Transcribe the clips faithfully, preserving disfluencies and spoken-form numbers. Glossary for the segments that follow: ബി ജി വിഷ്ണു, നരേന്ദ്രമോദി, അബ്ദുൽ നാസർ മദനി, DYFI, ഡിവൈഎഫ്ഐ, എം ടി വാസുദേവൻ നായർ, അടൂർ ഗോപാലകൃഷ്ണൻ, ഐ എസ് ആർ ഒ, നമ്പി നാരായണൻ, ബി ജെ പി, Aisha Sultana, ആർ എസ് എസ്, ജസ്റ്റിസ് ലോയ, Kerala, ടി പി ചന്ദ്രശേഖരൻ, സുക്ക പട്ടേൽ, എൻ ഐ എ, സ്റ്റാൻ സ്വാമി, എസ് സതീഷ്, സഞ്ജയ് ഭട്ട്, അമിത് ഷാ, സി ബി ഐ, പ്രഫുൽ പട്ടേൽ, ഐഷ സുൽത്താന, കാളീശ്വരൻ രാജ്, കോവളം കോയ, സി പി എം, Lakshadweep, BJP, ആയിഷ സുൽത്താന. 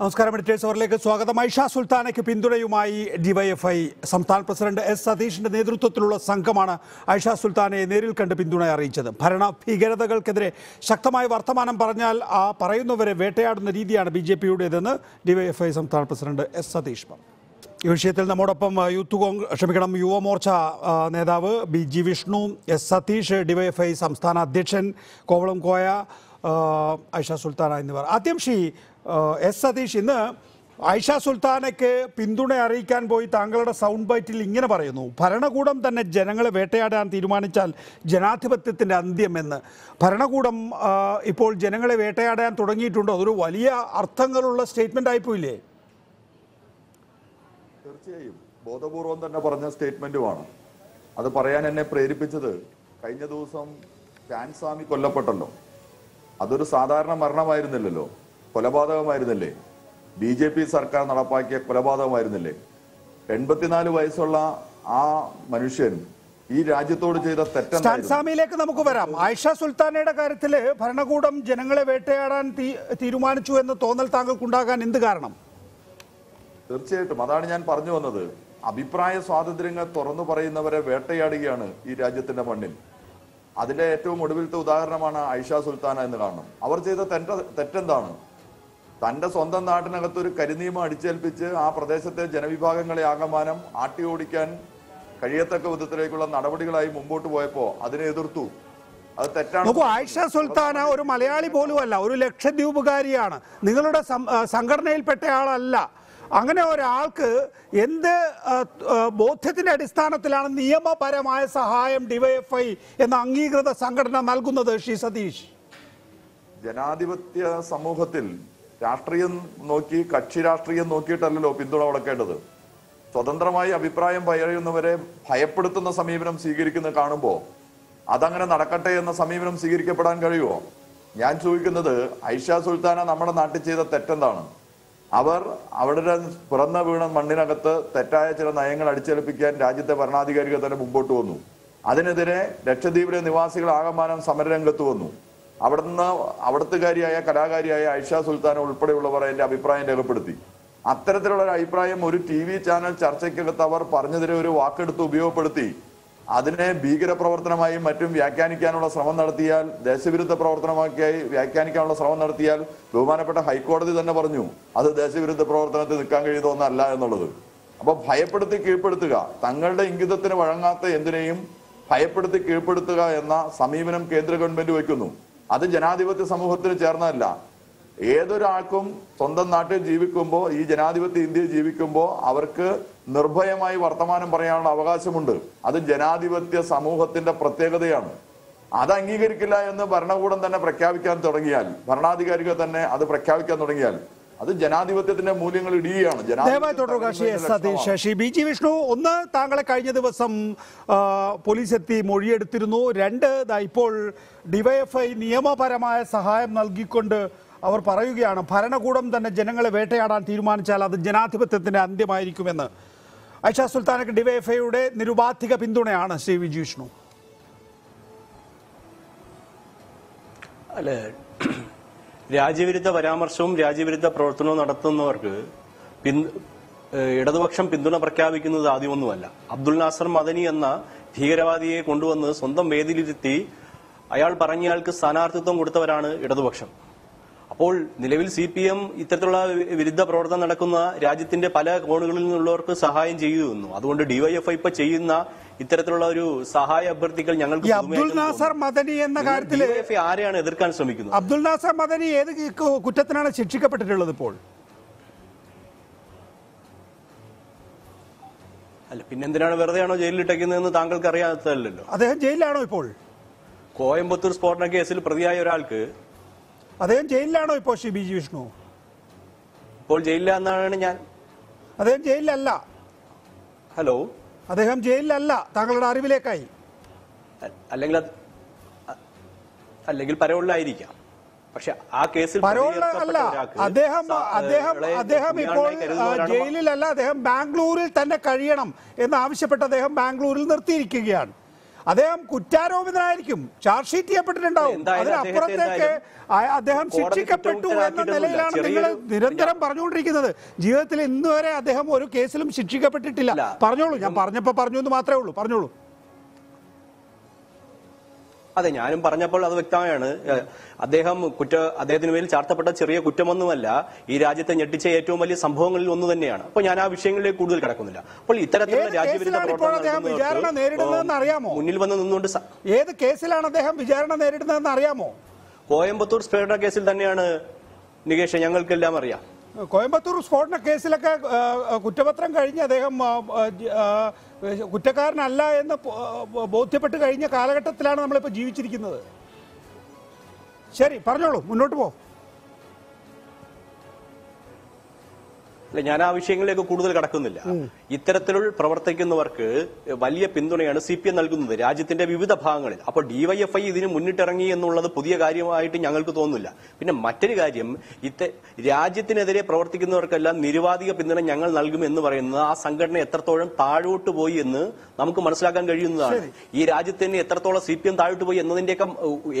നമസ്കാരം, എഡിറ്റേഴ്സ് ഓവറിലേക്ക് സ്വാഗതം. ഐഷ സുൽത്താനയ്ക്ക് പിന്തുണയുമായി ഡിവൈഎഫ്ഐ സംസ്ഥാന പ്രസിഡന്റ് എസ് സതീഷിന്റെ നേതൃത്വത്തിലുള്ള സംഘമാണ് ഐഷ സുൽത്താനയെ നേരിൽ കണ്ട് പിന്തുണ അറിയിച്ചത്. ഭരണ ഭീകരതകൾക്കെതിരെ ശക്തമായ വർത്തമാനം പറഞ്ഞാൽ ആ പറയുന്നവരെ വേട്ടയാടുന്ന രീതിയാണ് ബി ജെ പിയുടേതെന്ന് ഡിവൈഎഫ്ഐ സംസ്ഥാന പ്രസിഡന്റ് എസ് സതീഷ് പറഞ്ഞു. ഈ വിഷയത്തിൽ നമ്മോടൊപ്പം യൂത്ത് കോൺഗ്രസ് ക്ഷമിക്കണം യുവമോർച്ച നേതാവ് ബി ജി വിഷ്ണു, എസ് സതീഷ്, ഡിവൈഎഫ്ഐ സംസ്ഥാന അധ്യക്ഷൻ കോവളം കോയ, ഐഷ സുൽത്താന എന്നിവർ. ആദ്യം ഷീ എസ് സതീഷ്, ഇന്ന് ഐഷ സുൽത്താനയ്ക്ക് പിന്തുണ അറിയിക്കാൻ പോയി താങ്കളുടെ സൗണ്ട് ബൈറ്റിൽ ഇങ്ങനെ പറയുന്നു: ഭരണകൂടം തന്നെ ജനങ്ങളെ വേട്ടയാടാൻ തീരുമാനിച്ചാൽ ജനാധിപത്യത്തിൻ്റെ അന്ത്യമെന്ന്. ഭരണകൂടം ഇപ്പോൾ ജനങ്ങളെ വേട്ടയാടാൻ തുടങ്ങിയിട്ടുണ്ടോ? അതൊരു വലിയ അർത്ഥങ്ങളുള്ള സ്റ്റേറ്റ്മെൻ്റ് ആയിപ്പോയില്ലേ? തീർച്ചയായും ബോധപൂർവം തന്നെ പറഞ്ഞ സ്റ്റേറ്റ്മെൻറ്റുമാണ്. അത് പറയാൻ എന്നെ പ്രേരിപ്പിച്ചത്, കഴിഞ്ഞ ദിവസം ചാൻസ്വാമി കൊല്ലപ്പെട്ടല്ലോ, അതൊരു സാധാരണ മരണമായിരുന്നില്ലല്ലോ, കൊലപാതകമായിരുന്നില്ലേ? ബി ജെ പി സർക്കാർ നടപ്പാക്കിയ കൊലപാതകമായിരുന്നില്ലേ? എൺപത്തിനാല് വയസ്സുള്ള ആ മനുഷ്യൻ ഈ രാജ്യത്തോട് ചെയ്ത തെറ്റാണ്. ചാൻസ്വാമിയിലേക്ക് നമുക്ക് വരാം. ഐഷ സുൽത്താനയുടെ കാര്യത്തില് ഭരണകൂടം ജനങ്ങളെ വേട്ടയാടാൻ തീരുമാനിച്ചു എന്ന് തോന്നൽ താങ്കൾക്കുണ്ടാകാൻ എന്ത് കാരണം? തീർച്ചയായിട്ടും അതാണ് ഞാൻ പറഞ്ഞു വന്നത്. അഭിപ്രായ സ്വാതന്ത്ര്യങ്ങൾ തുറന്നു പറയുന്നവരെ വേട്ടയാടുകയാണ് ഈ രാജ്യത്തിന്റെ മണ്ണിൽ. അതിന്റെ ഏറ്റവും ഒടുവിലത്തെ ഉദാഹരണമാണ് ഐഷ സുൽത്താന എന്ന് കാണണം. അവർ ചെയ്ത തൻ്റെ തെറ്റെന്താണ്? തൻ്റെ സ്വന്തം നാട്ടിനകത്ത് ഒരു കരിനിയമം അടിച്ചേൽപ്പിച്ച് ആ പ്രദേശത്തെ ജനവിഭാഗങ്ങളെ ആകമാനം ആട്ടി ഓടിക്കാൻ കഴിയത്തക്ക വിധത്തിലേക്കുള്ള നടപടികളായി മുമ്പോട്ട് പോയപ്പോൾ അതിനെ എതിർത്തു. അത് തെറ്റാണ്. ഐഷ സുൽത്താന ഒരു മലയാളി പോലും അല്ല, ഒരു ലക്ഷദ്വീപുകാരിയാണ്, നിങ്ങളുടെ സംഘടനയിൽപ്പെട്ട ആളല്ല. അങ്ങനെ ഒരാൾക്ക് എന്ത് ബോധ്യത്തിന്റെ അടിസ്ഥാനത്തിലാണ് നിയമപരമായ സഹായം ഡിവൈഎഫ്ഐ എന്ന അംഗീകൃത സംഘടന നൽകുന്നത്? ശ്രീ സതീഷ്, ജനാധിപത്യ സമൂഹത്തിൽ രാഷ്ട്രീയം നോക്കി, കക്ഷി രാഷ്ട്രീയം നോക്കിയിട്ടല്ലോ പിന്തുണ കൊടുക്കേണ്ടത്. സ്വതന്ത്രമായി അഭിപ്രായം പറയുന്നവരെ ഭയപ്പെടുത്തുന്ന സമീപനം സ്വീകരിക്കുന്നത് കാണുമ്പോൾ അതങ്ങനെ നടക്കട്ടെ എന്ന സമീപനം സ്വീകരിക്കപ്പെടാൻ കഴിയുമോ? ഞാൻ ചോദിക്കുന്നത്, ഐഷ സുൽത്താന നമ്മുടെ നാട്ടിൽ ചെയ്ത തെറ്റെന്താണ്? അവർ അവരുടെ പിറന്ന വീണ മണ്ണിനകത്ത് തെറ്റായ ചില നയങ്ങൾ അടിച്ചേൽപ്പിക്കാൻ രാജ്യത്തെ ഭരണാധികാരികൾ തന്നെ മുമ്പോട്ട് വന്നു. അതിനെതിരെ ലക്ഷദ്വീപിലെ നിവാസികൾ ആകമാനം സമരരംഗത്ത് വന്നു. അവിടുന്ന് അവിടുത്തുകാരിയായ കലാകാരിയായ ഐഷ സുൽത്താന ഉൾപ്പെടെയുള്ളവർ അതിൻ്റെ അഭിപ്രായം രേഖപ്പെടുത്തി. അത്തരത്തിലുള്ള ഒരു അഭിപ്രായം ഒരു ടി വി ചാനൽ ചർച്ചയ്ക്കകത്ത് അവർ പറഞ്ഞതിനെ ഒരു വാക്കെടുത്ത് ഉപയോഗപ്പെടുത്തി അതിനെ ഭീകരപ്രവർത്തനമായും മറ്റും വ്യാഖ്യാനിക്കാനുള്ള ശ്രമം നടത്തിയാൽ, ദേശവിരുദ്ധ പ്രവർത്തനമാക്കിയായി വ്യാഖ്യാനിക്കാനുള്ള ശ്രമം നടത്തിയാൽ, ബഹുമാനപ്പെട്ട ഹൈക്കോടതി തന്നെ പറഞ്ഞു അത് ദേശവിരുദ്ധ പ്രവർത്തനത്തിൽ നിൽക്കാൻ കഴിയുന്ന ഒന്നല്ല എന്നുള്ളത്. അപ്പൊ ഭയപ്പെടുത്തി കീഴ്പ്പെടുത്തുക, തങ്ങളുടെ ഇംഗിതത്തിന് വഴങ്ങാത്ത എന്തിനേയും ഭയപ്പെടുത്തി കീഴ്പ്പെടുത്തുക എന്ന സമീപനം കേന്ദ്ര ഗവൺമെന്റ് വയ്ക്കുന്നു. അത് ജനാധിപത്യ സമൂഹത്തിന് ചേർന്നതല്ല. ഏതൊരാൾക്കും സ്വന്തം നാട്ടിൽ ജീവിക്കുമ്പോൾ, ഈ ജനാധിപത്യ ഇന്ത്യയിൽ ജീവിക്കുമ്പോൾ അവർക്ക് നിർഭയമായി വർത്തമാനം പറയാനുള്ള അവകാശമുണ്ട്. അത് ജനാധിപത്യ സമൂഹത്തിന്റെ പ്രത്യേകതയാണ്. അത് അംഗീകരിക്കില്ല എന്ന് ഭരണകൂടം തന്നെ പ്രഖ്യാപിക്കാൻ തുടങ്ങിയാൽ, ഭരണാധികാരികൾ തന്നെ അത് പ്രഖ്യാപിക്കാൻ തുടങ്ങിയാൽ, അത് ജനാധിപത്യത്തിന്റെ മൂല്യങ്ങൾ ഇടിയുകയാണ്. ജനാധിപത്യ ബി ജി വിഷ്ണു, ഒന്ന്, താങ്കളെ കഴിഞ്ഞ ദിവസം പോലീസ് എത്തി മൊഴിയെടുത്തിരുന്നു. രണ്ട്, ഇപ്പോൾ ഡിവൈഎഫ്ഐ നിയമപരമായ സഹായം നൽകിക്കൊണ്ട് അവർ പറയുകയാണ് ഭരണകൂടം തന്നെ ജനങ്ങളെ വേട്ടയാടാൻ തീരുമാനിച്ചാൽ അത് ജനാധിപത്യത്തിന്റെ അന്ത്യമായിരിക്കുമെന്ന്. ഐഷ സുൽത്താനക്ക് ഡിവൈഎഫ്ഐയുടെ നിരുപാധിക പിന്തുണയാണ്. ശ്രീ വിജി വിഷ്ണു, അല്ലെ, രാജ്യവിരുദ്ധ പരാമർശവും രാജ്യവിരുദ്ധ പ്രവർത്തനവും നടത്തുന്നവർക്ക് ഇടതുപക്ഷം പിന്തുണ പ്രഖ്യാപിക്കുന്നത് ആദ്യമൊന്നുമല്ല. അബ്ദുൽ നാസർ മദനി എന്ന ഭീകരവാദിയെ കൊണ്ടുവന്ന് സ്വന്തം വേദിയിലിരുത്തി അയാൾ പറഞ്ഞയാൾക്ക് സ്ഥാനാർത്ഥിത്വം കൊടുത്തവരാണ് ഇടതുപക്ഷം. അപ്പോൾ നിലവിൽ സി പി എം ഇത്തരത്തിലുള്ള വിരുദ്ധ പ്രവർത്തനം നടക്കുന്ന രാജ്യത്തിന്റെ പല കോണുകളിൽ നിന്നുള്ളവർക്ക് സഹായം ചെയ്യുന്നു. അതുകൊണ്ട് ഡിവൈഎഫ്ഐ ഇപ്പൊ ചെയ്യുന്ന ഇത്തരത്തിലുള്ള ഒരു സഹായ അഭ്യർത്ഥികൾ ഞങ്ങൾക്ക് അബ്ദുൽ നാസർ മദനി എന്ന കാര്യത്തിൽ ഡിവൈഎഫ്ഐ ആരെയാണ് എതിർക്കാൻ ശ്രമിക്കുന്നത്? അബ്ദുൽ നാസർ മദനി ഏത് കുറ്റത്തിനാണ് ശിക്ഷിക്കപ്പെട്ടിട്ടുള്ളത് ഇപ്പോൾ? അല്ല, പിന്നെന്തിനാണ് വെറുതെയാണോ ജയിലിലിട്ടേക്കുന്നതെന്ന് താങ്കൾക്ക് അറിയാത്തല്ലോ. അദ്ദേഹം ജയിലിലാണോ ഇപ്പോൾ? കോയമ്പത്തൂർ സ്ഫോടന കേസിൽ പ്രതിയായ ഒരാൾക്ക് അദ്ദേഹം ജയിലിലാണോ ഇപ്പോൾ? ശ്രീ ബി ജി വിഷ്ണു, ഇപ്പോൾ ജയിലിലാണെന്നാണ് ഞാൻ. അദ്ദേഹം ജയിലിലല്ല. ഹലോ, അദ്ദേഹം ജയിലിലല്ല താങ്കളുടെ അറിവിലേക്കായി. അല്ലെങ്കിൽ അല്ലെങ്കിൽ പരോളിലായിരിക്കാം. പക്ഷെ ആ കേസിൽ പരോളിലല്ല അദ്ദേഹം. അദ്ദേഹം അദ്ദേഹം ഇപ്പോൾ ജയിലിലല്ല. അദ്ദേഹം ബാംഗ്ലൂരിൽ തന്നെ കഴിയണം എന്നാവശ്യപ്പെട്ട് അദ്ദേഹം ബാംഗ്ലൂരിൽ നിർത്തിയിരിക്കുകയാണ്. അദ്ദേഹം കുറ്റാരോപിതനായിരിക്കും, ചാർജ് ഷീറ്റ് ചെയ്യപ്പെട്ടിട്ടുണ്ടാവും. അതിനപ്പുറത്തേക്ക് അദ്ദേഹം ശിക്ഷിക്കപ്പെട്ടു എന്ന നിലയിലാണ് നിങ്ങൾ നിരന്തരം പറഞ്ഞുകൊണ്ടിരിക്കുന്നത്. ജീവിതത്തിൽ ഇന്നുവരെ അദ്ദേഹം ഒരു കേസിലും ശിക്ഷിക്കപ്പെട്ടിട്ടില്ല. പറഞ്ഞോളൂ, ഞാൻ പറഞ്ഞപ്പോൾ പറഞ്ഞു എന്ന് മാത്രമേ ഉള്ളൂ, പറഞ്ഞോളൂ. അതെ, ഞാനും പറഞ്ഞപ്പോൾ അത് വ്യക്തമായാണ്. അദ്ദേഹം കുറ്റ അദ്ദേഹത്തിന് മേൽ ചാർത്തപ്പെട്ട ചെറിയ കുറ്റമൊന്നുമല്ല, ഈ രാജ്യത്തെ ഞെട്ടിച്ച ഏറ്റവും വലിയ സംഭവങ്ങളിൽ ഒന്ന് തന്നെയാണ്. അപ്പോൾ ഞാൻ ആ വിഷയങ്ങളിലേക്ക് കൂടുതൽ കിടക്കുന്നില്ല. അപ്പോൾ ഇത്തരത്തിലുള്ള രാജ്യവിരുദ്ധ പ്രവർത്തനങ്ങൾ മുന്നിൽ വന്ന് നിന്നുകൊണ്ട് ഏത് കേസിലാണ് അദ്ദേഹം വിചാരണ നേരിടുന്നതെന്ന് അറിയാമോ? കോയമ്പത്തൂർ സ്ഫോടന കേസിൽ തന്നെയാണ് നികേഷ്, ഞങ്ങൾക്കെല്ലാം അറിയാം. കോയമ്പത്തൂർ സ്ഫോടന കേസിലൊക്കെ കുറ്റപത്രം കഴിഞ്ഞ് അദ്ദേഹം കുറ്റക്കാരനല്ല എന്ന് ബോധ്യപ്പെട്ട് കഴിഞ്ഞ കാലഘട്ടത്തിലാണ് നമ്മളിപ്പോൾ ജീവിച്ചിരിക്കുന്നത്. ശരി, പറഞ്ഞോളൂ, മുന്നോട്ട് പോ. അല്ല, ഞാൻ ആ വിഷയങ്ങളിലേക്ക് കൂടുതൽ കടക്കുന്നില്ല. ഇത്തരത്തിലുള്ള പ്രവർത്തിക്കുന്നവർക്ക് വലിയ പിന്തുണയാണ് സി പി എം നൽകുന്നത് രാജ്യത്തിന്റെ വിവിധ ഭാഗങ്ങളിൽ. അപ്പോൾ ഡിവൈഎഫ്ഐ ഇതിന് മുന്നിട്ടിറങ്ങി എന്നുള്ളത് പുതിയ കാര്യമായിട്ട് ഞങ്ങൾക്ക് തോന്നുന്നില്ല. പിന്നെ മറ്റൊരു കാര്യം, ഇത്തെ രാജ്യത്തിനെതിരെ പ്രവർത്തിക്കുന്നവർക്കെല്ലാം നിരുപാധിക പിന്തുണ ഞങ്ങൾ നൽകുമെന്ന് പറയുന്നത് ആ സംഘടന എത്രത്തോളം താഴോട്ട് പോയി എന്ന് നമുക്ക് മനസ്സിലാക്കാൻ കഴിയുന്നതാണ്. ഈ രാജ്യത്തിന് എത്രത്തോളം സി പി എം താഴോട്ട് പോയി എന്നതിന്റെയൊക്കെ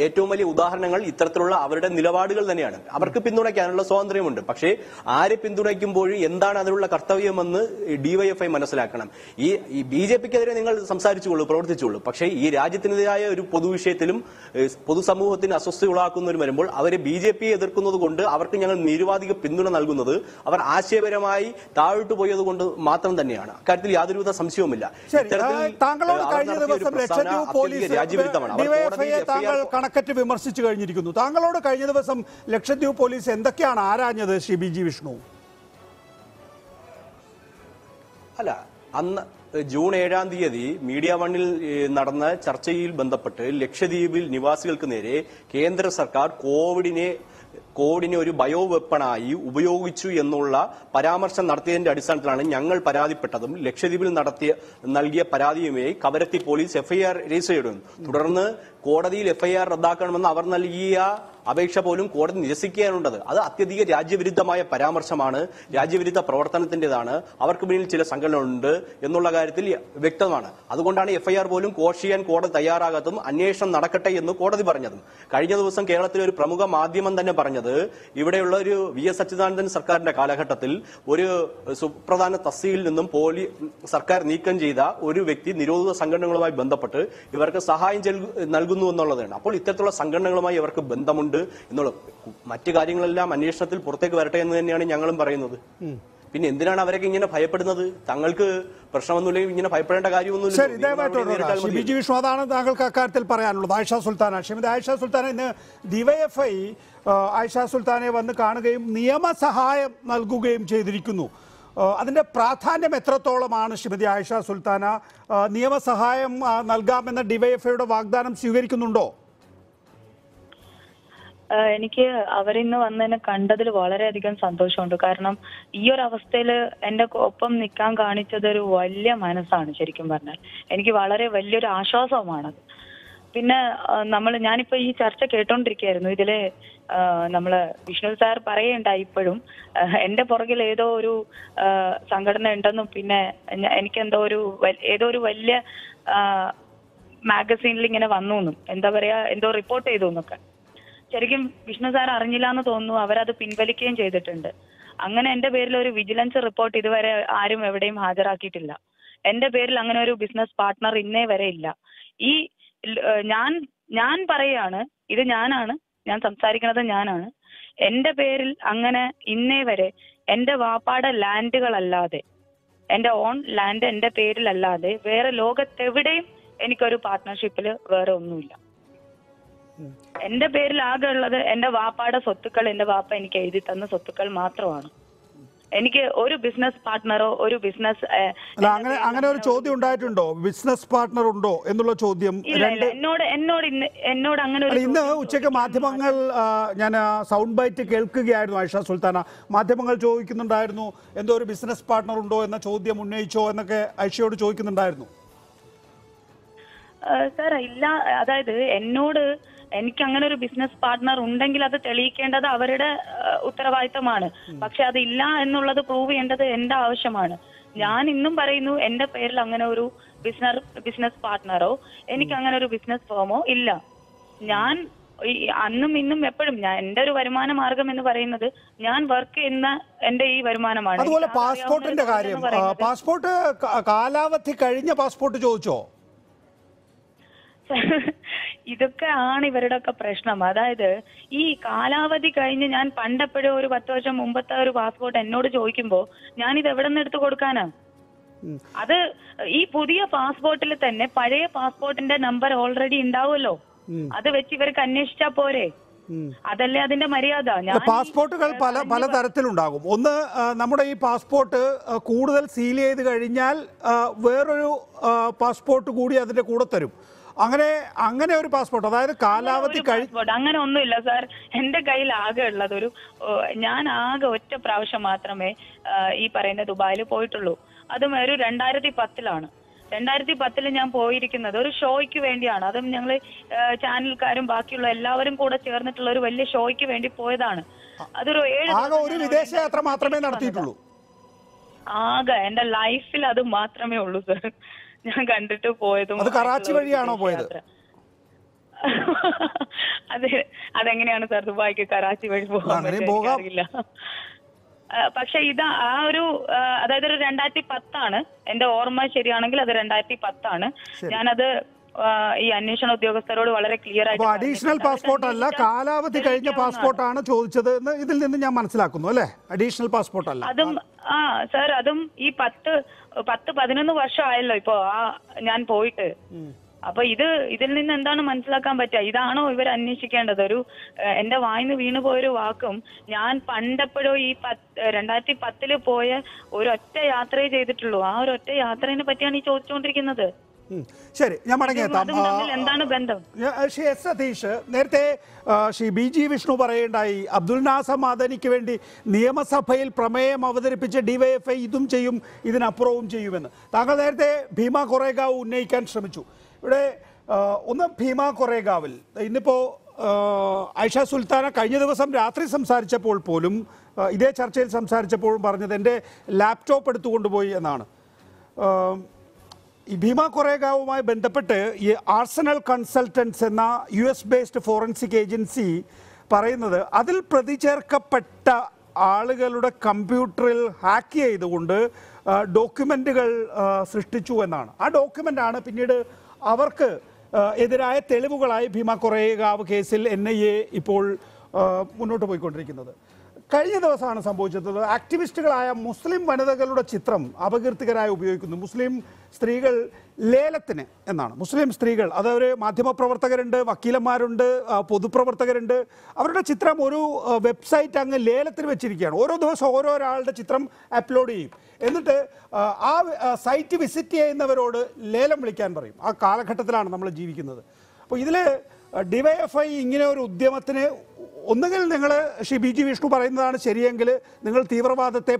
ഏറ്റവും വലിയ ഉദാഹരണങ്ങൾ ഇത്തരത്തിലുള്ള അവരുടെ നിലപാടുകൾ തന്നെയാണ്. അവർക്ക് പിന്തുണയ്ക്കാനുള്ള സ്വാതന്ത്ര്യമുണ്ട്, പക്ഷേ ആരെ പിന്തുണയ്ക്കുമ്പോഴും എന്താണ് അതിനുള്ള കർത്തവ്യമെന്ന് ഡിവൈഎഫ്ഐ മനസ്സിലാക്കണം. ഈ ബി ജെ പിക്കെതിരെ നിങ്ങൾ സംസാരിച്ചുകൊള്ളൂ, പ്രവർത്തിച്ചുള്ളൂ, പക്ഷേ ഈ രാജ്യത്തിനെതിരായ ഒരു പൊതുവിഷയത്തിലും പൊതുസമൂഹത്തിന് അസ്വസ്ഥ ഉളവാക്കുന്നവരും വരുമ്പോൾ അവരെ ബി ജെ പിയെ എതിർക്കുന്നത് കൊണ്ട് അവർക്ക് ഞങ്ങൾ നിരുപാധിക പിന്തുണ നൽകുന്നത് അവർ ആശയപരമായി താഴോട്ട് പോയത് കൊണ്ട് മാത്രം തന്നെയാണ്. അക്കാര്യത്തിൽ യാതൊരുവിധ സംശയവുമില്ല. കണക്കറ്റ് വിമർശിച്ചു കഴിഞ്ഞിരിക്കുന്നു. താങ്കളോട് കഴിഞ്ഞ ദിവസം ലക്ഷദ്വീപ് പോലീസ് എന്തൊക്കെയാണ് ആരാഞ്ഞത് ശ്രീ ബി ജി വിഷ്ണു? അല്ല, അന്ന് ജൂൺ ഏഴാം തീയതി മീഡിയ വണ്ണിൽ നടന്ന ചർച്ചയിൽ ബന്ധപ്പെട്ട് ലക്ഷദ്വീപിൽ നിവാസികൾക്ക് നേരെ കേന്ദ്ര സർക്കാർ കോവിഡിനെ കോവിഡിനെ ഒരു ബയോ വെപ്പണായി ഉപയോഗിച്ചു എന്നുള്ള പരാമർശം നടത്തിയതിന്റെ അടിസ്ഥാനത്തിലാണ് ഞങ്ങൾ പരാതിപ്പെട്ടതും ലക്ഷദ്വീപിൽ നടത്തിയ നൽകിയ പരാതിയുമായി കവരത്തി പോലീസ് എഫ്ഐആർ രജിസ്റ്റർ ചെയ്തു. തുടർന്ന് കോടതിയിൽ എഫ്ഐആർ റദ്ദാക്കണമെന്ന് അവർ നൽകിയ അപേക്ഷ പോലും കോടതി നിരസിക്കാനുണ്ടത്. അത് അത്യധിക രാജ്യവിരുദ്ധമായ പരാമർശമാണ്, രാജ്യവിരുദ്ധ പ്രവർത്തനത്തിൻ്റെതാണ്, അവർക്ക് പിന്നിൽ ചില സംഘടനകളുണ്ട് എന്നുള്ള കാര്യത്തിൽ വ്യക്തമാണ്. അതുകൊണ്ടാണ് എഫ്ഐആർ പോലും കോഷ് ചെയ്യാൻ കോടതി തയ്യാറാകാത്തതും അന്വേഷണം നടക്കട്ടെ എന്ന് കോടതി പറഞ്ഞതും. കഴിഞ്ഞ ദിവസം കേരളത്തിലെ ഒരു പ്രമുഖ മാധ്യമം തന്നെ പറഞ്ഞത്, ഇവിടെയുള്ള ഒരു വി എസ് അച്യുതാനന്ദൻ സർക്കാരിന്റെ കാലഘട്ടത്തിൽ ഒരു സുപ്രധാന തസ്തികയിൽ നിന്നും പോലീ സർക്കാർ നീക്കം ചെയ്ത ഒരു വ്യക്തി നിരോധിത സംഘടനകളുമായി ബന്ധപ്പെട്ട് ഇവർക്ക് സഹായം നൽകുന്നു എന്നുള്ളതാണ്. അപ്പോൾ ഇത്തരത്തിലുള്ള സംഘടനകളുമായി ഇവർക്ക് ബന്ധമുണ്ട് എന്നുള്ള മറ്റു കാര്യങ്ങളെല്ലാം അന്വേഷണത്തിൽ പുറത്തേക്ക് വരട്ടെ എന്ന് തന്നെയാണ് ഞങ്ങളും പറയുന്നത്. പിന്നെ എന്തിനാണ് അവരൊക്കെ ഇങ്ങനെ ഭയപ്പെടുന്നത്? തങ്ങൾക്ക് പ്രശ്നമൊന്നുമില്ലെങ്കിൽ ഇങ്ങനെ ഭയപ്പെടേണ്ട കാര്യമൊന്നുമില്ല. അതാണ് താങ്കൾക്ക് അക്കാര്യത്തിൽ പറയാനുള്ളത്. ആയിഷ സുൽത്താന, ക്ഷമിത ആയിഷ സുൽത്താന, ഇന്ന് ഡിവൈഎഫ്ഐ ആയിഷ സുൽത്താനെ വന്ന് കാണുകയും നിയമസഹായം നൽകുകയും ചെയ്തിരിക്കുന്നു. അതിൻ്റെ പ്രാധാന്യം എത്രത്തോളമാണ് ശ്രീമതി ആയിഷ സുൽത്താന? നിയമസഹായം നൽകാമെന്ന ഡിവൈഎഫ്ഐയുടെ വാഗ്ദാനം സ്വീകരിക്കുന്നുണ്ടോ? എനിക്ക് അവരിന്ന് വന്ന് എന്നെ കണ്ടതിൽ വളരെയധികം സന്തോഷമുണ്ട്. കാരണം ഈ ഒരു അവസ്ഥയിൽ എൻ്റെ ഒപ്പം നിൽക്കാൻ കാണിച്ചത് ഒരു വലിയ മനസ്സാണ്. ശരിക്കും പറഞ്ഞാൽ എനിക്ക് വളരെ വലിയൊരു ആശ്വാസവുമാണത്. പിന്നെ നമ്മൾ ഞാനിപ്പോൾ ഈ ചർച്ച കേട്ടോണ്ടിരിക്കുകയായിരുന്നു. ഇതിലെ നമ്മൾ വിഷ്ണു സാർ പറയുകയുണ്ടായി, ഇപ്പോഴും എൻ്റെ പുറകിൽ ഏതോ ഒരു സംഘടന ഉണ്ടെന്നും പിന്നെ എനിക്കെന്തോ ഒരു ഏതോ ഒരു വലിയ മാഗസീനിൽ ഇങ്ങനെ വന്നു എന്നും എന്താ പറയാ എന്തോ റിപ്പോർട്ട് ചെയ്തു എന്നൊക്കെ. ശരിക്കും വിഷ്ണു സാർ അറിഞ്ഞില്ല എന്ന് തോന്നുന്നു, അവരത് പിൻവലിക്കുകയും ചെയ്തിട്ടുണ്ട്. അങ്ങനെ എൻ്റെ പേരിൽ ഒരു വിജിലൻസ് റിപ്പോർട്ട് ഇതുവരെ ആരും എവിടെയും ഹാജരാക്കിയിട്ടില്ല. എൻ്റെ പേരിൽ അങ്ങനെ ഒരു ബിസിനസ് പാർട്ട്ണർ ഇന്നേ വരെ ഇല്ല. ഈ ഞാൻ ഞാൻ പറയുകയാണ്, ഇത് ഞാനാണ്, ഞാൻ സംസാരിക്കുന്നത് ഞാനാണ്. എൻ്റെ പേരിൽ അങ്ങനെ ഇന്നേ വരെ എൻ്റെ വാപ്പാടെ ലാൻഡുകളല്ലാതെ, എൻ്റെ ഓൺ ലാൻഡ് എൻ്റെ പേരിലല്ലാതെ വേറെ ലോകത്തെവിടെയും എനിക്കൊരു പാർട്ട്ണർഷിപ്പിൽ വേറെ ഒന്നുമില്ല. എന്റെ പേരിൽ ആകെ ഉള്ളത് എന്റെ വാപ്പാടെ സ്വത്തുക്കൾ, എന്റെ വാപ്പ എനിക്ക് എഴുതി തന്ന സ്വത്തുക്കൾ മാത്രമാണ്. എനിക്ക് ഒരു ബിസിനസ് പാർട്ട്ണറോ ഒരു ബിസിനസ് അങ്ങനെ അങ്ങനെ ഒരു ചോദ്യം ഉണ്ടായിട്ടുണ്ടോ? ബിസിനസ് പാർട്ട്ണർ ഉണ്ടോ എന്നുള്ള ചോദ്യം എന്നോട് എന്നോട് ഇന്ന് എന്നോട് അങ്ങനെ ഇന്ന് ഉച്ചയ്ക്ക് മാധ്യമങ്ങൾ ഞാൻ സൗണ്ട് ബൈറ്റ് കേൾക്കുകയായിരുന്നു. ആയിഷ സുൽത്താന, മാധ്യമങ്ങൾ ചോദിക്കുന്നുണ്ടായിരുന്നു എന്തോ ഒരു ബിസിനസ് പാർട്ട്ണർ ഉണ്ടോ എന്ന ചോദ്യം ഉന്നയിച്ചോ എന്നൊക്കെ ആയിഷയോട് ചോദിക്കുന്നുണ്ടായിരുന്നു. സാർ ഇല്ല, അതായത് എന്നോട് എനിക്ക് അങ്ങനെ ഒരു ബിസിനസ് പാർട്ട്ണർ ഉണ്ടെങ്കിൽ അത് തെളിയിക്കേണ്ടത് അവരുടെ ഉത്തരവാദിത്തമാണ്. പക്ഷെ അതില്ല എന്നുള്ളത് പ്രൂവ് ചെയ്യേണ്ടത് എന്റെ ആവശ്യമാണ്. ഞാൻ ഇന്നും പറയുന്നു, എന്റെ പേരിൽ അങ്ങനെ ഒരു ബിസിനസ് ബിസിനസ് പാർട്ട്ണറോ എനിക്ക് അങ്ങനെ ഒരു ബിസിനസ് ഫോമോ ഇല്ല. ഞാൻ അന്നും ഇന്നും എപ്പോഴും ഞാൻ എന്റെ ഒരു വരുമാന മാർഗം എന്ന് പറയുന്നത് ഞാൻ വർക്ക് ചെയ്യുന്ന എന്റെ ഈ വരുമാനമാണ്. അതുപോലെ പാസ്പോർട്ടിന്റെ കാര്യം, പാസ്പോർട്ട് കാലാവധി കഴിഞ്ഞ പാസ്പോർട്ട് ചോദിച്ചോ? ഇതൊക്കെ ആണ് ഇവരുടെ ഒക്കെ പ്രശ്നം. അതായത് ഈ കാലാവധി കഴിഞ്ഞ് ഞാൻ പണ്ടെപ്പോഴും ഒരു പത്ത് വർഷം മുമ്പത്തെ ഒരു പാസ്പോർട്ട് എന്നോട് ചോദിക്കുമ്പോ ഞാൻ ഇത് എവിടെ നിന്ന് എടുത്തു കൊടുക്കാനാ? അത് ഈ പുതിയ പാസ്പോർട്ടിൽ തന്നെ പഴയ പാസ്പോർട്ടിന്റെ നമ്പർ ഓൾറെഡി ഉണ്ടാവുമല്ലോ, അത് വെച്ച് ഇവർക്ക് അന്വേഷിച്ചാ പോരെ? അതല്ലേ അതിന്റെ മര്യാദ. പാസ്പോർട്ടുകൾ പല പല തരത്തിലുണ്ടാകും. ഒന്ന്, നമ്മുടെ ഈ പാസ്പോർട്ട് കൂടുതൽ സീൽ ചെയ്ത് കഴിഞ്ഞാൽ വേറൊരു പാസ്പോർട്ട് കൂടി അതിന്റെ കൂടെ തരും. അങ്ങനെ അങ്ങനെ ഒരു പാസ്പോർട്ട്, അതായത് കാലാവധി പാസ്പോർട്ട് അങ്ങനെ ഒന്നുമില്ല സാർ. എന്റെ കയ്യിൽ ആകെ ഉള്ളത് ഒരു ഞാൻ ആകെ ഒറ്റ പ്രാവശ്യം മാത്രമേ ഈ പറയുന്ന ദുബായിൽ പോയിട്ടുള്ളൂ. അതും ഒരു രണ്ടായിരത്തി പത്തിലാണ് രണ്ടായിരത്തി പത്തില് ഞാൻ പോയിരിക്കുന്നത് ഒരു ഷോയ്ക്ക് വേണ്ടിയാണ്. അതും ഞങ്ങൾ ചാനൽക്കാരും ബാക്കിയുള്ള എല്ലാവരും കൂടെ ചേർന്നിട്ടുള്ള ഒരു വലിയ ഷോയ്ക്ക് വേണ്ടി പോയതാണ്. അതൊരു ഏഴ് വിദേശയാത്ര മാത്രമേ നടത്തിയിട്ടുള്ളൂ. ആകെ എന്റെ ലൈഫിൽ അത് മാത്രമേ ഉള്ളൂ സാർ ഞാൻ കണ്ടിട്ട് പോയതും. കറാച്ചി വഴിയാണോ പോയത്? അതെ. അതെങ്ങനെയാണ് സാർ ദുബായിക്ക് കറാച്ചി വഴി പോകാറില്ല? പക്ഷെ ഇത് ആ ഒരു അതായത് ഒരു രണ്ടായിരത്തി പത്താണ് എന്റെ ഓർമ്മ ശരിയാണെങ്കിൽ, അത് രണ്ടായിരത്തി പത്താണ്. ഞാനത് ഈ അന്വേഷണ ഉദ്യോഗസ്ഥരോട് വളരെ ക്ലിയർ ആയിട്ട് അഡീഷണൽ പാസ്പോർട്ട് അല്ല, കാലാവധി കഴിഞ്ഞ പാസ്പോർട്ടാണ് ചോദിച്ചത് എന്ന് ഇതിൽ നിന്ന് ഞാൻ മനസ്സിലാക്കുന്നു അല്ലേ? അഡീഷണൽ പാസ്പോർട്ട് അല്ല. അതും ആ സാർ, അതും ഈ പത്ത് പത്ത് പതിനൊന്ന് വർഷം ആയല്ലോ ഇപ്പൊ ആ ഞാൻ പോയിട്ട്. അപ്പൊ ഇത് ഇതിൽ നിന്ന് എന്താണ് മനസ്സിലാക്കാൻ പറ്റുക? ഇതാണോ ഇവർ അന്വേഷിക്കേണ്ടത്? ഒരു എന്റെ വായിന്ന് വീണു പോയൊരു വാക്കും ഞാൻ പണ്ടെപ്പോഴോ ഈ പത്ത് രണ്ടായിരത്തി പത്തില് പോയ ഒരൊറ്റ യാത്രയെ ചെയ്തിട്ടുള്ളൂ. ആ ഒരു ഒറ്റ യാത്രയെ പറ്റിയാണ് ഈ ചോദിച്ചുകൊണ്ടിരിക്കുന്നത്. ശരി, ഞാൻ മടങ്ങിയെത്താം. സതീഷ്, നേരത്തെ ശ്രീ ബി ജി വിഷ്ണു പറയുണ്ടായി അബ്ദുൽ നാസർ മദനിക്ക് വേണ്ടി നിയമസഭയിൽ പ്രമേയം അവതരിപ്പിച്ച ഡിവൈഎഫ്ഐ ഇതും ചെയ്യും ഇതിനപ്പുറവും ചെയ്യുമെന്ന്. താങ്കൾ നേരത്തെ ഭീമ കൊറേഗാവ് ഉന്നയിക്കാൻ ശ്രമിച്ചു. ഇവിടെ ഒന്ന്, ഭീമ കൊറേഗാവിൽ ഇന്നിപ്പോൾ ആയിഷ സുൽത്താന കഴിഞ്ഞ ദിവസം രാത്രി സംസാരിച്ചപ്പോൾ പോലും, ഇതേ ചർച്ചയിൽ സംസാരിച്ചപ്പോഴും പറഞ്ഞത് എൻ്റെ ലാപ്ടോപ്പ് എടുത്തുകൊണ്ടുപോയി എന്നാണ്. ഈ ഭീമ കൊറേഗാവുമായി ബന്ധപ്പെട്ട് ഈ ആർസണൽ കൺസൾട്ടൻസ് എന്ന U S based forensic agency പറയുന്നത് അതിൽ പ്രതിചേർക്കപ്പെട്ട ആളുകളുടെ കമ്പ്യൂട്ടറിൽ ഹാക്ക് ചെയ്തുകൊണ്ട് ഡോക്യുമെൻറ്റുകൾ സൃഷ്ടിച്ചു എന്നാണ്. ആ ഡോക്യുമെൻ്റാണ് പിന്നീട് അവർക്ക് എതിരായ തെളിവുകളായി ഭീമ കൊറേഗാവ് കേസിൽ എൻ ഐ എ ഇപ്പോൾ മുന്നോട്ട് പോയിക്കൊണ്ടിരിക്കുന്നത്. കഴിഞ്ഞ ദിവസമാണ് സംഭവിച്ചത്. ആക്ടിവിസ്റ്റുകളായ മുസ്ലിം വനിതകളുടെ ചിത്രം അപകീർത്തികരായി ഉപയോഗിക്കുന്നു. മുസ്ലിം സ്ത്രീകൾ ലേലത്തിന് എന്നാണ്. മുസ്ലിം സ്ത്രീകൾ, അതൊരു മാധ്യമപ്രവർത്തകരുണ്ട്, വക്കീലന്മാരുണ്ട്, പൊതുപ്രവർത്തകരുണ്ട്, അവരുടെ ചിത്രം ഒരു വെബ്സൈറ്റ് അങ്ങ് ലേലത്തിന് വെച്ചിരിക്കുകയാണ്. ഓരോ ദിവസം ഓരോ ഒരാളുടെ ചിത്രം അപ്ലോഡ് ചെയ്യും. എന്നിട്ട് ആ സൈറ്റ് വിസിറ്റ് ചെയ്യുന്നവരോട് ലേലം വിളിക്കാൻ പറയും. ആ കാലഘട്ടത്തിലാണ് നമ്മൾ ജീവിക്കുന്നത്. അപ്പോൾ ഇതിൽ ഡിവൈഎഫ്ഐ ഇങ്ങനെ ഒരു ഉദ്യമത്തിന് ഒന്നുകിൽ നിങ്ങൾ ശ്രീ ബി ജി വിഷ്ണു പറയുന്നതാണ് ശരിയെങ്കിൽ നിങ്ങൾ തീവ്രവാദത്തെ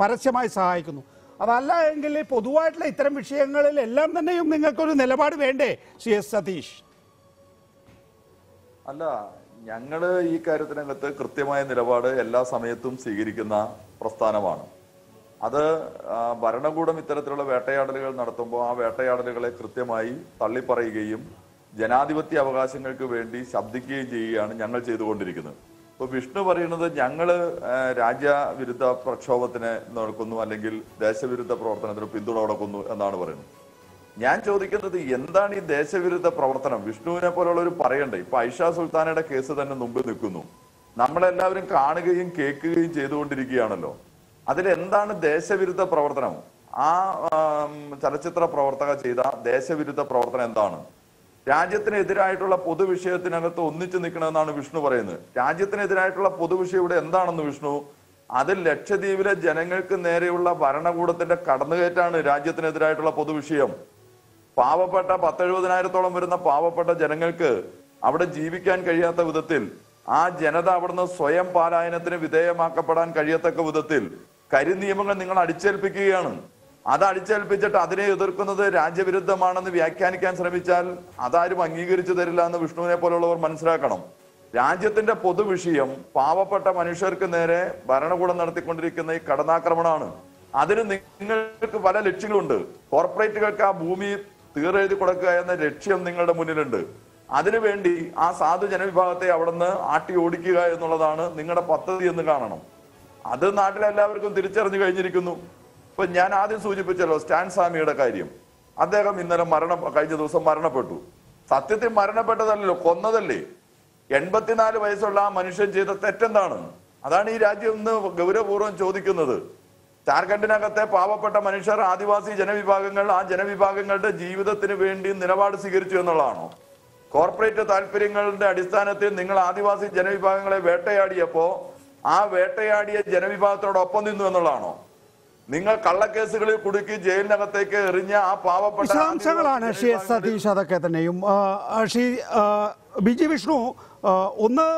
പരസ്യമായി സഹായിക്കുന്നു, അതല്ല എങ്കിൽ പൊതുവായിട്ടുള്ള ഇത്തരം വിഷയങ്ങളിൽ എല്ലാം തന്നെയും നിങ്ങൾക്കൊരു നിലപാട് വേണ്ടേ ശ്രീ എസ് സതീഷ്? അല്ല, ഞങ്ങൾ ഈ കാര്യത്തിനകത്ത് കൃത്യമായ നിലപാട് എല്ലാ സമയത്തും സ്വീകരിക്കുന്ന പ്രസ്ഥാനമാണ്. അത് ഭരണകൂടം ഇത്തരത്തിലുള്ള വേട്ടയാടലുകൾ നടത്തുമ്പോൾ ആ വേട്ടയാടലുകളെ കൃത്യമായി തള്ളിപ്പറയുകയും ജനാധിപത്യ അവകാശങ്ങൾക്ക് വേണ്ടി ശബ്ദിക്കുകയും ചെയ്യുകയാണ് ഞങ്ങൾ ചെയ്തുകൊണ്ടിരിക്കുന്നത്. ഇപ്പോൾ വിഷ്ണു പറയുന്നത് ഞങ്ങൾ രാജ്യവിരുദ്ധ പ്രക്ഷോഭത്തിന് നടക്കുന്നു അല്ലെങ്കിൽ ദേശവിരുദ്ധ പ്രവർത്തനത്തിന് പിന്തുണ കൊടുക്കുന്നു എന്നാണ് പറയുന്നത്. ഞാൻ ചോദിക്കുന്നത് എന്താണ് ഈ ദേശവിരുദ്ധ പ്രവർത്തനം? വിഷ്ണുവിനെ പോലുള്ളവർ പറയണ്ടേ? ഇപ്പൊ ഐഷ സുൽത്താനയുടെ കേസ് തന്നെ മുമ്പിൽ നിൽക്കുന്നു, നമ്മളെല്ലാവരും കാണുകയും കേൾക്കുകയും ചെയ്തുകൊണ്ടിരിക്കുകയാണല്ലോ. അതിലെന്താണ് ദേശവിരുദ്ധ പ്രവർത്തനം? ആ ചലച്ചിത്ര പ്രവർത്തക ചെയ്ത ദേശവിരുദ്ധ പ്രവർത്തനം എന്താണ്? രാജ്യത്തിനെതിരായിട്ടുള്ള പൊതുവിഷയത്തിനകത്ത് ഒന്നിച്ചു നിൽക്കണമെന്നാണ് വിഷ്ണു പറയുന്നത്. രാജ്യത്തിനെതിരായിട്ടുള്ള പൊതുവിഷയം ഇവിടെ എന്താണെന്ന് വിഷ്ണു? അത് ലക്ഷദ്വീപിലെ ജനങ്ങൾക്ക് നേരെയുള്ള ഭരണകൂടത്തിന്റെ കടന്നുകയറ്റാണ് രാജ്യത്തിനെതിരായിട്ടുള്ള പൊതുവിഷയം. പാവപ്പെട്ട പത്തെഴുപതിനായിരത്തോളം വരുന്ന പാവപ്പെട്ട ജനങ്ങൾക്ക് അവിടെ ജീവിക്കാൻ കഴിയാത്ത വിധത്തിൽ, ആ ജനത അവിടുന്ന് സ്വയം പാലായനത്തിന് വിധേയമാക്കപ്പെടാൻ കഴിയത്തക്ക വിധത്തിൽ കരിനിയമങ്ങൾ നിങ്ങൾ അടിച്ചേൽപ്പിക്കുകയാണ്. അത് അടിച്ചേൽപ്പിച്ചിട്ട് അതിനെ എതിർക്കുന്നത് രാജ്യവിരുദ്ധമാണെന്ന് വ്യാഖ്യാനിക്കാൻ ശ്രമിച്ചാൽ അതാരും അംഗീകരിച്ചു തരില്ല എന്ന് വിഷ്ണുവിനെ പോലുള്ളവർ മനസ്സിലാക്കണം. രാജ്യത്തിന്റെ പൊതുവിഷയം പാവപ്പെട്ട മനുഷ്യർക്ക് നേരെ ഭരണകൂടം നടത്തിക്കൊണ്ടിരിക്കുന്ന ഈ കടന്നാക്രമണമാണ്. അതിന് നിങ്ങൾക്ക് പല ലക്ഷ്യങ്ങളുണ്ട്. കോർപ്പറേറ്റുകൾക്ക് ആ ഭൂമി തീറെഴുതി കൊടുക്കുക എന്ന ലക്ഷ്യം നിങ്ങളുടെ മുന്നിലുണ്ട്. അതിനുവേണ്ടി ആ സാധു ജനവിഭാഗത്തെ അവിടുന്ന് ആട്ടി ഓടിക്കുക എന്നുള്ളതാണ് നിങ്ങളുടെ പദ്ധതി എന്ന് കാണണം. അത് നാട്ടിലെല്ലാവർക്കും തിരിച്ചറിഞ്ഞു കഴിഞ്ഞിരിക്കുന്നു. ഇപ്പൊ ഞാൻ ആദ്യം സൂചിപ്പിച്ചല്ലോ സ്റ്റാൻ സ്വാമിയുടെ കാര്യം. അദ്ദേഹം ഇന്നലെ മരണ കഴിഞ്ഞ ദിവസം മരണപ്പെട്ടു. സത്യത്തിൽ മരണപ്പെട്ടതല്ലോ, കൊന്നതല്ലേ. എൺപത്തിനാല് വയസ്സുള്ള ആ മനുഷ്യൻ ചെയ്ത തെറ്റെന്താണ്? അതാണ് ഈ രാജ്യം ഇന്ന് ഗൗരവപൂർവ്വം ചോദിക്കുന്നത്. ജാർഖണ്ഡിനകത്തെ പാവപ്പെട്ട മനുഷ്യർ, ആദിവാസി ജനവിഭാഗങ്ങൾ, ആ ജനവിഭാഗങ്ങളുടെ ജീവിതത്തിന് വേണ്ടി നിലപാട് സ്വീകരിച്ചു എന്നുള്ളതാണോ? കോർപ്പറേറ്റ് താല്പര്യങ്ങളുടെ അടിസ്ഥാനത്തിൽ നിങ്ങൾ ആദിവാസി ജനവിഭാഗങ്ങളെ വേട്ടയാടിയപ്പോൾ ആ വേട്ടയാടിയ ജനവിഭാഗത്തോടൊപ്പം നിന്നു എന്നുള്ളതാണോ? നിങ്ങൾ കള്ളക്കേസുകളിൽ കുടുക്കി ജയിലിനകത്തേക്ക് എറിഞ്ഞ ആ പാവപ്പെട്ട വിശദാംശങ്ങളാണ് സതീഷ്. അതൊക്കെ തന്നെയും ബി ജി വിഷ്ണു. ഒന്ന്,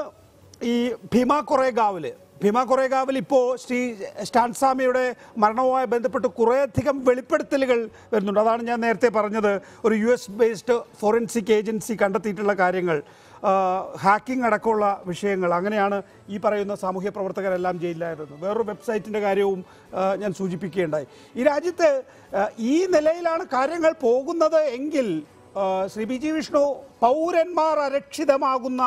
ഈ ഭീമാ കൊറേഗാവില് ഭീമാ കൊറേഗാവിൽ ഇപ്പോൾ ശ്രീ സ്റ്റാൻ സ്വാമിയുടെ മരണവുമായി ബന്ധപ്പെട്ട് കുറേയധികം വെളിപ്പെടുത്തലുകൾ വരുന്നുണ്ട്. അതാണ് ഞാൻ നേരത്തെ പറഞ്ഞത്, ഒരു U S based forensic agency കണ്ടെത്തിയിട്ടുള്ള കാര്യങ്ങൾ, ഹാക്കിംഗ് അടക്കമുള്ള വിഷയങ്ങൾ. അങ്ങനെയാണ് ഈ പറയുന്ന സാമൂഹ്യ പ്രവർത്തകരെല്ലാം ജയിലിലായത്. വേറൊരു വെബ്സൈറ്റിൻ്റെ കാര്യവും ഞാൻ സൂചിപ്പിക്കുകയുണ്ടായി. ഈ രാജ്യത്ത് ഈ നിലയിലാണ് കാര്യങ്ങൾ പോകുന്നത് എങ്കിൽ ശ്രീ ബി ജി വിഷ്ണു, പൗരന്മാർ അരക്ഷിതമാകുന്ന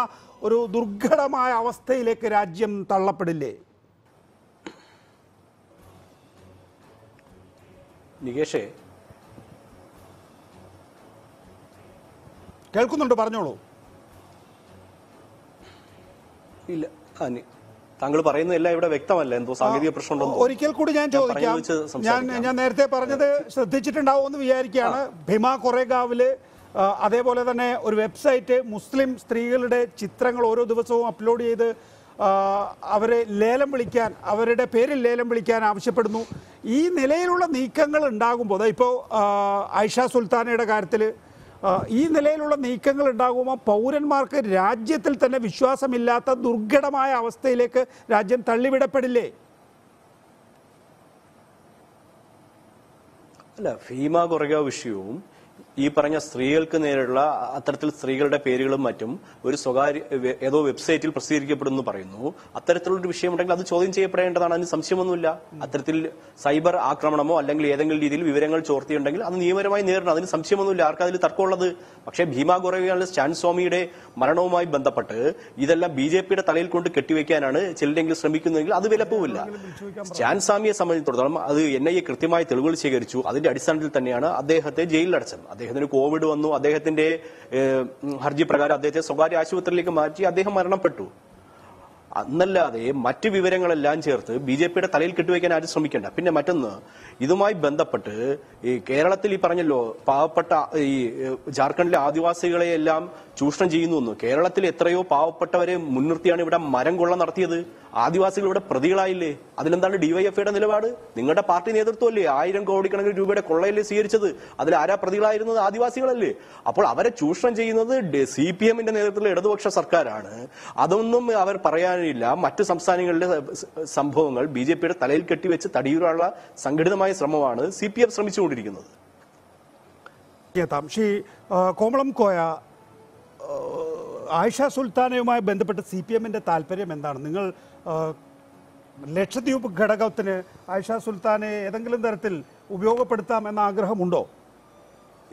ഒരു ദുർഘടമായ അവസ്ഥയിലേക്ക് രാജ്യം തള്ളപ്പെടില്ലേ? നികേഷേ, കേൾക്കുന്നുണ്ട്, പറഞ്ഞോളൂ. ഇല്ല, താങ്കൾ പറയുന്നതെല്ലാം ഇവിടെ വ്യക്തമല്ല. എന്തോ സാങ്കേതിക പ്രശ്നം. ഒരിക്കൽ കൂടി ഞാൻ ചോദിക്കാം. ഞാൻ ഞാൻ നേരത്തെ പറഞ്ഞത് ശ്രദ്ധിച്ചിട്ടുണ്ടാവുമെന്ന് വിചാരിക്കുകയാണ്. ഭീമാ കൊറേഗാവില് അതേപോലെ തന്നെ ഒരു വെബ്സൈറ്റ് മുസ്ലിം സ്ത്രീകളുടെ ചിത്രങ്ങൾ ഓരോ ദിവസവും അപ്ലോഡ് ചെയ്ത് അവരെ ലേലം വിളിക്കാൻ, അവരുടെ പേരിൽ ലേലം വിളിക്കാൻ ആവശ്യപ്പെടുന്നു. ഈ നിലയിലുള്ള നീക്കങ്ങൾ ഉണ്ടാകുമ്പോൾ, ഇപ്പോൾ ആയിഷ സുൽത്താനയുടെ കാര്യത്തിൽ ഈ നിലയിലുള്ള നീക്കങ്ങൾ ഉണ്ടാകുമ്പോൾ പൗരന്മാർക്ക് രാജ്യത്തിൽ തന്നെ വിശ്വാസമില്ലാത്ത ദുർഘടമായ അവസ്ഥയിലേക്ക് രാജ്യം തള്ളിവിടപ്പെടില്ലേ? അല്ല, ഭീമാ കൊറേഗാവ് വിഷയവും ഈ പറഞ്ഞ സ്ത്രീകൾക്ക് നേരെയുള്ള അത്തരത്തിൽ സ്ത്രീകളുടെ പേരുകളും മറ്റും ഒരു സ്വകാര്യ ഏതോ വെബ്സൈറ്റിൽ പ്രസിദ്ധീകരിക്കപ്പെടുന്നു പറയുന്നു. അത്തരത്തിലുള്ള ഒരു വിഷയമുണ്ടെങ്കിൽ അത് ചോദ്യം ചെയ്യപ്പെടേണ്ടതാണ്. അതിന് സംശയമൊന്നുമില്ല. അത്തരത്തിൽ സൈബർ ആക്രമണമോ അല്ലെങ്കിൽ ഏതെങ്കിലും രീതിയിൽ വിവരങ്ങൾ ചോർത്തിയുണ്ടെങ്കിൽ അത് നിയമപരമായി നേരിടണം. അതിന് സംശയമൊന്നുമില്ല. ആർക്കും അതിൽ തർക്കമുള്ളത്. പക്ഷേ ഭീമാ കൊറേഗാവിലെ സ്റ്റാൻ സ്വാമിയുടെ മരണവുമായി ബന്ധപ്പെട്ട് ഇതെല്ലാം ബി ജെ പിയുടെ തലയിൽ കൊണ്ട് കെട്ടിവെക്കാനാണ് ചിലരെങ്കിലും ശ്രമിക്കുന്നതെങ്കിൽ അത് വിലപ്പോവില്ല. സ്റ്റാൻ സ്വാമിയെ സംബന്ധിച്ചിടത്തോളം അത് എൻ ഐ എ കൃത്യമായ തെളിവുകൾ ശേഖരിച്ചു. അതിന്റെ അടിസ്ഥാനത്തിൽ തന്നെയാണ് അദ്ദേഹത്തെ ജയിലിലടച്ചത്. അദ്ദേഹത്തിന് കോവിഡ് വന്നു. അദ്ദേഹത്തിന്റെ ഹർജി പ്രകാരം അദ്ദേഹത്തെ സ്വകാര്യ ആശുപത്രിയിലേക്ക് മാറ്റി. അദ്ദേഹം മരണപ്പെട്ടു. അന്നല്ലാതെ മറ്റു വിവരങ്ങളെല്ലാം ചേർത്ത് ബി ജെ പിയുടെ തലയിൽ കെട്ടിവെക്കാൻ ആരും ശ്രമിക്കേണ്ട. പിന്നെ മറ്റൊന്ന്, ഇതുമായി ബന്ധപ്പെട്ട് ഈ കേരളത്തിൽ ഈ പറഞ്ഞല്ലോ പാവപ്പെട്ട ഈ ജാർഖണ്ഡിലെ ആദിവാസികളെയെല്ലാം ചൂഷണം ചെയ്യുന്നു. കേരളത്തിൽ എത്രയോ പാവപ്പെട്ടവരെ മുൻനിർത്തിയാണ് ഇവിടെ മരം കൊള്ള നടത്തിയത്. ആദിവാസികൾ ഇവിടെ പ്രതികളായില്ലേ? അതിലെന്താണ് ഡിവൈഎഫ്ഐയുടെ നിലപാട്? നിങ്ങളുടെ പാർട്ടി നേതൃത്വമല്ലേ ആയിരം കോടിക്കണക്കിന് രൂപയുടെ കൊള്ളയല്ലേ സ്വീകരിച്ചത്? അതിൽ ആരാ പ്രതികളായിരുന്നത്? ആദിവാസികളല്ലേ? അപ്പോൾ അവരെ ചൂഷണം ചെയ്യുന്നത് സി പി എമ്മിന്റെ നേതൃത്വത്തിലുള്ള ഇടതുപക്ഷ സർക്കാരാണ്. അതൊന്നും അവർ പറയാനില്ല. മറ്റു സംസ്ഥാനങ്ങളിലെ സംഭവങ്ങൾ ബി ജെ പിയുടെ തലയിൽ കെട്ടിവെച്ച് തടിയൂരാനുള്ള സംഘടിതമായ ശ്രമമാണ് സി പി എം ശ്രമിച്ചുകൊണ്ടിരിക്കുന്നത്. ശ്രീ കോമളം കോയ, ആയിഷ സുൽത്താനയുമായി ബന്ധപ്പെട്ട് സി പി എമ്മിൻ്റെ താല്പര്യം എന്താണ്? നിങ്ങൾ ലക്ഷദ്വീപ് ഘടകത്തിന് ആയിഷ സുൽത്താനെ ഏതെങ്കിലും തരത്തിൽ ഉപയോഗപ്പെടുത്താം എന്ന ആഗ്രഹമുണ്ടോ?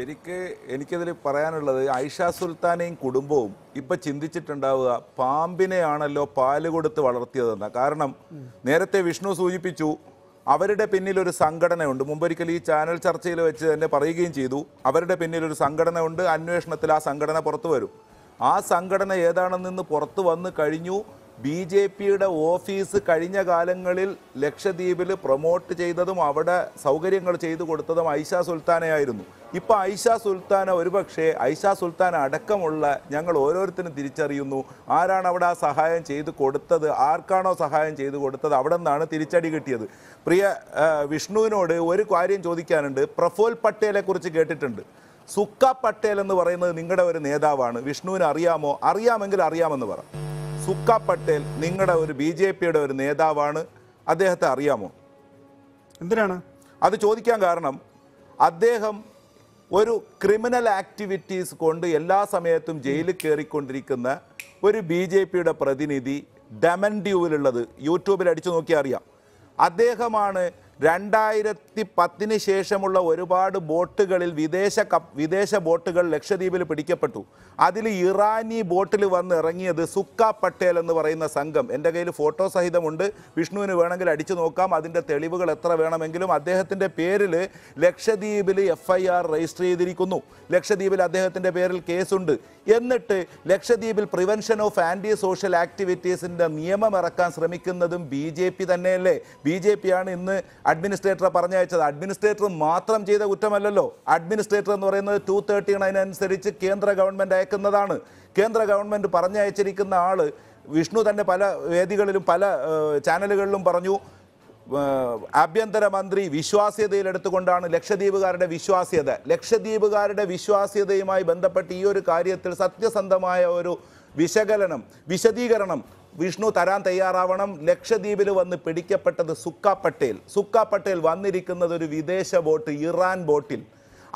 എനിക്ക് എനിക്കതിൽ പറയാനുള്ളത്, ആയിഷ സുൽത്താനയും കുടുംബവും ഇപ്പം ചിന്തിച്ചിട്ടുണ്ടാവുക പാമ്പിനെയാണല്ലോ പാല് കൊടുത്ത് വളർത്തിയതെന്ന. കാരണം നേരത്തെ വിഷ്ണു സൂചിപ്പിച്ചു, അവരുടെ പിന്നിലൊരു സംഘടനയുണ്ട്. മുമ്പൊരിക്കൽ ഈ ചാനൽ ചർച്ചയിൽ വെച്ച് തന്നെ പറയുകയും ചെയ്തു, അവരുടെ പിന്നിലൊരു സംഘടനയുണ്ട്. അന്വേഷണത്തിൽ ആ സംഘടന പുറത്തു വരും. ആ സംഘടന ഏതാണെന്ന് പുറത്തു വന്നു കഴിഞ്ഞു. ബി ജെ പിയുടെ ഓഫീസ് കഴിഞ്ഞ കാലങ്ങളിൽ ലക്ഷദ്വീപിൽ പ്രൊമോട്ട് ചെയ്തതും അവിടെ സൗകര്യങ്ങൾ ചെയ്തു കൊടുത്തതും ആയിഷ സുൽത്താനയായിരുന്നു. ഇപ്പോൾ ആയിഷ സുൽത്താന ഒരുപക്ഷെ ആയിഷ സുൽത്താന അടക്കമുള്ള ഞങ്ങൾ ഓരോരുത്തരും തിരിച്ചറിയുന്നു ആരാണ് അവിടെ ആ സഹായം ചെയ്ത് കൊടുത്തത്, ആർക്കാണോ സഹായം ചെയ്ത് കൊടുത്തത് അവിടെ നിന്നാണ് തിരിച്ചടി കിട്ടിയത്. പ്രിയ വിഷ്ണുവിനോട് ഒരു കാര്യം ചോദിക്കാനുണ്ട്. പ്രഫുൽ പട്ടേലെ കുറിച്ച് കേട്ടിട്ടുണ്ട്. സുക്ക പട്ടേൽ എന്ന് പറയുന്നത് നിങ്ങളുടെ ഒരു നേതാവാണ്. വിഷ്ണുവിന് അറിയാമോ? അറിയാമെങ്കിൽ അറിയാമെന്ന് പറ. സുക്ക പട്ടേൽ നിങ്ങളുടെ ഒരു ബി ജെ പിയുടെ ഒരു നേതാവാണ്. അദ്ദേഹത്തെ അറിയാമോ? എന്തിനാണ് അത് ചോദിക്കാൻ കാരണം? അദ്ദേഹം ഒരു ക്രിമിനൽ ആക്ടിവിറ്റീസ് കൊണ്ട് എല്ലാ സമയത്തും ജയിലിൽ കയറിക്കൊണ്ടിരിക്കുന്ന ഒരു ബി ജെ പിയുടെ പ്രതിനിധി ഡമൻ ഡ്യൂവിലുള്ളത് യൂട്യൂബിൽ അടിച്ചു നോക്കിയാൽ അറിയാം. അദ്ദേഹമാണ് രണ്ടായിരത്തി പത്തിന് ശേഷമുള്ള ഒരുപാട് ബോട്ടുകളിൽ വിദേശ വിദേശ ബോട്ടുകൾ ലക്ഷദ്വീപിൽ പിടിക്കപ്പെട്ടു. അതിൽ ഇറാനി ബോട്ടിൽ വന്ന് ഇറങ്ങിയത് സുക്ക പട്ടേൽ എന്ന് പറയുന്ന സംഘം. എൻ്റെ കയ്യിൽ ഫോട്ടോ സഹിതമുണ്ട്, വിഷ്ണുവിന് വേണമെങ്കിൽ അടിച്ചു നോക്കാം, അതിൻ്റെ തെളിവുകൾ എത്ര വേണമെങ്കിലും. അദ്ദേഹത്തിൻ്റെ പേരിൽ ലക്ഷദ്വീപിൽ എഫ് ഐ ആർ രജിസ്റ്റർ ചെയ്തിരിക്കുന്നു, ലക്ഷദ്വീപിൽ അദ്ദേഹത്തിൻ്റെ പേരിൽ കേസുണ്ട്. എന്നിട്ട് ലക്ഷദ്വീപിൽ പ്രിവെൻഷൻ ഓഫ് ആൻറ്റി സോഷ്യൽ ആക്ടിവിറ്റീസിൻ്റെ നിയമം ഇറക്കാൻ ശ്രമിക്കുന്നതും ബി ജെ പി തന്നെയല്ലേ? ബി ജെ പി ആണ് ഇന്ന് അഡ്മിനിസ്ട്രേറ്ററെ പറഞ്ഞയച്ചത്. അഡ്മിനിസ്ട്രേറ്റർ മാത്രം ചെയ്ത കുറ്റമല്ലല്ലോ. അഡ്മിനിസ്ട്രേറ്റർ എന്ന് പറയുന്നത് ടു തേർട്ടി നയനുസരിച്ച് കേന്ദ്ര ഗവൺമെൻറ് അയക്കുന്നതാണ്. കേന്ദ്ര ഗവൺമെൻറ് പറഞ്ഞയച്ചിരിക്കുന്ന ആൾ, വിഷ്ണു തന്നെ പല വേദികളിലും പല ചാനലുകളിലും പറഞ്ഞു, ആഭ്യന്തരമന്ത്രി വിശ്വാസ്യതയിലെടുത്തുകൊണ്ടാണ് ലക്ഷദ്വീപുകാരുടെ വിശ്വാസ്യത. ലക്ഷദ്വീപുകാരുടെ വിശ്വാസ്യതയുമായി ബന്ധപ്പെട്ട് ഈ ഒരു കാര്യത്തിൽ സത്യസന്ധമായ ഒരു വിശകലനം വിശദീകരണം വിഷ്ണു തരാൻ തയ്യാറാവണം. ലക്ഷദ്വീപിൽ വന്ന് പിടിക്കപ്പെട്ടത് സുക്ക പട്ടേൽ. സുക്ക പട്ടേൽ വന്നിരിക്കുന്നത് ഒരു വിദേശ ബോട്ട്, ഇറാൻ ബോട്ടിൽ.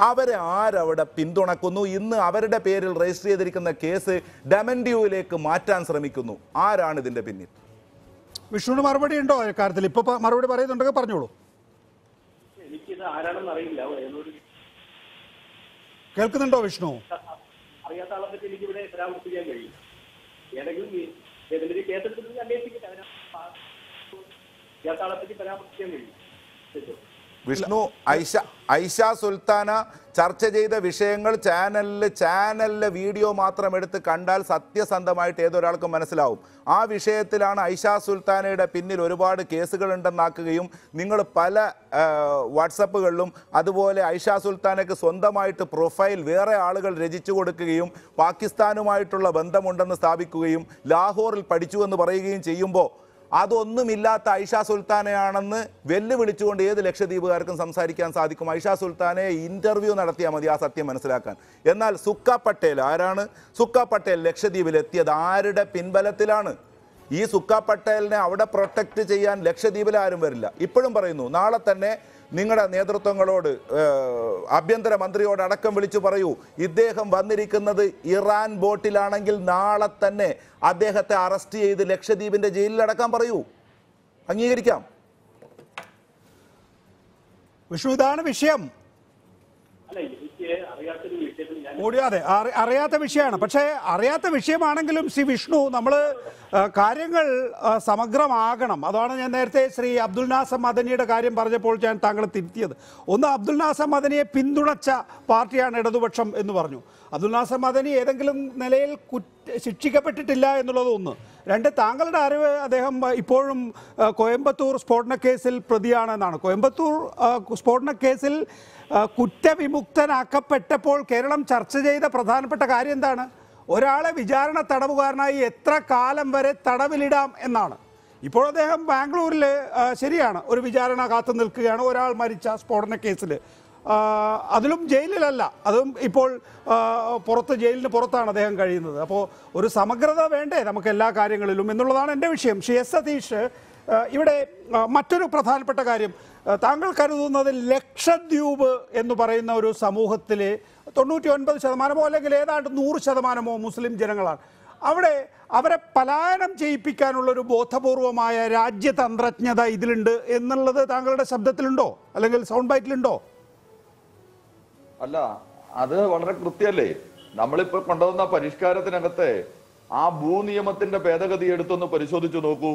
അവരെ ആരവിടെ പിന്തുണക്കുന്നു? ഇന്ന് അവരുടെ പേരിൽ രജിസ്റ്റർ ചെയ്തിരിക്കുന്ന കേസ് ഡമൻഡ്യൂവിലേക്ക് മാറ്റാൻ ശ്രമിക്കുന്നു. ആരാണ് ഇതിൻ്റെ പിന്നിൽ? വിഷ്ണുവിന് മറുപടി ഉണ്ടോ കാര്യത്തിൽ? ഇപ്പൊ മറുപടി പറയുന്നുണ്ടെങ്കിൽ പറഞ്ഞോളൂ. എനിക്കിത് ആരാണെന്ന് അറിയില്ല. കേൾക്കുന്നുണ്ടോ വിഷ്ണു? അറിയാത്ത ആളെ പറ്റി എനിക്ക് ഇവിടെ പരാമർശിക്കാൻ കഴിയും. ഏതെങ്കിലും ഏതെങ്കിലും കേസെടുത്തിട്ട് അന്വേഷിക്കട്ടെ, അറിയാത്ത ആളെ പറ്റി പരാമർശിക്കാൻ കഴിയും. വിഷ്ണു, ഐഷ ഐഷ സുൽത്താന ചർച്ച ചെയ്ത വിഷയങ്ങൾ ചാനലിൽ ചാനലിലെ വീഡിയോ മാത്രം എടുത്ത് കണ്ടാൽ സത്യസന്ധമായിട്ട് ഏതൊരാൾക്കും മനസ്സിലാവും. ആ വിഷയത്തിലാണ് ഐഷ സുൽത്താനയുടെ പിന്നിൽ ഒരുപാട് കേസുകളുണ്ടെന്നാക്കുകയും നിങ്ങൾ പല വാട്സപ്പുകളിലും അതുപോലെ ഐഷ സുൽത്താനയ്ക്ക് സ്വന്തമായിട്ട് പ്രൊഫൈൽ വേറെ ആളുകൾ രചിച്ചു കൊടുക്കുകയും പാകിസ്ഥാനുമായിട്ടുള്ള ബന്ധമുണ്ടെന്ന് സ്ഥാപിക്കുകയും ലാഹോറിൽ പഠിച്ചുവെന്ന് പറയുകയും ചെയ്യുമ്പോൾ അതൊന്നുമില്ലാത്ത ഐഷ സുൽത്താനയാണെന്ന് വെല്ലുവിളിച്ചുകൊണ്ട് ഏത് ലക്ഷദ്വീപുകാർക്കും സംസാരിക്കാൻ സാധിക്കും? ഐഷ സുൽത്താനെ ഇൻ്റർവ്യൂ നടത്തിയാൽ മതി ആ സത്യം മനസ്സിലാക്കാൻ. എന്നാൽ സുക്ക പട്ടേൽ ആരാണ്? സുക്ക പട്ടേൽ ലക്ഷദ്വീപിലെത്തിയത് ആരുടെ പിൻബലത്തിലാണ്? ഈ സുക്ക പട്ടേലിനെ അവിടെ പ്രൊട്ടക്റ്റ് ചെയ്യാൻ ലക്ഷദ്വീപിൽ ആരും വരില്ല. ഇപ്പോഴും പറയുന്നു, നാളെ തന്നെ നിങ്ങളുടെ നേതൃത്വങ്ങളോട് ആഭ്യന്തരമന്ത്രിയോട് അടക്കം വിളിച്ചു പറയൂ, ഇദ്ദേഹം വന്നിരിക്കുന്നത് ഇറാൻ ബോട്ടിലാണെങ്കിൽ നാളെ തന്നെ അദ്ദേഹത്തെ അറസ്റ്റ് ചെയ്ത് ലക്ഷദ്വീപിൻ്റെ ജയിലിലടക്കാൻ പറയൂ. അംഗീകരിക്കാം വിഷ്ണു? ഇതാണ് വിഷയം. ഓടിയാതെ അറിയാത്ത വിഷയമാണ്. പക്ഷേ അറിയാത്ത വിഷയമാണെങ്കിലും ശ്രീ വിഷ്ണു, നമ്മൾ കാര്യങ്ങൾ സമഗ്രമാകണം. അതാണ് ഞാൻ നേരത്തെ ശ്രീ അബ്ദുൽ നാസർ മദനിയുടെ കാര്യം പറഞ്ഞപ്പോൾ ഞാൻ താങ്കളെ തിരുത്തിയത്. ഒന്ന്, അബ്ദുൽ നാസർ മദനിയെ പിന്തുണച്ച പാർട്ടിയാണ് ഇടതുപക്ഷം എന്ന് പറഞ്ഞു. അബ്ദുൽ നാസർ മദനി ഏതെങ്കിലും നിലയിൽ ശിക്ഷിക്കപ്പെട്ടിട്ടില്ല എന്നുള്ളത് ഒന്ന്. രണ്ട്, താങ്കളുടെ അറിവ് അദ്ദേഹം ഇപ്പോഴും കോയമ്പത്തൂർ സ്ഫോടനക്കേസിൽ പ്രതിയാണെന്നാണ്. കോയമ്പത്തൂർ സ്ഫോടനക്കേസിൽ കുറ്റവിമുക്തനാക്കപ്പെട്ടപ്പോൾ കേരളം ചർച്ച ചെയ്ത പ്രധാനപ്പെട്ട കാര്യം എന്താണ്? ഒരാളെ വിചാരണ തടവുകാരനായി എത്ര കാലം വരെ തടവിലിടാം എന്നാണ്. ഇപ്പോൾ അദ്ദേഹം ബാംഗ്ലൂരിൽ ശരിയാണ് ഒരു വിചാരണ കാത്തു നിൽക്കുകയാണ്, ഒരാൾ മരിച്ച സ്ഫോടന കേസിൽ. അതിലും ജയിലിലല്ല, അതും ഇപ്പോൾ പുറത്ത്, ജയിലിന് പുറത്താണ് അദ്ദേഹം കഴിയുന്നത്. അപ്പോൾ ഒരു സമഗ്രത വേണ്ടേ നമുക്ക് എല്ലാ കാര്യങ്ങളിലും എന്നുള്ളതാണ് എൻ്റെ വിഷയം. ശ്രീ എസ് സതീഷ്, ഇവിടെ മറ്റൊരു പ്രധാനപ്പെട്ട കാര്യം താങ്കൾ കരുതുന്നത്, ലക്ഷദ്വീപ് എന്ന് പറയുന്ന ഒരു സമൂഹത്തിലെ തൊണ്ണൂറ്റി ഒൻപത് ശതമാനമോ അല്ലെങ്കിൽ ഏതാണ്ട് നൂറ് ശതമാനമോ മുസ്ലിം ജനങ്ങളാണ്. അവിടെ അവരെ പലായനം ചെയ്യിപ്പിക്കാനുള്ളൊരു ബോധപൂർവമായ രാജ്യതന്ത്രജ്ഞത ഇതിലുണ്ട് എന്നുള്ളത് താങ്കളുടെ ശബ്ദത്തിലുണ്ടോ അല്ലെങ്കിൽ സൗണ്ട് ബൈറ്റിലുണ്ടോ? അല്ല, അത് വളരെ കൃത്യല്ലേ. നമ്മളിപ്പോൾ കൊണ്ടുവന്ന പരിഷ്കാരത്തിനകത്തെ ആ ഭൂനിയമത്തിന്റെ ഭേദഗതി എടുത്തൊന്ന് പരിശോധിച്ചു നോക്കൂ.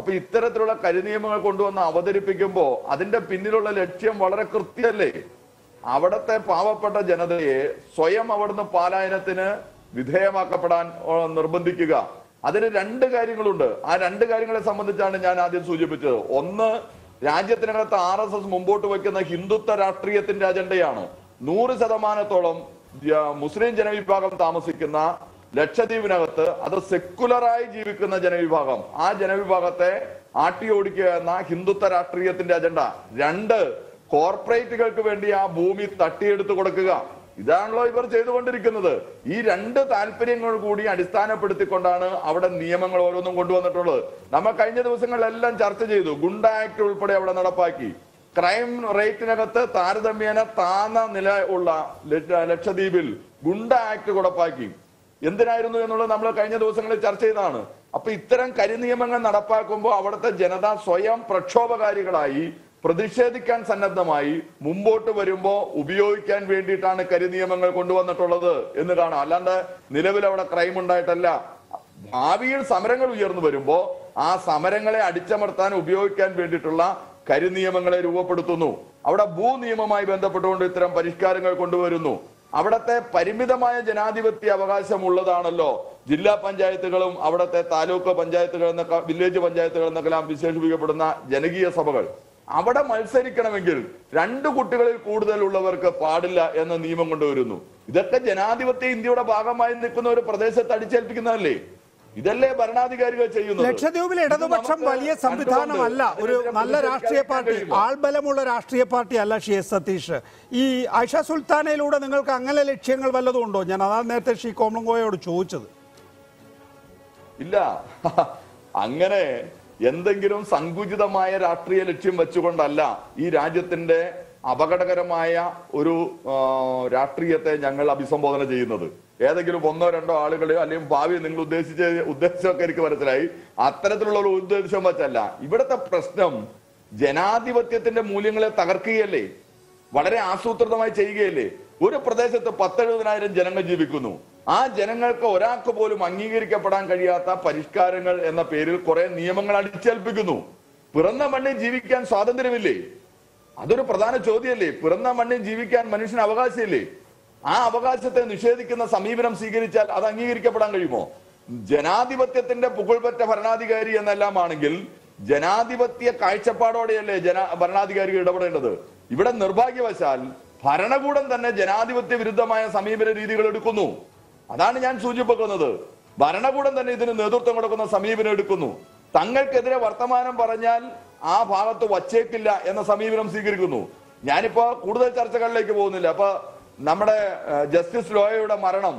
അപ്പൊ ഇത്തരത്തിലുള്ള കരിനിയമങ്ങൾ കൊണ്ടുവന്ന് അവതരിപ്പിക്കുമ്പോൾ അതിന്റെ പിന്നിലുള്ള ലക്ഷ്യം വളരെ കൃത്യമല്ലേ. അവിടത്തെ പാവപ്പെട്ട ജനതയെ സ്വയം അവിടുന്ന് പാലായനത്തിന് വിധേയമാക്കപ്പെടാൻ നിർബന്ധിക്കുക. അതിന് രണ്ട് കാര്യങ്ങളുണ്ട്. ആ രണ്ട് കാര്യങ്ങളെ സംബന്ധിച്ചാണ് ഞാൻ ആദ്യം സൂചിപ്പിച്ചത്. ഒന്ന്, രാജ്യത്തിനകത്ത് ആർ എസ് എസ് മുമ്പോട്ട് വയ്ക്കുന്ന ഹിന്ദുത്വ രാഷ്ട്രീയത്തിന്റെ അജണ്ടയാണ്. നൂറ് ശതമാനത്തോളം മുസ്ലിം ജനവിഭാഗം താമസിക്കുന്ന ലക്ഷദ്വീപിനകത്ത് അത് സെക്കുലറായി ജീവിക്കുന്ന ജനവിഭാഗം, ആ ജനവിഭാഗത്തെ ആട്ടി ഓടിക്കുക എന്ന ഹിന്ദുത്വ രാഷ്ട്രീയത്തിന്റെ അജണ്ട. രണ്ട്, കോർപ്പറേറ്റുകൾക്ക് വേണ്ടി ആ ഭൂമി തട്ടിയെടുത്ത് കൊടുക്കുക. ഇതാണല്ലോ ഇവർ ചെയ്തുകൊണ്ടിരിക്കുന്നത്. ഈ രണ്ട് താല്പര്യങ്ങൾ കൂടി അടിസ്ഥാനപ്പെടുത്തിക്കൊണ്ടാണ് അവിടെ നിയമങ്ങൾ ഓരോന്നും കൊണ്ടുവന്നിട്ടുള്ളത്. നമ്മൾ കഴിഞ്ഞ ദിവസങ്ങളിലെല്ലാം ചർച്ച ചെയ്തു. ഗുണ്ട ആക്ട് ഉൾപ്പെടെ അവിടെ നടപ്പാക്കി. ക്രൈം റേറ്റിനകത്ത് താരതമ്യേന താന്ന നില ഉള്ള ലക്ഷദ്വീപിൽ ഗുണ്ട ആക്ട് നടപ്പാക്കി. എന്തിനായിരുന്നു എന്നുള്ളത് നമ്മൾ കഴിഞ്ഞ ദിവസങ്ങളിൽ ചർച്ച ചെയ്തതാണ്. അപ്പൊ ഇത്തരം കരിനിയമങ്ങൾ നടപ്പാക്കുമ്പോൾ അവിടുത്തെ ജനത സ്വയം പ്രക്ഷോഭകാരികളായി പ്രതിഷേധിക്കാൻ സന്നദ്ധമായി മുമ്പോട്ട് വരുമ്പോൾ ഉപയോഗിക്കാൻ വേണ്ടിയിട്ടാണ് കരിനിയമങ്ങൾ കൊണ്ടുവന്നിട്ടുള്ളത് എന്ന് കാണാം. അല്ലാണ്ട് നിലവിൽ അവിടെ ക്രൈം ഉണ്ടായിട്ടല്ല. ഭാവിയിൽ സമരങ്ങൾ ഉയർന്നു വരുമ്പോൾ ആ സമരങ്ങളെ അടിച്ചമർത്താൻ ഉപയോഗിക്കാൻ വേണ്ടിയിട്ടുള്ള കരിനിയമങ്ങളെ രൂപപ്പെടുത്തുന്നു. അവിടെ ഭൂനിയമവുമായി ബന്ധപ്പെട്ടുകൊണ്ട് ഇത്തരം പരിഷ്കാരങ്ങൾ കൊണ്ടുവരുന്നു. അവിടത്തെ പരിമിതമായ ജനാധിപത്യ അവകാശം ഉള്ളതാണല്ലോ ജില്ലാ പഞ്ചായത്തുകളും അവിടത്തെ താലൂക്ക് പഞ്ചായത്തുകൾ എന്നൊക്കെ വില്ലേജ് പഞ്ചായത്തുകൾ എന്നൊക്കെല്ലാം വിശേഷിപ്പിക്കപ്പെടുന്ന ജനകീയ സഭകൾ. അവിടെ മത്സരിക്കണമെങ്കിൽ രണ്ട് കുട്ടികളിൽ കൂടുതൽ ഉള്ളവർക്ക് പാടില്ല എന്ന നിയമം കൊണ്ടുവരുന്നു. ഇതൊക്കെ ജനാധിപത്യ ഇന്ത്യയുടെ ഭാഗമായി നിൽക്കുന്ന ഒരു പ്രദേശത്ത് അടിച്ചേൽപ്പിക്കുന്നതല്ലേ? ഇതല്ലേ ഭരണാധികാരികൾ ചെയ്യുന്നത്? ലക്ഷദ്വീപിൽ ഇടതുപക്ഷം വലിയ സംവിധാനമല്ല, ഒരു നല്ല രാഷ്ട്രീയ പാർട്ടി, ആൾബലമുള്ള രാഷ്ട്രീയ പാർട്ടി അല്ല. ഷി എസ് സതീഷ്, ഈ ആയിഷ സുൽത്താനയിലൂടെ നിങ്ങൾക്ക് അങ്ങനെ ലക്ഷ്യങ്ങൾ വല്ലതും ഉണ്ടോ? ഞാൻ അതാണ് നേരത്തെ ഷീ കോമളങ്കോയോട് ചോദിച്ചത്. ഇല്ല, അങ്ങനെ എന്തെങ്കിലും സങ്കുചിതമായ രാഷ്ട്രീയ ലക്ഷ്യം വെച്ചുകൊണ്ടല്ല ഈ രാജ്യത്തിന്റെ അപകടകരമായ ഒരു രാഷ്ട്രീയത്തെ ഞങ്ങൾ അഭിസംബോധന ചെയ്യുന്നത്. ഏതെങ്കിലും ഒന്നോ രണ്ടോ ആളുകളെയോ അല്ലെങ്കിൽ ഭാവി നിങ്ങൾ ഉദ്ദേശിച്ച ഉദ്ദേശമൊക്കെ എനിക്ക് മനസ്സിലായി, അത്തരത്തിലുള്ള ഒരു ഉദ്ദേശം വച്ചല്ല. ഇവിടുത്തെ പ്രശ്നം ജനാധിപത്യത്തിന്റെ മൂല്യങ്ങളെ തകർക്കുകയല്ലേ, വളരെ ആസൂത്രിതമായി ചെയ്യുകയല്ലേ? ഒരു പ്രദേശത്ത് പത്തെഴുപതിനായിരം ജനങ്ങൾ ജീവിക്കുന്നു. ആ ജനങ്ങൾക്ക് ഒരാൾക്ക് പോലും അംഗീകരിക്കപ്പെടാൻ കഴിയാത്ത പരിഷ്കാരങ്ങൾ എന്ന പേരിൽ കുറെ നിയമങ്ങൾ അടിച്ചേൽപ്പിക്കുന്നു. പിറന്ന മണ്ണിൽ ജീവിക്കാൻ സ്വാതന്ത്ര്യമില്ലേ? അതൊരു പ്രധാന ചോദ്യമല്ലേ? പിറന്ന മണ്ണിൽ ജീവിക്കാൻ മനുഷ്യന് അവകാശമില്ലേ? ആ അവകാശത്തെ നിഷേധിക്കുന്ന സമീപനം സ്വീകരിച്ചാൽ അത് അംഗീകരിക്കപ്പെടാൻ കഴിയുമോ? ജനാധിപത്യത്തിന്റെ പുകൾപറ്റ ഭരണാധികാരി എന്നെല്ലാം ആണെങ്കിൽ ജനാധിപത്യ കാഴ്ചപ്പാടോടെയല്ലേ ജന ഭരണാധികാരികൾ ഇടപെടേണ്ടത്? ഇവിടെ നിർഭാഗ്യവശാൽ ഭരണകൂടം തന്നെ ജനാധിപത്യ വിരുദ്ധമായ സമീപന രീതികൾ എടുക്കുന്നു. അതാണ് ഞാൻ സൂചിപ്പിക്കുന്നത്. ഭരണകൂടം തന്നെ ഇതിന് നേതൃത്വം കൊടുക്കുന്ന സമീപനം എടുക്കുന്നു. തങ്ങൾക്കെതിരെ വർത്തമാനം പറഞ്ഞാൽ ആ ഭാഗത്ത് വച്ചേക്കില്ല എന്ന സമീപനം സ്വീകരിക്കുന്നു. ഞാനിപ്പോ കൂടുതൽ ചർച്ചകളിലേക്ക് പോകുന്നില്ല. അപ്പൊ നമ്മുടെ ജസ്റ്റിസ് ലോയയുടെ മരണം,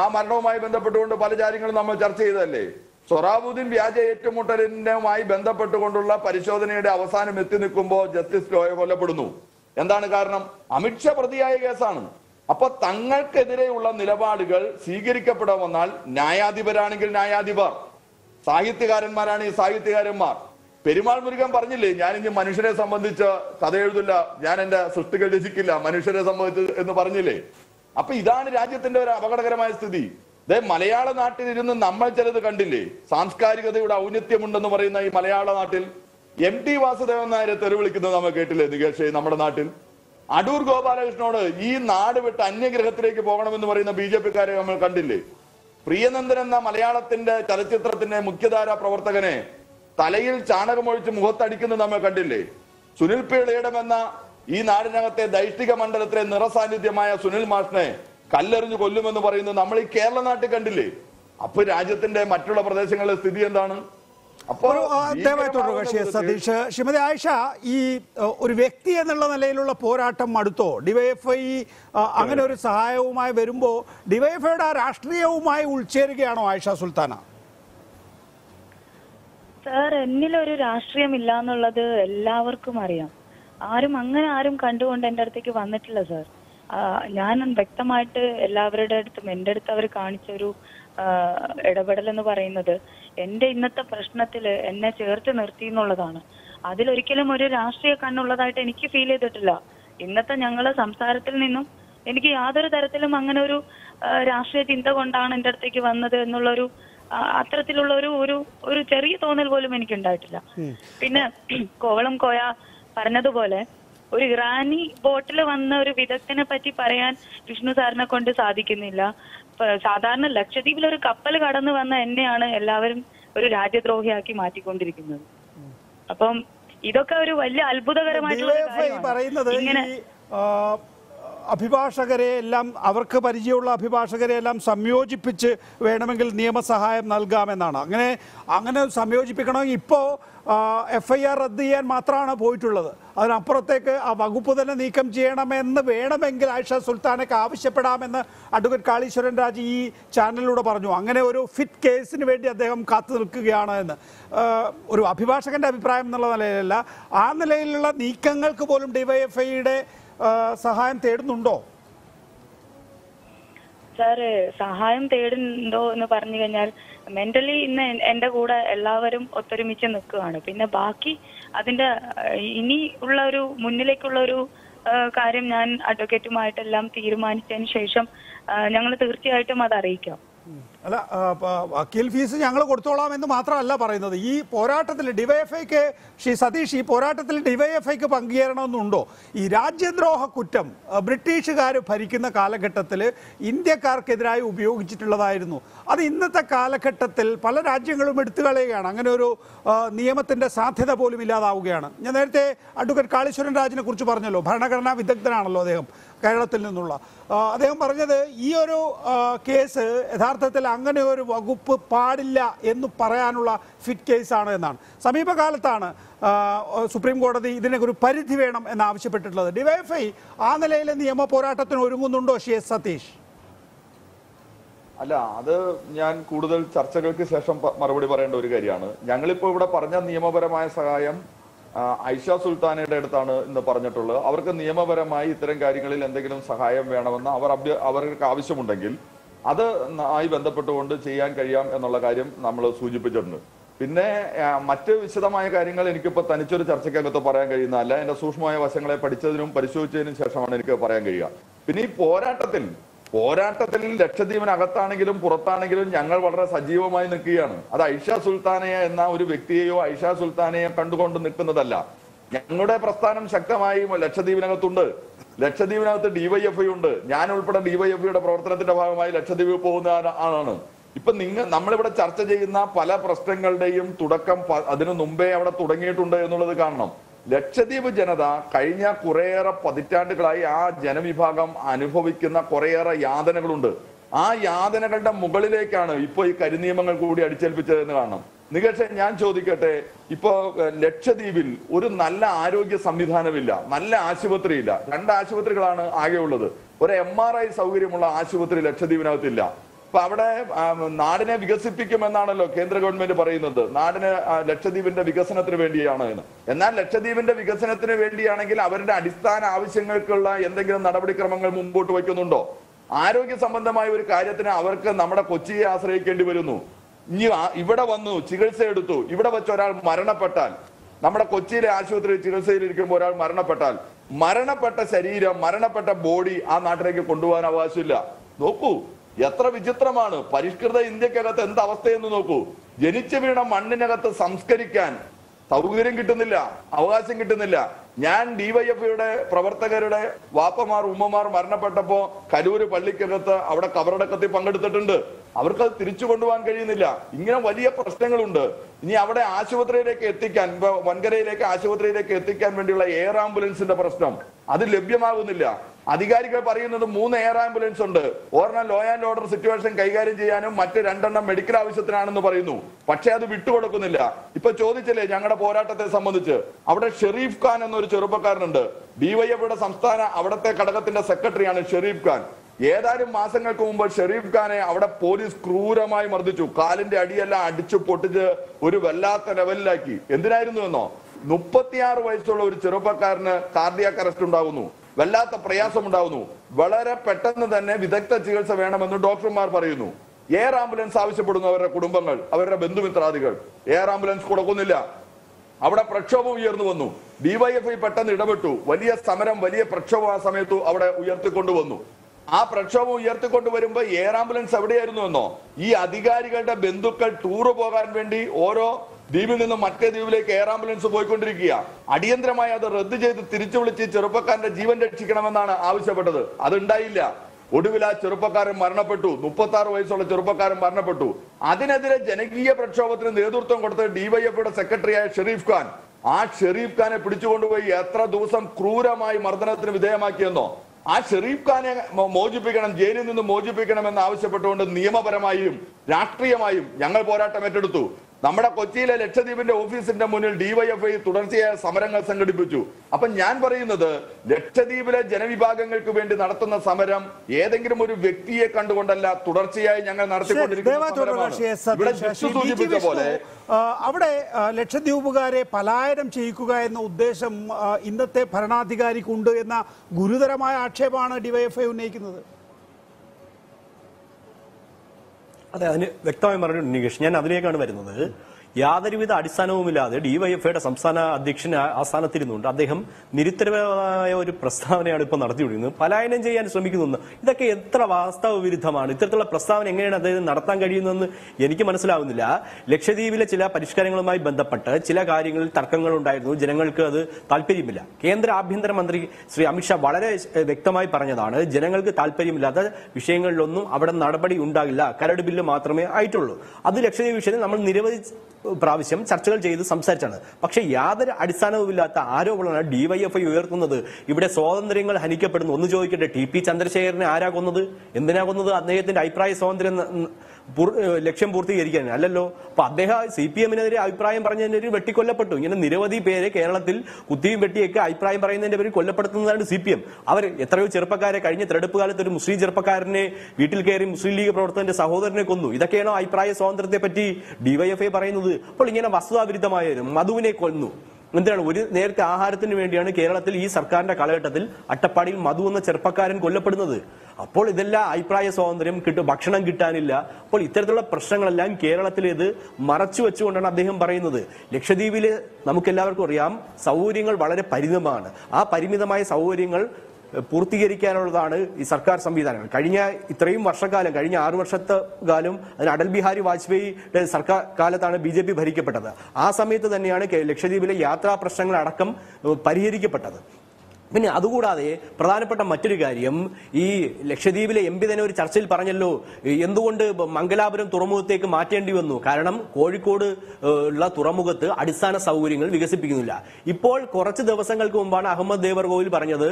ആ മരണവുമായി ബന്ധപ്പെട്ടുകൊണ്ട് പല കാര്യങ്ങളും നമ്മൾ ചർച്ച ചെയ്തതല്ലേ? സൊറാബുദ്ദീൻ വ്യാജ ഏറ്റുമുട്ടലിനുമായി ബന്ധപ്പെട്ടുകൊണ്ടുള്ള പരിശോധനയുടെ അവസാനം എത്തി നിൽക്കുമ്പോൾ ജസ്റ്റിസ് ലോയ കൊല്ലപ്പെടുന്നു. എന്താണ് കാരണം? അമിത്ഷാ പ്രതിയായ കേസാണ്. അപ്പൊ തങ്ങൾക്കെതിരെയുള്ള നിലപാടുകൾ സ്വീകരിക്കപ്പെടാമെന്നാൽ ന്യായാധിപരാണെങ്കിൽ ന്യായാധിപർ, സാഹിത്യകാരന്മാരാണ് സാഹിത്യകാരന്മാർ. പെരുമാൾ മുരുകൻ പറഞ്ഞില്ലേ, ഞാനിനി മനുഷ്യരെ സംബന്ധിച്ച് കഥ എഴുതില്ല, ഞാൻ എന്റെ സൃഷ്ടികൾ രചിക്കില്ല, മനുഷ്യരെ സംബന്ധിച്ച് എന്ന് പറഞ്ഞില്ലേ? അപ്പൊ ഇതാണ് രാജ്യത്തിന്റെ ഒരു അപകടകരമായ സ്ഥിതി. അതേ മലയാള നാട്ടിലിരുന്ന് നമ്മൾ ചിലത് കണ്ടില്ലേ? സാംസ്കാരികതയുടെ ഔന്നത്യമുണ്ടെന്ന് പറയുന്ന ഈ മലയാള നാട്ടിൽ എം ടി വാസുദേവൻ നായരെ തെറി വിളിക്കുന്നത് നമ്മൾ കേട്ടില്ലേ? നികേഷ്, നമ്മുടെ നാട്ടിൽ അടൂർ ഗോപാലകൃഷ്ണനോട് ഈ നാട് വിട്ട് അന്യഗ്രഹത്തിലേക്ക് പോകണമെന്ന് പറയുന്ന ബി ജെ പിക്കാരെ നമ്മൾ കണ്ടില്ലേ? പ്രിയനന്ദൻ എന്ന മലയാളത്തിന്റെ ചലച്ചിത്രത്തിന്റെ മുഖ്യധാരാ പ്രവർത്തകനെ തലയിൽ ചാണകമൊഴിച്ച് മുഖത്തടിക്കുന്നത് നമ്മൾ കണ്ടില്ലേ? സുനിൽ പിള്ളയിടമെന്ന ഈ നാടിനകത്തെ ദൈഷ്ഠിക മണ്ഡലത്തിലെ നിറസാന്നിധ്യമായ സുനിൽ മാഷിനെ കല്ലെറിഞ്ഞു കൊല്ലുമെന്ന് പറയുന്നത് നമ്മൾ ഈ കേരള നാട്ടിൽ കണ്ടില്ലേ? അപ്പൊ രാജ്യത്തിന്റെ മറ്റുള്ള പ്രദേശങ്ങളിലെ സ്ഥിതി എന്താണ്? അപ്പോൾ സതീഷ്, ശ്രീമതി ആയിഷ, ഈ ഒരു വ്യക്തി എന്നുള്ള നിലയിലുള്ള പോരാട്ടം മടുത്തോ? ഡിവൈഎഫ്ഐ അങ്ങനെ ഒരു സഹായവുമായി വരുമ്പോ ഡിവൈഎഫ്ഐയുടെ ആ രാഷ്ട്രീയവുമായി ഉൾച്ചേരുകയാണോ ആയിഷ സുൽത്താന? സാർ, എന്നിലൊരു രാഷ്ട്രീയം ഇല്ല എന്നുള്ളത് എല്ലാവർക്കും അറിയാം. ആരും അങ്ങനെ ആരും കണ്ടുകൊണ്ട് എൻ്റെ അടുത്തേക്ക് വന്നിട്ടില്ല സാർ. ഞാൻ വ്യക്തമായിട്ട് എല്ലാവരുടെ അടുത്തും എൻ്റെ അടുത്ത് അവർ കാണിച്ചൊരു ഇടപെടൽ എന്ന് പറയുന്നത് എൻ്റെ ഇന്നത്തെ പ്രശ്നത്തിൽ എന്നെ ചേർത്ത് നിർത്തി എന്നുള്ളതാണ്. അതിലൊരിക്കലും ഒരു രാഷ്ട്രീയ കണ്ണുള്ളതായിട്ട് എനിക്ക് ഫീൽ ചെയ്തിട്ടില്ല. ഇന്നത്തെ ഞങ്ങളുടെ സംസാരത്തിൽ നിന്നും എനിക്ക് യാതൊരു തരത്തിലും അങ്ങനെ ഒരു രാഷ്ട്രീയ ചിന്ത കൊണ്ടാണ് എൻ്റെ അടുത്തേക്ക് വന്നത് എന്നുള്ളൊരു അത്തരത്തിലുള്ള ഒരു ഒരു ഒരു ചെറിയ തോന്നൽ പോലും എനിക്കുണ്ടായിട്ടില്ല. പിന്നെ കോവളം കോയ പറഞ്ഞതുപോലെ ഒരു ഇറാനി ബോട്ടിൽ വന്ന ഒരു വിദഗ്ധനെ പറ്റി പറയാൻ വിഷ്ണു സാറിനെ കൊണ്ട് സാധിക്കുന്നില്ല. സാധാരണ ലക്ഷദ്വീപിൽ ഒരു കപ്പൽ കടന്നു വന്ന എന്നെയാണ് എല്ലാവരും ഒരു രാജ്യദ്രോഹിയാക്കി മാറ്റിക്കൊണ്ടിരിക്കുന്നത്. അപ്പം ഇതൊക്കെ ഒരു വലിയ അത്ഭുതകരമായിട്ടുള്ള അഭിഭാഷകരെയെല്ലാം അവർക്ക് പരിചയമുള്ള അഭിഭാഷകരെയെല്ലാം സംയോജിപ്പിച്ച് വേണമെങ്കിൽ നിയമസഹായം നൽകാമെന്നാണ്. അങ്ങനെ അങ്ങനെ സംയോജിപ്പിക്കണമെങ്കിൽ ഇപ്പോൾ എഫ് ഐ ആർ റദ്ദ് ചെയ്യാൻ മാത്രമാണ് പോയിട്ടുള്ളത്. അതിനപ്പുറത്തേക്ക് ആ വകുപ്പ് തന്നെ നീക്കം ചെയ്യണമെന്ന് വേണമെങ്കിൽ ആയിഷ സുൽത്താനയ്ക്ക് ആവശ്യപ്പെടാമെന്ന് അഡ്വക്കേറ്റ് കാളീശ്വരൻ രാജ് ഈ ചാനലിലൂടെ പറഞ്ഞു. അങ്ങനെ ഒരു ഫിറ്റ് കേസിന് വേണ്ടി അദ്ദേഹം കാത്തു നിൽക്കുകയാണ് എന്ന് ഒരു അഭിഭാഷകൻ്റെ അഭിപ്രായം എന്നുള്ള നിലയിലല്ല, ആ നിലയിലുള്ള നീക്കങ്ങൾക്ക് പോലും ഡിവൈഎഫ്ഐയുടെ സഹായം തേടുന്നുണ്ടോ? സാറ് സഹായം തേടുന്നുണ്ടോ എന്ന് പറഞ്ഞു കഴിഞ്ഞാൽ മെന്റലി ഇന്ന് എൻ്റെ കൂടെ എല്ലാവരും ഒത്തൊരുമിച്ച് നിൽക്കുകയാണ്. പിന്നെ ബാക്കി അതിൻ്റെ ഇനി ഉള്ള ഒരു മുന്നിലേക്കുള്ള ഒരു കാര്യം ഞാൻ അഡ്വക്കേറ്റുമായിട്ടെല്ലാം തീരുമാനിച്ചതിന് ശേഷം ഞങ്ങൾ തീർച്ചയായിട്ടും അത് അറിയിക്കാം. അല്ല, വക്കീൽ ഫീസ് ഞങ്ങൾ കൊടുത്തോളാം എന്ന് മാത്രമല്ല പറയുന്നത്. ഈ പോരാട്ടത്തിൽ ഡിവൈഎഫ്ഐക്ക് ശ്രീ സതീഷ്, ഈ പോരാട്ടത്തിൽ ഡിവൈഎഫ്ഐക്ക് പങ്കുചേരണമെന്നുണ്ടോ? ഈ രാജ്യദ്രോഹ കുറ്റം ബ്രിട്ടീഷുകാർ ഭരിക്കുന്ന കാലഘട്ടത്തിൽ ഇന്ത്യക്കാർക്കെതിരായി ഉപയോഗിച്ചിട്ടുള്ളതായിരുന്നു. അത് ഇന്നത്തെ കാലഘട്ടത്തിൽ പല രാജ്യങ്ങളും എടുത്തു കളയുകയാണ്. അങ്ങനെ ഒരു നിയമത്തിൻ്റെ സാധ്യത പോലും ഇല്ലാതാവുകയാണ്. ഞാൻ നേരത്തെ അഡ്വക്കേറ്റ് കാളീശ്വരൻ രാജിനെ കുറിച്ച് പറഞ്ഞല്ലോ, ഭരണഘടനാ വിദഗ്ധനാണല്ലോ അദ്ദേഹം, കേരളത്തിൽ നിന്നുള്ള. അദ്ദേഹം പറഞ്ഞത് ഈ ഒരു കേസ് യഥാർത്ഥത്തിൽ അങ്ങനെ ഒരു വകുപ്പ് പാടില്ല എന്ന് പറയാനുള്ള ഫിറ്റ് കേസാണ് എന്നാണ്. സമീപകാലത്താണ് സുപ്രീം കോടതി ഇതിനൊരു പരിധി വേണം എന്നാവശ്യപ്പെട്ടിട്ടുള്ളത്. ഡിവൈഎഫ്ഐ ആ നിലയിലെ നിയമ പോരാട്ടത്തിന് ഒരുങ്ങുന്നുണ്ടോ ശ്രീ എസ് സതീഷ്? അല്ല, അത് ഞാൻ കൂടുതൽ ചർച്ചകൾക്ക് ശേഷം മറുപടി പറയേണ്ട ഒരു കാര്യമാണ്. ഞങ്ങളിപ്പോൾ ഇവിടെ പറഞ്ഞ നിയമപരമായ സഹായം ഐഷ സുൽത്താനയുടെ അടുത്താണ് ഇന്ന് പറഞ്ഞിട്ടുള്ളത്. അവർക്ക് നിയമപരമായി ഇത്തരം കാര്യങ്ങളിൽ എന്തെങ്കിലും സഹായം വേണമെന്ന് അവർ അഭ്യ അവർക്ക് ആവശ്യമുണ്ടെങ്കിൽ അത് ആയി ബന്ധപ്പെട്ടുകൊണ്ട് ചെയ്യാൻ കഴിയാം എന്നുള്ള കാര്യം നമ്മൾ സൂചിപ്പിച്ചിട്ടുണ്ട്. പിന്നെ മറ്റ് വിശദമായ കാര്യങ്ങൾ എനിക്കിപ്പോൾ തനിച്ചൊരു ചർച്ചയ്ക്കകത്ത് പറയാൻ കഴിയുന്നതല്ല. എൻ്റെ സൂക്ഷ്മമായ വശങ്ങളെ പഠിച്ചതിനും പരിശോധിച്ചതിനും ശേഷമാണ് എനിക്ക് പറയാൻ കഴിയുക. പിന്നെ ഈ പോരാട്ടത്തിൽ പോരാട്ടത്തിൽ ലക്ഷദ്വീപിനകത്താണെങ്കിലും പുറത്താണെങ്കിലും ഞങ്ങൾ വളരെ സജീവമായി നിൽക്കുകയാണ്. അത് ഐഷ സുൽത്താനയെ എന്ന ഒരു വ്യക്തിയെയോ ഐഷ സുൽത്താനയെ കണ്ടുകൊണ്ട് നിൽക്കുന്നതല്ല. ഞങ്ങളുടെ പ്രസ്ഥാനം ശക്തമായി ലക്ഷദ്വീപിനകത്തുണ്ട്. ലക്ഷദ്വീപിനകത്ത് ഡിവൈഎഫ്ഐ ഉണ്ട്. ഞാൻ ഉൾപ്പെടെ ഡിവൈഎഫ്ഐയുടെ പ്രവർത്തനത്തിന്റെ ഭാഗമായി ലക്ഷദ്വീപിൽ പോകുന്ന ആളാണ്. ഇപ്പൊ നിങ്ങൾ നമ്മളിവിടെ ചർച്ച ചെയ്യുന്ന പല പ്രശ്നങ്ങളുടെയും തുടക്കം അതിനു മുമ്പേ അവിടെ തുടങ്ങിയിട്ടുണ്ട് എന്നുള്ളത് കാണണം. ലക്ഷദ്വീപ് ജനത കഴിഞ്ഞ കുറേയേറെ പതിറ്റാണ്ടുകളായി ആ ജനവിഭാഗം അനുഭവിക്കുന്ന കുറേയേറെ യാതനകളുണ്ട്. ആ യാതനകളുടെ മുകളിലേക്കാണ് ഇപ്പൊ ഈ കരിനിയമങ്ങൾ കൂടി അടിച്ചേൽപ്പിച്ചതെന്ന് കാണണം. നികക്ഷേ, ഞാൻ ചോദിക്കട്ടെ, ഇപ്പോ ലക്ഷദ്വീപിൽ ഒരു നല്ല ആരോഗ്യ സംവിധാനമില്ല, നല്ല ആശുപത്രിയില്ല. രണ്ട് ആശുപത്രികളാണ് ആകെ ഉള്ളത്. ഒരു എം ആർ ഐ സൗകര്യമുള്ള ആശുപത്രി ലക്ഷദ്വീപിനകത്തില്ല. അപ്പൊ അവിടെ നാടിനെ വികസിപ്പിക്കുമെന്നാണല്ലോ കേന്ദ്ര ഗവൺമെന്റ് പറയുന്നത്, നാടിന് ലക്ഷദ്വീപിന്റെ വികസനത്തിന് വേണ്ടിയാണ് എന്ന്. എന്നാൽ ലക്ഷദ്വീപിന്റെ വികസനത്തിന് വേണ്ടിയാണെങ്കിൽ അവരുടെ അടിസ്ഥാന ആവശ്യങ്ങൾക്കുള്ള എന്തെങ്കിലും നടപടിക്രമങ്ങൾ മുമ്പോട്ട് വയ്ക്കുന്നുണ്ടോ? ആരോഗ്യ സംബന്ധമായ ഒരു കാര്യത്തിന് അവർക്ക് നമ്മുടെ കൊച്ചിയെ ആശ്രയിക്കേണ്ടി വരുന്നു. ഇനി ഇവിടെ വന്നു ചികിത്സ എടുത്തു, ഇവിടെ വെച്ച് ഒരാൾ മരണപ്പെട്ടാൽ, നമ്മുടെ കൊച്ചിയിലെ ആശുപത്രിയിൽ ചികിത്സയിൽ ഇരിക്കുമ്പോൾ ഒരാൾ മരണപ്പെട്ടാൽ, മരണപ്പെട്ട ശരീരം, മരണപ്പെട്ട ബോഡി ആ നാട്ടിലേക്ക് കൊണ്ടുപോകാൻ അവകാശമില്ല. നോക്കൂ, എത്ര വിചിത്രമാണ് പരിഷ്കൃത ഇന്ത്യക്കകത്ത് എന്ത് അവസ്ഥയെന്ന് നോക്കൂ. ജനിച്ചു വീണ മണ്ണിനകത്ത് സംസ്കരിക്കാൻ സൗകര്യം കിട്ടുന്നില്ല, അവകാശം കിട്ടുന്നില്ല. ഞാൻ ഡിവൈഎഫ്ഐയുടെ പ്രവർത്തകരുടെ വാപ്പമാർ ഉമ്മമാർ മരണപ്പെട്ടപ്പോ കലൂര് പള്ളിക്കകത്ത് അവിടെ കബറടക്കത്തിൽ പങ്കെടുത്തിട്ടുണ്ട്. അവർക്കത് തിരിച്ചു കൊണ്ടുപോകാൻ കഴിയുന്നില്ല. ഇങ്ങനെ വലിയ പ്രശ്നങ്ങളുണ്ട്. ഇനി അവിടെ ആശുപത്രിയിലേക്ക് എത്തിക്കാൻ, ഇപ്പൊ വൻകരയിലേക്ക് ആശുപത്രിയിലേക്ക് എത്തിക്കാൻ വേണ്ടിയുള്ള എയർ ആംബുലൻസിന്റെ പ്രശ്നം, അത് ലഭ്യമാകുന്നില്ല. അധികാരികൾ പറയുന്നത് മൂന്ന് എയർ ആംബുലൻസ് ഉണ്ട്, ഒരെണ്ണം ലോ ആൻഡ് ഓർഡർ സിറ്റുവേഷൻ കൈകാര്യം ചെയ്യാനും മറ്റ് രണ്ടെണ്ണം മെഡിക്കൽ ആവശ്യത്തിനാണെന്ന് പറയുന്നു. പക്ഷെ അത് വിട്ടുകൊടുക്കുന്നില്ല. ഇപ്പൊ ചോദിച്ചല്ലേ ഞങ്ങളുടെ പോരാട്ടത്തെ സംബന്ധിച്ച്, അവിടെ ഷെരീഫ് ഖാൻ എന്നൊരു ചെറുപ്പക്കാരനുണ്ട്, ഡിവൈഎഫ്ഐയുടെ സംസ്ഥാന അവിടുത്തെ ഘടകത്തിന്റെ സെക്രട്ടറിയാണ് ഷെരീഫ് ഖാൻ. ഏതാനും മാസങ്ങൾക്ക് മുമ്പ് ഷെരീഫ് ഖാനെ അവിടെ പോലീസ് ക്രൂരമായി മർദ്ദിച്ചു. കാലിന്റെ അടിയെല്ലാം അടിച്ചു പൊട്ടിച്ച് ഒരു വല്ലാത്ത ലെവലിലാക്കി. എന്തിനായിരുന്നു എന്നോ, മുപ്പത്തിയാറ് വയസ്സുള്ള ഒരു ചെറുപ്പക്കാരന് കാർഡിയാക് അറസ്റ്റ് ഉണ്ടാകുന്നു, വല്ലാത്ത പ്രയാസം ഉണ്ടാകുന്നു. വളരെ പെട്ടെന്ന് തന്നെ വിദഗ്ധ ചികിത്സ വേണമെന്ന് ഡോക്ടർമാർ പറയുന്നു. എയർ ആംബുലൻസ് ആവശ്യപ്പെടുന്നു അവരുടെ കുടുംബങ്ങൾ, അവരുടെ ബന്ധുമിത്രാദികൾ. എയർ ആംബുലൻസ് കൊടുക്കുന്നില്ല. അവിടെ പ്രക്ഷോഭം ഉയർന്നു വന്നു. ഡിവൈഎഫ്ഐ പെട്ടെന്ന് ഇടപെട്ടു. വലിയ സമരം, വലിയ പ്രക്ഷോഭം ആ സമയത്ത് അവിടെ ഉയർത്തിക്കൊണ്ടുവന്നു. ആ പ്രക്ഷോഭം ഉയർത്തിക്കൊണ്ട് വരുമ്പോ എയർ ആംബുലൻസ് എവിടെയായിരുന്നു എന്നോ, ഈ അധികാരികളുടെ ബന്ധുക്കൾ ടൂറ് പോകാൻ വേണ്ടി ഓരോ ദ്വീപിൽ നിന്ന് മറ്റേ ദ്വീപിലേക്ക് എയർ ആംബുലൻസ് പോയിക്കൊണ്ടിരിക്കുക. അടിയന്തരമായി അത് റദ്ദ് ചെയ്ത് തിരിച്ചു വിളിച്ച് ചെറുപ്പക്കാരന്റെ ജീവൻ രക്ഷിക്കണമെന്നാണ് ആവശ്യപ്പെട്ടത്. അതുണ്ടായില്ല. ഒടുവിൽ ആ ചെറുപ്പക്കാരൻ മരണപ്പെട്ടു. മുപ്പത്തി ആറ് വയസ്സുള്ള ചെറുപ്പക്കാരൻ മരണപ്പെട്ടു. അതിനെതിരെ ജനകീയ പ്രക്ഷോഭത്തിന് നേതൃത്വം കൊടുത്ത ഡിവൈഎഫ്ഐയുടെ സെക്രട്ടറിയായ ഷെരീഫ് ഖാൻ, ആ ഷെരീഫ് ഖാനെ പിടിച്ചുകൊണ്ടുപോയി എത്ര ദിവസം ക്രൂരമായി മർദ്ദനത്തിന് വിധേയമാക്കിയെന്നോ, ആ ഷെരീഫ് ഖാനെ മോചിപ്പിക്കണം, ജയിലിൽ നിന്ന് മോചിപ്പിക്കണമെന്ന് ആവശ്യപ്പെട്ടുകൊണ്ട് നിയമപരമായും രാഷ്ട്രീയമായും ഞങ്ങൾ പോരാട്ടം ഏറ്റെടുത്തു. നമ്മുടെ കൊച്ചിയിലെ ലക്ഷദ്വീപിന്റെ ഓഫീസിന്റെ മുന്നിൽ ഡിവൈഎഫ്ഐ തുടർച്ചയായ സമരങ്ങൾ സംഘടിപ്പിച്ചു. അപ്പൊ ഞാൻ പറയുന്നത്, ലക്ഷദ്വീപിലെ ജനവിഭാഗങ്ങൾക്ക് വേണ്ടി നടത്തുന്ന സമരം ഏതെങ്കിലും ഒരു വ്യക്തിയെ കണ്ടുകൊണ്ടല്ല തുടർച്ചയായി ഞങ്ങൾ നടത്തിക്കൊണ്ടിരിക്കുന്ന പോലെ അവിടെ ലക്ഷദ്വീപുകാരെ പലായനം ചെയ്യിക്കുക എന്ന ഉദ്ദേശം ഇന്നത്തെ ഭരണാധികാരിക്കുണ്ട് എന്ന ഗുരുതരമായ ആക്ഷേപമാണ് ഡിവൈഎഫ്ഐ ഉന്നയിക്കുന്നത്. അതെ, അതിന് വ്യക്തമായി പറഞ്ഞിട്ടുണ്ട് നികേഷ്. ഞാൻ അതിലേക്കാണ് വരുന്നത്. യാതൊരുവിധ അടിസ്ഥാനവുമില്ലാതെ ഡിവൈഎഫ്ഐയുടെ സംസ്ഥാന അധ്യക്ഷൻ ആ സ്ഥാനത്തിരുന്നുകൊണ്ട് അദ്ദേഹം നിരുത്തരമായ ഒരു പ്രസ്താവനയാണ് ഇപ്പോൾ നടത്തിക്കൊണ്ടിരുന്നത്, പലായനം ചെയ്യാൻ ശ്രമിക്കുന്നു. ഇതൊക്കെ എത്ര വാസ്തവ വിരുദ്ധമാണ്? ഇത്തരത്തിലുള്ള പ്രസ്താവന എങ്ങനെയാണ് അദ്ദേഹം നടത്താൻ കഴിയുന്നതെന്ന് എനിക്ക് മനസ്സിലാവുന്നില്ല. ലക്ഷദ്വീപിലെ ചില പരിഷ്കാരങ്ങളുമായി ബന്ധപ്പെട്ട് ചില കാര്യങ്ങളിൽ തർക്കങ്ങൾ ഉണ്ടായിരുന്നു, ജനങ്ങൾക്ക് അത് താല്പര്യമില്ല. കേന്ദ്ര ആഭ്യന്തരമന്ത്രി ശ്രീ അമിത് ഷാ വളരെ വ്യക്തമായി പറഞ്ഞതാണ്, ജനങ്ങൾക്ക് താല്പര്യമില്ലാത്ത വിഷയങ്ങളിലൊന്നും അവിടെ നടപടി ഉണ്ടാകില്ല, കരട് ബില്ല് മാത്രമേ ആയിട്ടുള്ളൂ. അത് ലക്ഷദ്വീപ് വിഷയത്തിൽ നമ്മൾ നിരവധി പ്രാവശ്യം ചർച്ചകൾ ചെയ്ത് സംസാരിച്ചാണ്. പക്ഷെ യാതൊരു അടിസ്ഥാനവുമില്ലാത്ത ആരോപണമാണ് ഡിവൈഎഫ്ഐ ഉയർത്തുന്നത്. ഇവിടെ സ്വാതന്ത്ര്യങ്ങൾ ഹനിക്കപ്പെടുന്നു. ഒന്ന് ചോദിക്കട്ടെ, ടി പി ചന്ദ്രശേഖരനെ ആരാ കൊന്നത്? എന്തിനാ കൊന്നത്? അദ്ദേഹത്തിന്റെ അഭിപ്രായ സ്വാതന്ത്ര്യം ലക്ഷ്യം പൂർത്തീകരിക്കാൻ അല്ലല്ലോ. അപ്പൊ അദ്ദേഹം സി പി എമ്മിനെതിരെ അഭിപ്രായം പറഞ്ഞതിനെതിരെ വെട്ടിക്കൊല്ലപ്പെട്ടു. ഇങ്ങനെ നിരവധി പേര് കേരളത്തിൽ കുത്തിയും വെട്ടിയൊക്കെ അഭിപ്രായം പറയുന്നതിന്റെ പേര് കൊല്ലപ്പെടുത്തുന്നതാണ് സി പി എം. അവർ എത്രയോ ചെറുപ്പക്കാരെ കഴിഞ്ഞ തെരഞ്ഞെടുപ്പ് കാലത്ത് ഒരു മുസ്ലിം ചെറുപ്പക്കാരനെ വീട്ടിൽ കയറി മുസ്ലിം ലീഗ് പ്രവർത്തകന്റെ സഹോദരനെ കൊന്നു. ഇതൊക്കെയാണോ അഭിപ്രായ സ്വാതന്ത്ര്യത്തെ പറ്റി ഡിവൈഎഫ്ഐ പറയുന്നത്? അപ്പോൾ ഇങ്ങനെ വസ്തുതാവിരുദ്ധമായിരുന്നു. മധുവിനെ കൊന്നു. എന്തിനാണ്? ഒരു നേരത്തെ ആഹാരത്തിന് വേണ്ടിയാണ് കേരളത്തിൽ ഈ സർക്കാരിന്റെ കാലഘട്ടത്തിൽ അട്ടപ്പാടിയിൽ മധു എന്ന ചെറുപ്പക്കാരൻ കൊല്ലപ്പെടുന്നത്. അപ്പോൾ ഇതെല്ലാം അഭിപ്രായ സ്വാതന്ത്ര്യം കിട്ടും, ഭക്ഷണം കിട്ടാനില്ല. അപ്പോൾ ഇത്തരത്തിലുള്ള പ്രശ്നങ്ങളെല്ലാം കേരളത്തിലേത് മറച്ചു വെച്ചുകൊണ്ടാണ് അദ്ദേഹം പറയുന്നത്. ലക്ഷദ്വീപിൽ നമുക്കെല്ലാവർക്കും അറിയാം, സൗകര്യങ്ങൾ വളരെ പരിമിതമാണ്. ആ പരിമിതമായ സൗകര്യങ്ങൾ പൂർത്തീകരിക്കാനുള്ളതാണ് ഈ സർക്കാർ സംവിധാനങ്ങൾ. കഴിഞ്ഞ ഇത്രയും വർഷക്കാലം, കഴിഞ്ഞ ആറു വർഷത്തെ കാലം, അതിന് അടൽ ബിഹാരി വാജ്പേയിയുടെ സർക്കാർ കാലത്താണ് ബി ജെ പി ഭരിക്കപ്പെട്ടത്. ആ സമയത്ത് തന്നെയാണ് ലക്ഷദ്വീപിലെ യാത്രാ പ്രശ്നങ്ങൾ അടക്കം പരിഹരിക്കപ്പെട്ടത്. പിന്നെ അതുകൂടാതെ പ്രധാനപ്പെട്ട മറ്റൊരു കാര്യം, ഈ ലക്ഷദ്വീപിലെ എം പി തന്നെ ഒരു ചർച്ചയിൽ പറഞ്ഞല്ലോ, എന്തുകൊണ്ട് മംഗലാപുരം തുറമുഖത്തേക്ക് മാറ്റേണ്ടി വന്നു, കാരണം കോഴിക്കോട് ഉള്ള തുറമുഖത്ത് അടിസ്ഥാന സൗകര്യങ്ങൾ വികസിപ്പിക്കുന്നില്ല. ഇപ്പോൾ കുറച്ച് ദിവസങ്ങൾക്ക് മുമ്പാണ് അഹമ്മദ് ദേവർകോവിൽ പറഞ്ഞത്,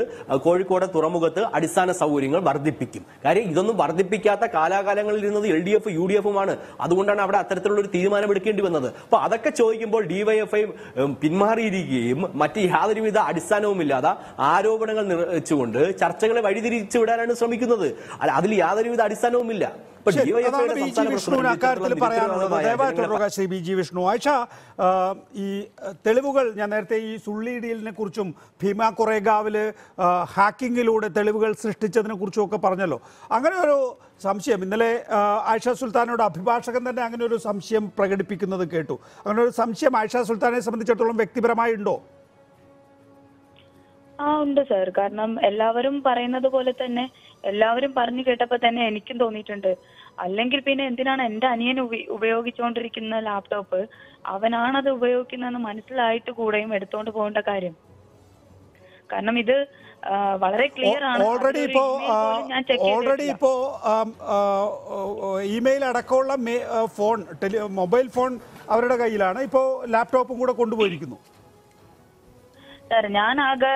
കോഴിക്കോട് തുറമുഖത്ത് അടിസ്ഥാന സൗകര്യങ്ങൾ വർദ്ധിപ്പിക്കും. കാര്യം ഇതൊന്നും വർദ്ധിപ്പിക്കാത്ത കാലാകാലങ്ങളിൽ ഇരുന്നത് L D F U D എഫുമാണ്. അതുകൊണ്ടാണ് അവിടെ അത്തരത്തിലുള്ള ഒരു തീരുമാനമെടുക്കേണ്ടി വന്നത്. അപ്പൊ അതൊക്കെ ചോദിക്കുമ്പോൾ ഡിവൈഎഫ്ഐ പിന്മാറിയിരിക്കുകയും മറ്റ് യാതൊരുവിധ അടിസ്ഥാനവുമില്ലാതെ ആരോപണങ്ങൾ നിറച്ചുകൊണ്ട് ചർച്ചകളെ വഴിതിരിച്ചു വിടാനാണ് ശ്രമിക്കുന്നത്. അല്ല, അതിൽ യാതൊരുവിധ അടിസ്ഥാനവുമില്ല. ശ്രീ ബി ജി വിഷ്ണു, ആയിഷ, ഈ തെളിവുകൾ ഞാൻ നേരത്തെ ഈ സുള്ളിയിടീലിനെ കുറിച്ചും ഭീമ കൊറേഗാവില് ഹാക്കിങ്ങിലൂടെ തെളിവുകൾ സൃഷ്ടിച്ചതിനെ കുറിച്ചും ഒക്കെ പറഞ്ഞല്ലോ. അങ്ങനെ ഒരു സംശയം ഇന്നലെ ആയിഷ സുൽത്താനോട് അഭിഭാഷകൻ തന്നെ അങ്ങനെ ഒരു സംശയം പ്രകടിപ്പിക്കുന്നത് കേട്ടു. അങ്ങനെ ഒരു സംശയം ആയിഷ സുൽത്താനെ സംബന്ധിച്ചിടത്തോളം വ്യക്തിപരമായി ഉണ്ടോ? ആ, ഉണ്ട് സാർ. കാരണം എല്ലാവരും പറയുന്നത് പോലെ തന്നെ, എല്ലാവരും പറഞ്ഞു കേട്ടപ്പോൾ തന്നെ എനിക്കും തോന്നിയിട്ടുണ്ട്, അല്ലെങ്കിൽ പിന്നെ എന്തിനാണ് എൻ്റെ അനിയൻ ഉപയോഗിച്ചുകൊണ്ടിരിക്കുന്ന ലാപ്ടോപ്പ് അവനാണത് ഉപയോഗിക്കുന്നതെന്ന് മനസ്സിലായിട്ട് കൂടെയും എടുത്തോണ്ട് പോകേണ്ട കാര്യം. കാരണം ഇത് വളരെ ക്ലിയർ ആണ്. ഓൾറെഡി ഇപ്പോൾ ഓൾറെഡി ഇപ്പോൾ ഇമെയിൽ അടക്കമുള്ള ഫോൺ, മൊബൈൽ ഫോൺ അവരുടെ കയ്യിലാണ്. ഇപ്പോൾ ലാപ്ടോപ്പും കൂടെ കൊണ്ടുപോയിരിക്കുന്നു. സാർ, ഞാൻ ആകെ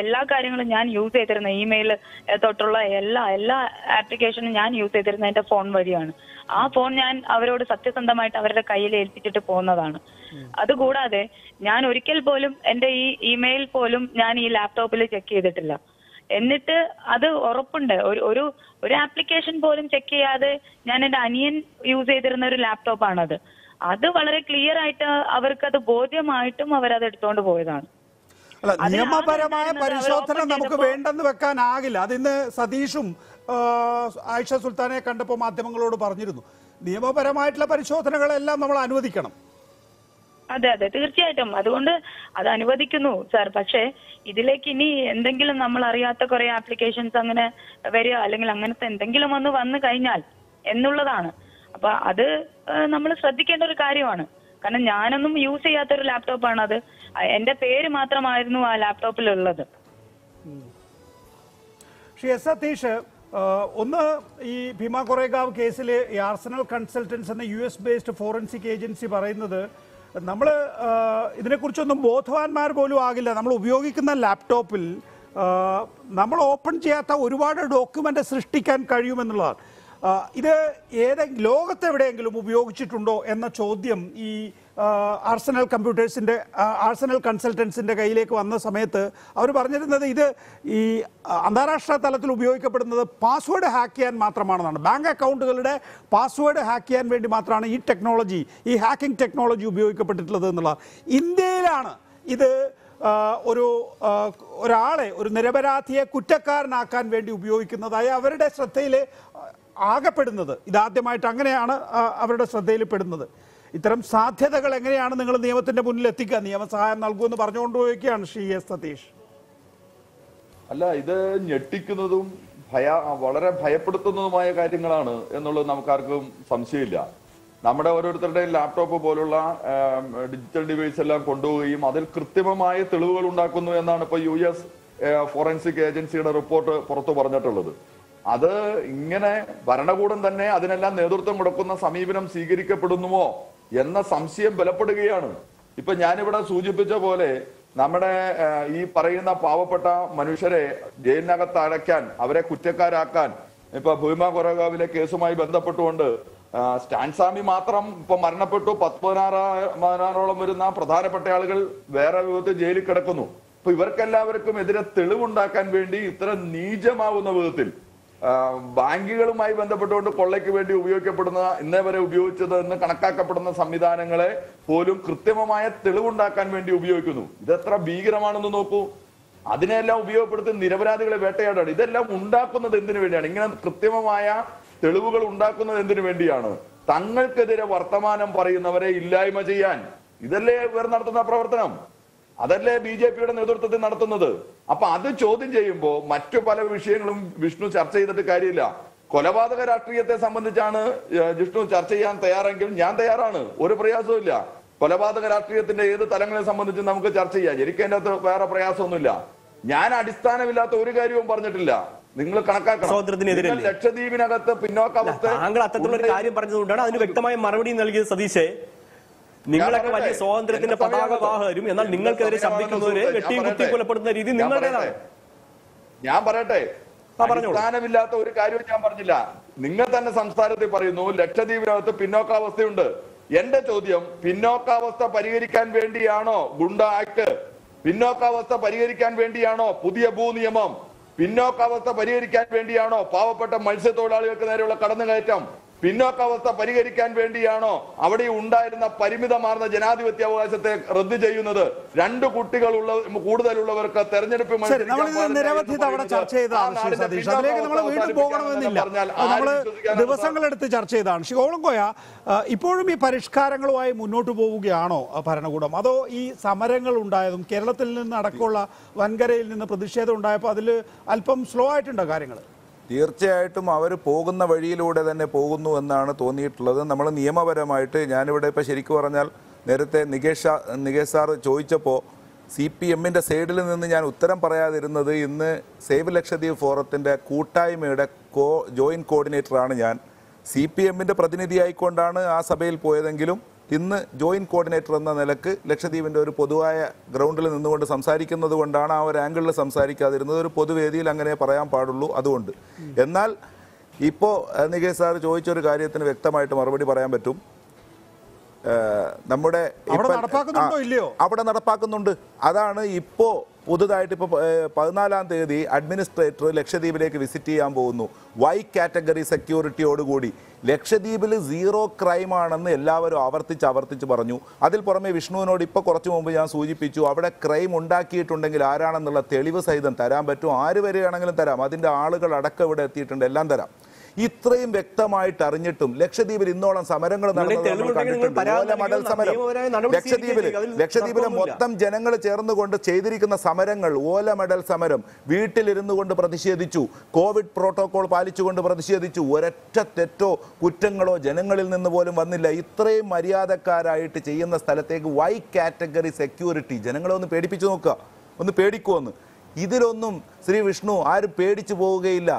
എല്ലാ കാര്യങ്ങളും ഞാൻ യൂസ് ചെയ്തിരുന്ന ഇമെയിൽ തൊട്ടുള്ള എല്ലാ എല്ലാ ആപ്ലിക്കേഷനും ഞാൻ യൂസ് ചെയ്തിരുന്ന എന്റെ ഫോൺ വഴിയാണ്. ആ ഫോൺ ഞാൻ അവരോട് സത്യസന്ധമായിട്ട് അവരുടെ കയ്യിൽ ഏൽപ്പിച്ചിട്ട് പോകുന്നതാണ്. അതുകൂടാതെ ഞാൻ ഒരിക്കൽ പോലും എന്റെ ഈ ഇമെയിൽ പോലും ഞാൻ ഈ ലാപ്ടോപ്പിൽ ചെക്ക് ചെയ്തിട്ടില്ല. എന്നിട്ട് അത് ഉറപ്പുണ്ട്, ഒരു ഒരു ആപ്ലിക്കേഷൻ പോലും ചെക്ക് ചെയ്യാതെ ഞാൻ എന്റെ അനിയൻ യൂസ് ചെയ്തിരുന്ന ഒരു ലാപ്ടോപ്പാണത്. അത് വളരെ ക്ലിയർ ആയിട്ട് അവർക്കത് ബോധ്യമായിട്ടും അവരത് എടുത്തോണ്ട് പോയതാണ്. അല്ല, നിയമപരമായ പരിശോധന നമുക്ക് വേണ്ടെന്ന് വെക്കാനാകില്ല. അതിന്ന് സതീഷും ആയിഷ സുൽത്താനെ കണ്ടപ്പോൾ മാധ്യമങ്ങളോട് പറഞ്ഞിരുന്നു, നിയമപരമായിട്ടുള്ള പരിശോധനകളെല്ലാം നമ്മൾ അനുവദിക്കണം. അതെ അതെ, തീർച്ചയായിട്ടും. അതുകൊണ്ട് അത് അനുവദിക്കുന്നു സാർ. പക്ഷേ ഇതിലേക്ക് ഇനി എന്തെങ്കിലും നമ്മൾ അറിയാത്ത കുറെ ആപ്ലിക്കേഷൻസ് അങ്ങനെ വരിക, അല്ലെങ്കിൽ അങ്ങനത്തെ എന്തെങ്കിലും ഒന്ന് വന്നു കഴിഞ്ഞാൽ എന്നുള്ളതാണ്. അപ്പൊ അത് നമ്മൾ ശ്രദ്ധിക്കേണ്ട ഒരു കാര്യമാണ്. കാരണം ഞാനൊന്നും യൂസ് ചെയ്യാത്തൊരു ലാപ്ടോപ്പാണ് അത്. എന്റെ പേര് മാത്രമായിരുന്നു ആ ലാപ്ടോപ്പിലുള്ളത്. ശ്രീ എസ് സതീഷ്, ഒന്ന് ഈ ഭീമ കൊറേഗാവ് കേസിൽ ആർസണൽ കൺസൾട്ടൻസ് എന്ന U S based forensic agency പറയുന്നത്, നമ്മൾ ഇതിനെക്കുറിച്ചൊന്നും ബോധവാന്മാർ പോലും ആകില്ല, നമ്മൾ ഉപയോഗിക്കുന്ന ലാപ്ടോപ്പിൽ നമ്മൾ ഓപ്പൺ ചെയ്യാത്ത ഒരുപാട് ഡോക്യുമെൻ്റ് സൃഷ്ടിക്കാൻ കഴിയുമെന്നുള്ളതാണ്. ഇത് ഏതെങ്കിലും ലോകത്തെവിടെയെങ്കിലും ഉപയോഗിച്ചിട്ടുണ്ടോ എന്ന ചോദ്യം ഈ ആർസണൽ കമ്പ്യൂട്ടേഴ്സിൻ്റെ ആർസണൽ കൺസൾട്ടൻസിൻ്റെ കയ്യിലേക്ക് വന്ന സമയത്ത് അവർ പറഞ്ഞിരുന്നത് ഇത് ഈ അന്താരാഷ്ട്ര തലത്തിൽ ഉപയോഗിക്കപ്പെടുന്നത് പാസ്വേഡ് ഹാക്ക് ചെയ്യാൻ മാത്രമാണെന്നാണ്. ബാങ്ക് അക്കൗണ്ടുകളുടെ പാസ്വേഡ് ഹാക്ക് ചെയ്യാൻ വേണ്ടി മാത്രമാണ് ഈ ടെക്നോളജി, ഈ ഹാക്കിംഗ് ടെക്നോളജി ഉപയോഗിക്കപ്പെട്ടിട്ടുള്ളത് എന്നുള്ളത്. ഇന്ത്യയിലാണ് ഇത് ഒരു ഒരാളെ ഒരു നിരപരാധിയെ കുറ്റക്കാരനാക്കാൻ വേണ്ടി ഉപയോഗിക്കുന്നതായി അവരുടെ ശ്രദ്ധയിൽ ആകപ്പെടുന്നത്. ഇതാദ്യമായിട്ട് അങ്ങനെയാണ് അവരുടെ ശ്രദ്ധയിൽ പെടുന്നത്. ഇത്തരം സാധ്യതകൾ എങ്ങനെയാണ് നിങ്ങൾ നിയമത്തിന്റെ മുന്നിൽ എത്തിക്കുക, നിയമസഹായം നൽകുമെന്ന് പറഞ്ഞുകൊണ്ടുപോവുകയാണ് ശ്രീ എസ് സതീഷ്? അല്ല, ഇത് ഞെട്ടിക്കുന്നതും ഭയ വളരെ ഭയപ്പെടുത്തുന്നതുമായ കാര്യങ്ങളാണ് എന്നുള്ളത് നമുക്കാർക്കും സംശയമില്ല. നമ്മുടെ ഓരോരുത്തരുടെയും ലാപ്ടോപ്പ് പോലുള്ള ഡിജിറ്റൽ ഡിവൈസ് എല്ലാം കൊണ്ടുപോവുകയും അതിൽ കൃത്രിമമായ തെളിവുകൾ ഉണ്ടാക്കുന്നു എന്നാണ് ഇപ്പോൾ യു എസ് ഫോറൻസിക് ഏജൻസിയുടെ റിപ്പോർട്ട് പുറത്തു പറഞ്ഞിട്ടുള്ളത്. അത് ഇങ്ങനെ ഭരണകൂടം തന്നെ അതിനെല്ലാം നേതൃത്വം കൊടുക്കുന്ന സമീപനം സ്വീകരിക്കപ്പെടുന്നുവോ എന്ന സംശയം ബലപ്പെടുകയാണ്. ഇപ്പൊ ഞാനിവിടെ സൂചിപ്പിച്ച പോലെ നമ്മുടെ ഈ പറയുന്ന പാവപ്പെട്ട മനുഷ്യരെ ജയിലിനകത്ത് അടയ്ക്കാൻ, അവരെ കുറ്റക്കാരാക്കാൻ, ഇപ്പൊ ഭീമ കൊറേഗാവിലെ കേസുമായി ബന്ധപ്പെട്ടുകൊണ്ട് സ്റ്റാൻസാമി മാത്രം ഇപ്പൊ മരണപ്പെട്ടു, പത്തൊമ്പതിനായിരോളം വരുന്ന പ്രധാനപ്പെട്ട ആളുകൾ വേറെ വിധത്തിൽ ജയിലിൽ കിടക്കുന്നു. ഇപ്പൊ ഇവർക്കെല്ലാവർക്കും എതിരെ തെളിവുണ്ടാക്കാൻ വേണ്ടി ഇത്തരം നീചമാവുന്ന വിധത്തിൽ ബാങ്കുകളുമായി ബന്ധപ്പെട്ടുകൊണ്ട് കൊള്ളയ്ക്ക് വേണ്ടി ഉപയോഗിക്കപ്പെടുന്ന, ഇന്നേ വരെ ഉപയോഗിച്ചത് എന്ന് കണക്കാക്കപ്പെടുന്ന സംവിധാനങ്ങളെ പോലും കൃത്രിമമായ തെളിവുണ്ടാക്കാൻ വേണ്ടി ഉപയോഗിക്കുന്നു. ഇതെത്ര ഭീകരമാണെന്ന് നോക്കൂ. അതിനെല്ലാം ഉപയോഗപ്പെടുത്തി നിരപരാധികളെ വേട്ടയാടാണ്. ഇതെല്ലാം ഉണ്ടാക്കുന്നത് എന്തിനു വേണ്ടിയാണ്? ഇങ്ങനെ കൃത്രിമമായ തെളിവുകൾ ഉണ്ടാക്കുന്നത് എന്തിനു വേണ്ടിയാണ്? തങ്ങൾക്കെതിരെ വർത്തമാനം പറയുന്നവരെ ഇല്ലായ്മ ചെയ്യാൻ. ഇതല്ലേ ഇവർ നടത്തുന്ന പ്രവർത്തനം, അതല്ലേ ബി ജെ പിയുടെ നേതൃത്വത്തിൽ നടത്തുന്നത്. അപ്പൊ അത് ചോദ്യം ചെയ്യുമ്പോൾ മറ്റു പല വിഷയങ്ങളും വിഷ്ണു ചർച്ച ചെയ്തിട്ട് കാര്യമില്ല. കൊലപാതക രാഷ്ട്രീയത്തെ സംബന്ധിച്ചാണ് വിഷ്ണു ചർച്ച ചെയ്യാൻ തയ്യാറെങ്കിൽ ഞാൻ തയ്യാറാണ്, ഒരു പ്രയാസവുമില്ല. കൊലപാതക രാഷ്ട്രീയത്തിന്റെ ഏത് തലങ്ങളെ സംബന്ധിച്ച് നമുക്ക് ചർച്ച ചെയ്യാം. എനിക്ക് അതിൻ്റെ അകത്ത് വേറെ പ്രയാസമൊന്നുമില്ല. ഞാൻ അടിസ്ഥാനമില്ലാത്ത ഒരു കാര്യവും പറഞ്ഞിട്ടില്ല. നിങ്ങൾ കണക്കാക്കണം, ലക്ഷദ്വീപിനകത്ത് പിന്നോക്കാവസ്ഥ അത്തരത്തിലുള്ള കാര്യം പറഞ്ഞതുകൊണ്ടാണ് അതിന് വ്യക്തമായ മറുപടി നൽകിയത് സതീശേ. നിങ്ങളൊക്കെ വലിയ സ്വാതന്ത്ര്യത്തിന്റെ പതാക വാഹകരും, എന്നാൽ നിങ്ങൾക്കെതിരെ ശബ്ദിക്കുന്നവരെ വെട്ടി കുത്തി കൊലപ്പെടുന്ന രീതി നിങ്ങളുടേതാണ്. ഞാൻ പറയട്ടെ, സ്ഥാനമില്ലാത്ത ഒരു കാര്യവും ഞാൻ പറഞ്ഞില്ല. നിങ്ങൾ തന്നെ സംസ്ഥാനത്തിൽ പറയുന്നു ലക്ഷദ്വീപിനകത്ത് പിന്നോക്കാവസ്ഥയുണ്ട്. എന്റെ ചോദ്യം, പിന്നോക്കാവസ്ഥ പരിഹരിക്കാൻ വേണ്ടിയാണോ ഗുണ്ട ആക്ട്? പിന്നോക്കാവസ്ഥ പരിഹരിക്കാൻ വേണ്ടിയാണോ പുതിയ ഭൂനിയമം? പിന്നോക്കാവസ്ഥ പരിഹരിക്കാൻ വേണ്ടിയാണോ പാവപ്പെട്ട മത്സ്യത്തൊഴിലാളികൾക്ക് നേരെയുള്ള കടന്നുകയറ്റം? പിന്നോക്കാവസ്ഥ പരിഹരിക്കാൻ വേണ്ടിയാണോ അവിടെ ഉണ്ടായിരുന്ന പരിമിതമാർന്ന ജനാധിപത്യാവകാശത്തെ റദ്ദു ചെയ്യുന്നത്? രണ്ട് കുട്ടികൾ ഉള്ള കൂടുതലുള്ളവർക്ക് തെരഞ്ഞെടുപ്പ് ദിവസങ്ങളെടുത്ത് ചർച്ച ചെയ്താണ്. ശ്രീകോളംകോയ, ഇപ്പോഴും ഈ പരിഷ്കാരങ്ങളുമായി മുന്നോട്ട് പോവുകയാണോ ഭരണകൂടം, അതോ ഈ സമരങ്ങൾ ഉണ്ടായതും കേരളത്തിൽ നിന്ന് അടക്കമുള്ള വൻകരയിൽ നിന്ന് പ്രതിഷേധം ഉണ്ടായപ്പോൾ അതിൽ അല്പം സ്ലോ ആയിട്ടുണ്ടോ കാര്യങ്ങൾ? തീർച്ചയായിട്ടും അവർ പോകുന്ന വഴിയിലൂടെ തന്നെ പോകുന്നു എന്നാണ് തോന്നിയിട്ടുള്ളത്. നമ്മൾ നിയമപരമായിട്ട് ഞാനിവിടെ ഇപ്പോൾ ശരിക്കും പറഞ്ഞാൽ നേരത്തെ നികേഷ് നികേഷ് സാർ ചോദിച്ചപ്പോൾ സി പി എമ്മിൻ്റെ സൈഡിൽ നിന്ന് ഞാൻ ഉത്തരം പറയാതിരുന്നത്, ഇന്ന് സേവ് ലക്ഷദ്വീപ് ഫോറത്തിൻ്റെ കൂട്ടായ്മയുടെ കോ ജോയിൻറ്റ് കോർഡിനേറ്ററാണ് ഞാൻ. സി പി എമ്മിൻ്റെ പ്രതിനിധിയായിക്കൊണ്ടാണ് ആ സഭയിൽ പോയതെങ്കിലും ഇന്ന് ജോയിൻറ്റ് കോർഡിനേറ്റർ എന്ന നിലക്ക് ലക്ഷദ്വീപിൻ്റെ ഒരു പൊതുവായ ഗ്രൗണ്ടിൽ നിന്നുകൊണ്ട് സംസാരിക്കുന്നത് കൊണ്ടാണ് ആ ഒരു ആംഗിളിൽ സംസാരിക്കാതിരുന്നത്. ഒരു പൊതുവേദിയിൽ അങ്ങനെ പറയാൻ പാടുള്ളൂ. അതുകൊണ്ട് എന്നാൽ ഇപ്പോൾ നികേഷ് സാർ ചോദിച്ചൊരു കാര്യത്തിന് വ്യക്തമായിട്ട് മറുപടി പറയാൻ പറ്റും. നമ്മുടെ അവിടെ നടപ്പാക്കുന്നുണ്ട്. അതാണ് ഇപ്പോൾ പുതുതായിട്ട് ഇപ്പോൾ പതിനാലാം തീയതി അഡ്മിനിസ്ട്രേറ്റർ ലക്ഷദ്വീപിലേക്ക് വിസിറ്റ് ചെയ്യാൻ പോകുന്നു. വൈ കാറ്റഗറി സെക്യൂരിറ്റിയോടുകൂടി. ലക്ഷദ്വീപിൽ സീറോ ക്രൈം ആണെന്ന് എല്ലാവരും ആവർത്തിച്ച് ആവർത്തിച്ച് പറഞ്ഞു. അതിൽ പുറമെ വിഷ്ണുവിനോട് ഇപ്പോൾ കുറച്ച് മുമ്പ് ഞാൻ സൂചിപ്പിച്ചു, അവിടെ ക്രൈം ഉണ്ടാക്കിയിട്ടുണ്ടെങ്കിൽ ആരാണെന്നുള്ള തെളിവ് സഹിതം തരാൻ പറ്റും. ആര് വരികയാണെങ്കിലും തരാം. അതിൻ്റെ ആളുകൾ അടക്കം ഇവിടെ എത്തിയിട്ടുണ്ട്, എല്ലാം തരാം. ഇത്രയും വ്യക്തമായിട്ട് അറിഞ്ഞിട്ടും ലക്ഷദ്വീപിൽ ഇന്നോളം സമരങ്ങൾ നടന്നിട്ടുണ്ട്. ലക്ഷദ്വീപിൽ ലക്ഷദ്വീപിലെ മൊത്തം ജനങ്ങൾ ചേർന്നുകൊണ്ട് ചെയ്തിരിക്കുന്ന സമരങ്ങൾ, ഓല മെഡൽ സമരം, വീട്ടിലിരുന്നു കൊണ്ട് പ്രതിഷേധിച്ചു, കോവിഡ് പ്രോട്ടോകോൾ പാലിച്ചുകൊണ്ട് പ്രതിഷേധിച്ചു. ഒരൊറ്റ തെറ്റോ കുറ്റങ്ങളോ ജനങ്ങളിൽ നിന്ന് പോലും വന്നില്ല. ഇത്രയും മര്യാദക്കാരായിട്ട് ചെയ്യുന്ന സ്ഥലത്തേക്ക് വൈ കാറ്റഗറി സെക്യൂരിറ്റി. ജനങ്ങളെ ഒന്ന് പേടിപ്പിച്ചു നോക്കുക, ഒന്ന് പേടിക്കുമെന്ന്. ഇതിലൊന്നും ശ്രീ വിഷ്ണു ആരും പേടിച്ചു പോവുകയില്ല.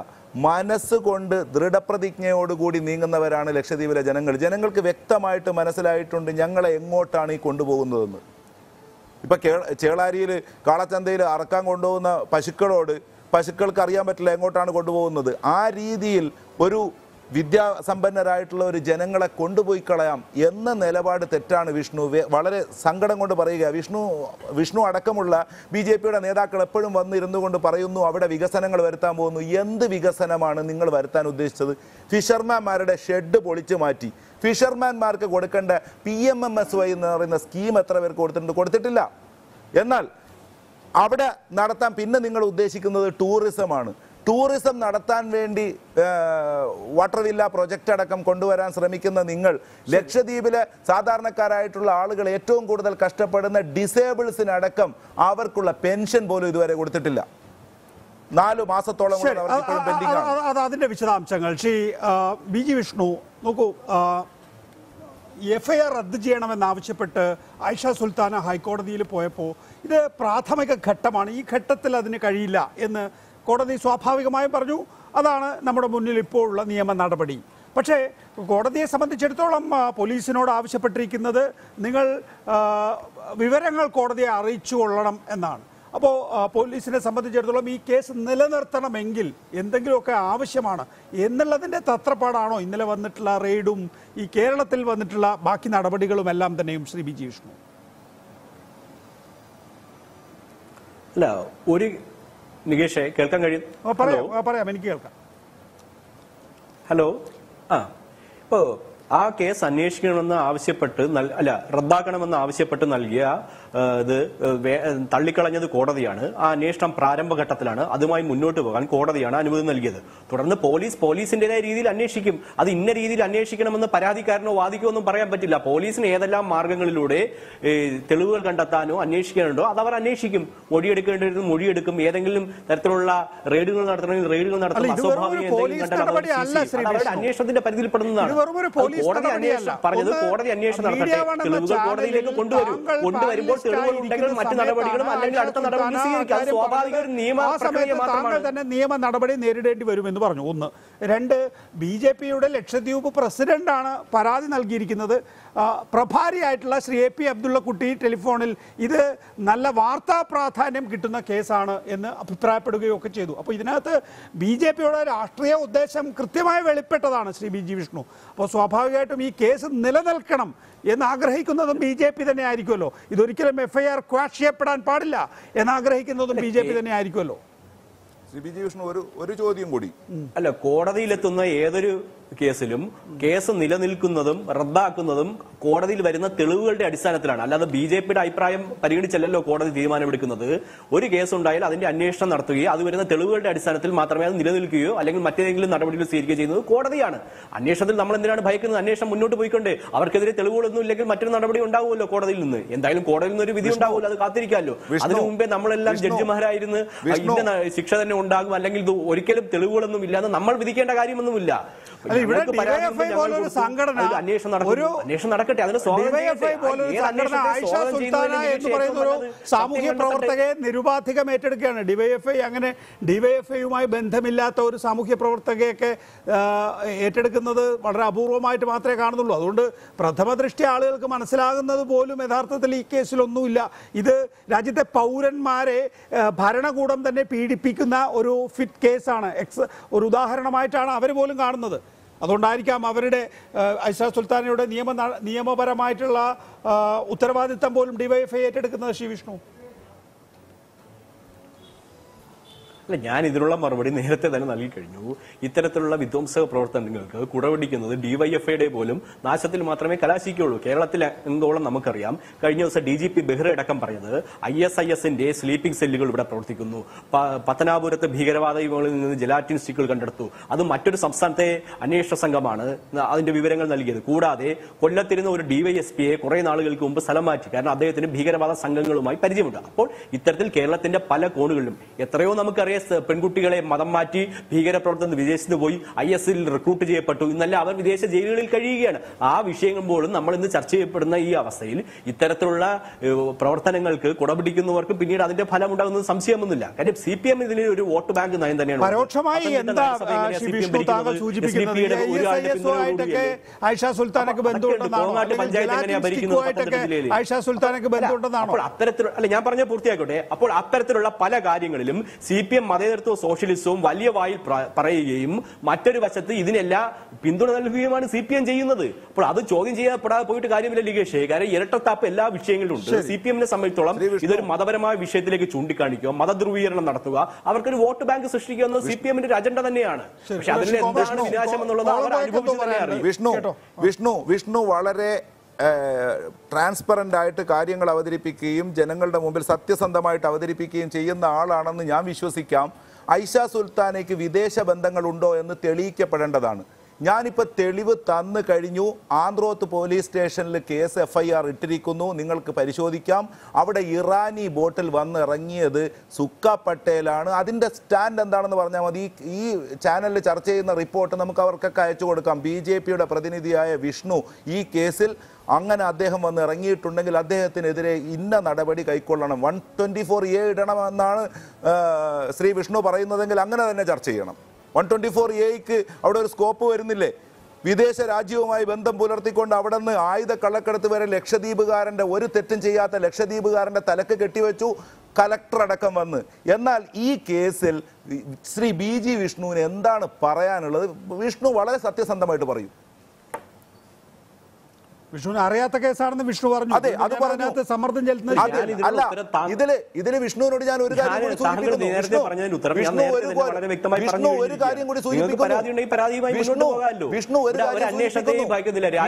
മനസ്സുകൊണ്ട് ദൃഢപ്രതിജ്ഞയോടുകൂടി നീങ്ങുന്നവരാണ് ലക്ഷദ്വീപിലെ ജനങ്ങൾ. ജനങ്ങൾക്ക് വ്യക്തമായിട്ട് മനസ്സിലായിട്ടുണ്ട് ഞങ്ങളെ എങ്ങോട്ടാണ് ഈ കൊണ്ടുപോകുന്നതെന്ന്. But Kerala, Kalatandil, Arkangondona, Pashikarod, Pashikal Karyam at Langotan Godonod, Ari deal, Uru Vidya Sambanaraitlo, Jenangala Kondubu Kalayam, Yenna Nelavad Tetan Vishnu, Valare Sangarangonda Parega, Vishnu, Vishnu Adakamula, B J P and Neda Kalapur, one Nirundu Parayunu, Avada Vigasananga Vertamon, Yen the Vigasanaman and Ningal Vertanu Dish, Fisherman married a shed the Polichamati. Fisherman Marka Godakanda, P M M S Y in a scheme at Traver Court and the Cortetilla. Yenal Abada Naratan Pinda Ningal Udeshikan, tourism. Tourism Naratan Vendi Water Villa project Adakam Konduran Ceramican and Ningal. Lakshadweep, Sadarna Karaitula, Algal, Eton Gudal Kastapad and the disabled in Adakam, our Kula pension Bolu Gurtetilla. Nalu Masa Tolam Bending Changal, she uh B J Vishnu. Look, uh, F I R at the Janam and Navachapet, Aisha Sultana, High Court of the Poepo, the Prathamaka Katamani, Katatilla, the Nicarilla, in the Court of the Swapavikamai Pardu, Adana, Namamunilipo, Niam and Nadabadi. But a Court of the Saman the Chetolam, police in order Avishapatrik in the Ningle, Viverangal Court of the Arichu or Ladam and Nan. About police in a Saman the Chetolam case, Nelanartana Mengil, in the Gilka Avishamana. In the Latin Tatrapadano, in the Levanatla, Redum, I Kerala Tilvanatla, Bakina, Abadigal, Melam, the name Sri B J Vishnu. Now, would you Nigeshe, Kelkan? Oh, Paraya, I mean Kelka. Hello? Ah, oh, our case, Anishkin on the Avisia Patel, Radakana on the Avisia Patel, the Talikana, the Court of the Anna, our nation Pradamba Catalana, Adamai Munotu, and Court of the Anna, and within the Gither. Put on the police, police in the Edil and Neshikim, are the inner Edil and Neshikim on the Paradikarno, Vadiko, the Parabatilla, police in Edala, Margan Lude, Telugu Kantatano, and Neshikin, Adava Neshikim, Modia Decatur, Modia Decum, Yadanglim, Tartola, Radio Nathan, Radio Nathan, so how we police, and Nation of the Padilla. What are the nation? What are the nation? What are to me, case and Nilanalkanam, in Agrahikun of the B J P than Aricolo. It curriculum affair, quash shepherd and Padilla, and Agrahikun of the B J P than Aricolo. Hello, Kodadi Latuna, either Casilum, Case and Nilanilkunadam, Rabakunadam, Kodadi Verena, Telugu, Adisanatran, another B J P, I prime, Parincello, Kodadi, Diman, Uri case on Dial, and the nation or three, other than the Telugu, Adisanatil, Matraman, Nililku, Alang Material, Narrative Series, Kodadiana, and Nation of the Lamanan and Hikan, and Nation Munutu Weekend, our Kazari Telugu, Legal Material, and Dao, Kodadil, and Dial Kodadil with Dao, the Katrikalo, other Umbe, Namala, Jimahara, Siksha. Oricale, Telugu, and the Villa, the number with the Kandarim Villa. Nation Arcade, and the Song. Aisha Sultana, Samuel Protagan, Niruba Thikameter again, D Y F I, D Y F I, my Benthamilla, or Samuke Protageke, Etekanother, Raburo, my Tamatra Carnulo, Prathamadristia, Manasala, the volume, and Arthur the Lake, Silonula, either Rajita Power and Mare, Parana Gudam, the P D P. Or fit case on ex or Udaharamaitana, very bowling another. Adonarika, Mavarade, Aisha Sultana, Niama Baramaitala, Uttarvadi Tambolum, D Y F I, Shri Vishnu. Yanidula Marvin inherited than a leaker. You, Iteratola with Domsa Protangal, Kuradikan, the D Y F I volume, Nasatil Matrame, Kalasiko, Kerala and Gola Namakariam, Karinos, a D G P Behra Acamparada, I S I S in day sleeping cell legal Proticuno, Patanabur at the Higarava, in the gelatin sequel Kandartu, other Matur Samsante, Anisha Sangamana, the Aldivirangal Naliga, Kuda, Kolatin over D Y S P A, Korean Algal Kumpa Salamatic, and other than Higarava Sangal, my Parijimda. Itertil Kerala, then the Palakon, Yatreonamakaria. എസ് പെൺകുട്ടികളെ മതം മാറ്റി ഭീകരപ്രവർത്തനം വിദേശത്ത് പോയി I എസിൽ recruit ചെയ്യപ്പെട്ടു, ഇന്നല്ല അവർ വിദേശ ജയിലുകളിൽ കഴിയുകയാണ്. ആ വിഷയങ്ങൾ പോലും നമ്മൾ ഇന്ന് ചർച്ച ചെയ്യപ്പെടുന്ന ഈ അവസ്ഥയിൽ ഇത്തരത്തിലുള്ള പ്രവർത്തനങ്ങൾക്ക് കുടപിടിക്കുന്നവർക്ക് പിന്നീട് അതിന്റെ ഫലം ഉണ്ടാകുന്നത് സംശയമൊന്നുമില്ല. കാര്യം സി പി എം ഇതിന് ഒരു വോട്ട് ബാങ്ക് നയം തന്നെയാണ്. അത്തരത്തിലുള്ള അല്ല ഞാൻ പറഞ്ഞ പൂർത്തിയാക്കട്ടെ. അപ്പോൾ അത്തരത്തിലുള്ള പല കാര്യങ്ങളിലും സി പി എം മതേതരത്വവും സോഷ്യലിസവും വലിയ വായിൽ പറയുകയും മറ്റൊരു വശത്ത് ഇതിനെല്ലാം പിന്തുണ നൽകുകയുമാണ് സി പി എം ചെയ്യുന്നത്. അപ്പോൾ അത് ചോദ്യം ചെയ്യപ്പെടാതെ പോയിട്ട് കാര്യമില്ല ലീഗേഷേ. കാരണം ഇരട്ടത്താപ്പ് എല്ലാ വിഷയങ്ങളിലും ഉണ്ട്. സി പി എമ്മിനെ സംബന്ധിച്ചോളം ഇതൊരു മതപരമായ വിഷയത്തിലേക്ക് ചൂണ്ടിക്കാണിക്കുക, മതധ്രുവീകരണം നടത്തുക, അവർക്കൊരു വോട്ട് ബാങ്ക് സൃഷ്ടിക്കുക എന്നത് സി പി എമ്മിന്റെ ഒരു അജണ്ട തന്നെയാണ്. പക്ഷെ അതിൽ എന്താണ് വിനാശം എന്നുള്ളത് അവർ അനുഭവിച്ചു തന്നെ അറിയാം. വിഷ്ണു വിഷ്ണു വിഷ്ണു വളരെ ട്രാൻസ്പെറൻ്റ് ആയിട്ട് കാര്യങ്ങൾ അവതരിപ്പിക്കുകയും ജനങ്ങളുടെ മുമ്പിൽ സത്യസന്ധമായിട്ട് അവതരിപ്പിക്കുകയും ചെയ്യുന്ന ആളാണെന്ന് ഞാൻ വിശ്വസിക്കാം. ഐഷ സുൽത്താനയ്ക്ക് വിദേശ ബന്ധങ്ങളുണ്ടോ എന്ന് തെളിയിക്കപ്പെടേണ്ടതാണ്. ഞാനിപ്പോൾ തെളിവ് തന്നു കഴിഞ്ഞു. ആന്ത്രോത്ത് പോലീസ് സ്റ്റേഷനിൽ കേസ് എഫ് ഐ ആർ ഇട്ടിരിക്കുന്നു, നിങ്ങൾക്ക് പരിശോധിക്കാം. അവിടെ ഇറാനി ബോട്ടിൽ വന്നിറങ്ങിയത് സുക്ക പട്ടേലാണ്. അതിൻ്റെ സ്റ്റാൻഡ് എന്താണെന്ന് പറഞ്ഞാൽ മതി. ഈ ചാനലിൽ ചർച്ച ചെയ്യുന്ന റിപ്പോർട്ട് നമുക്ക് അവർക്കൊക്കെ അയച്ചു കൊടുക്കാം. ബി ജെ പിയുടെ പ്രതിനിധിയായ വിഷ്ണു ഈ കേസിൽ അങ്ങനെ അദ്ദേഹം വന്ന് ഇറങ്ങിയിട്ടുണ്ടെങ്കിൽ അദ്ദേഹത്തിനെതിരെ ഇന്ന നടപടി കൈക്കൊള്ളണം, വൺ ട്വൻറ്റി ഫോർ എ ഇടണമെന്നാണ് ശ്രീ വിഷ്ണു പറയുന്നതെങ്കിൽ അങ്ങനെ തന്നെ ചർച്ച ചെയ്യണം. വൺ ട്വൻറ്റി ഫോർ എയ്ക്ക് അവിടെ ഒരു സ്കോപ്പ് വരുന്നില്ലേ? വിദേശ രാജ്യവുമായി ബന്ധം പുലർത്തിക്കൊണ്ട് അവിടെ നിന്ന് ആയുധ കള്ളക്കടത്ത് വരെ ലക്ഷദ്വീപുകാരൻ്റെ ഒരു തെറ്റും ചെയ്യാത്ത ലക്ഷദ്വീപുകാരൻ്റെ തലക്ക് കെട്ടിവെച്ചു, കലക്ടറടക്കം വന്ന്. എന്നാൽ ഈ കേസിൽ ശ്രീ ബി ജി വിഷ്ണുവിന് എന്താണ് പറയാനുള്ളത്? വിഷ്ണു വളരെ സത്യസന്ധമായിട്ട് പറയും. വിഷ്ണുവിന് അറിയാത്ത കേസാണെന്ന് വിഷ്ണു പറഞ്ഞു. അതെ, അത് പറഞ്ഞത് സമ്മർദ്ദം ചെലുത്തുന്ന ഇതില് ഇതില് വിഷ്ണുവിനോട് ഞാൻ ഒരു കാര്യം കൂടി സൂചിപ്പിക്കുന്നു. ഒരു കാര്യം കൂടി സൂചിപ്പിക്കുന്നു വിഷ്ണു ഒരു കാര്യം ശിക്ഷ അനുഭവിക്കട്ടെ,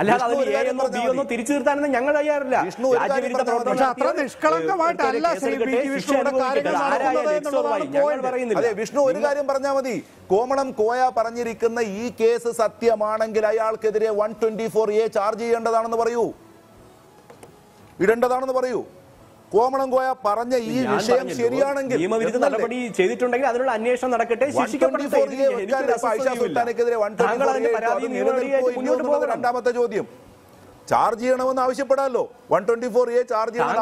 അല്ലാതെ തിരിച്ചു തീർത്താണെന്ന് ഞങ്ങൾ തയ്യാറില്ല. അതെ, വിഷ്ണു ഒരു കാര്യം പറഞ്ഞാൽ മതി. കോമളം കോയ പറഞ്ഞിരിക്കുന്ന ഈ കേസ് സത്യമാണെങ്കിൽ അയാൾക്കെതിരെ one twenty four A charge ചെയ്യേണ്ടതാണെന്ന് പറയൂ, ഇടേണ്ടതാണെന്ന് പറയൂ. കോമളം കോയ പറഞ്ഞ ഈ വിഷയം ശരിയാണെങ്കിൽ അതിനുള്ള അന്വേഷണം നടക്കട്ടെ. രണ്ടാമത്തെ ചോദ്യം, ചാർജ് ചെയ്യണമെന്ന് ആവശ്യപ്പെടാമല്ലോ. One twenty four A charge ചെയ്യണം.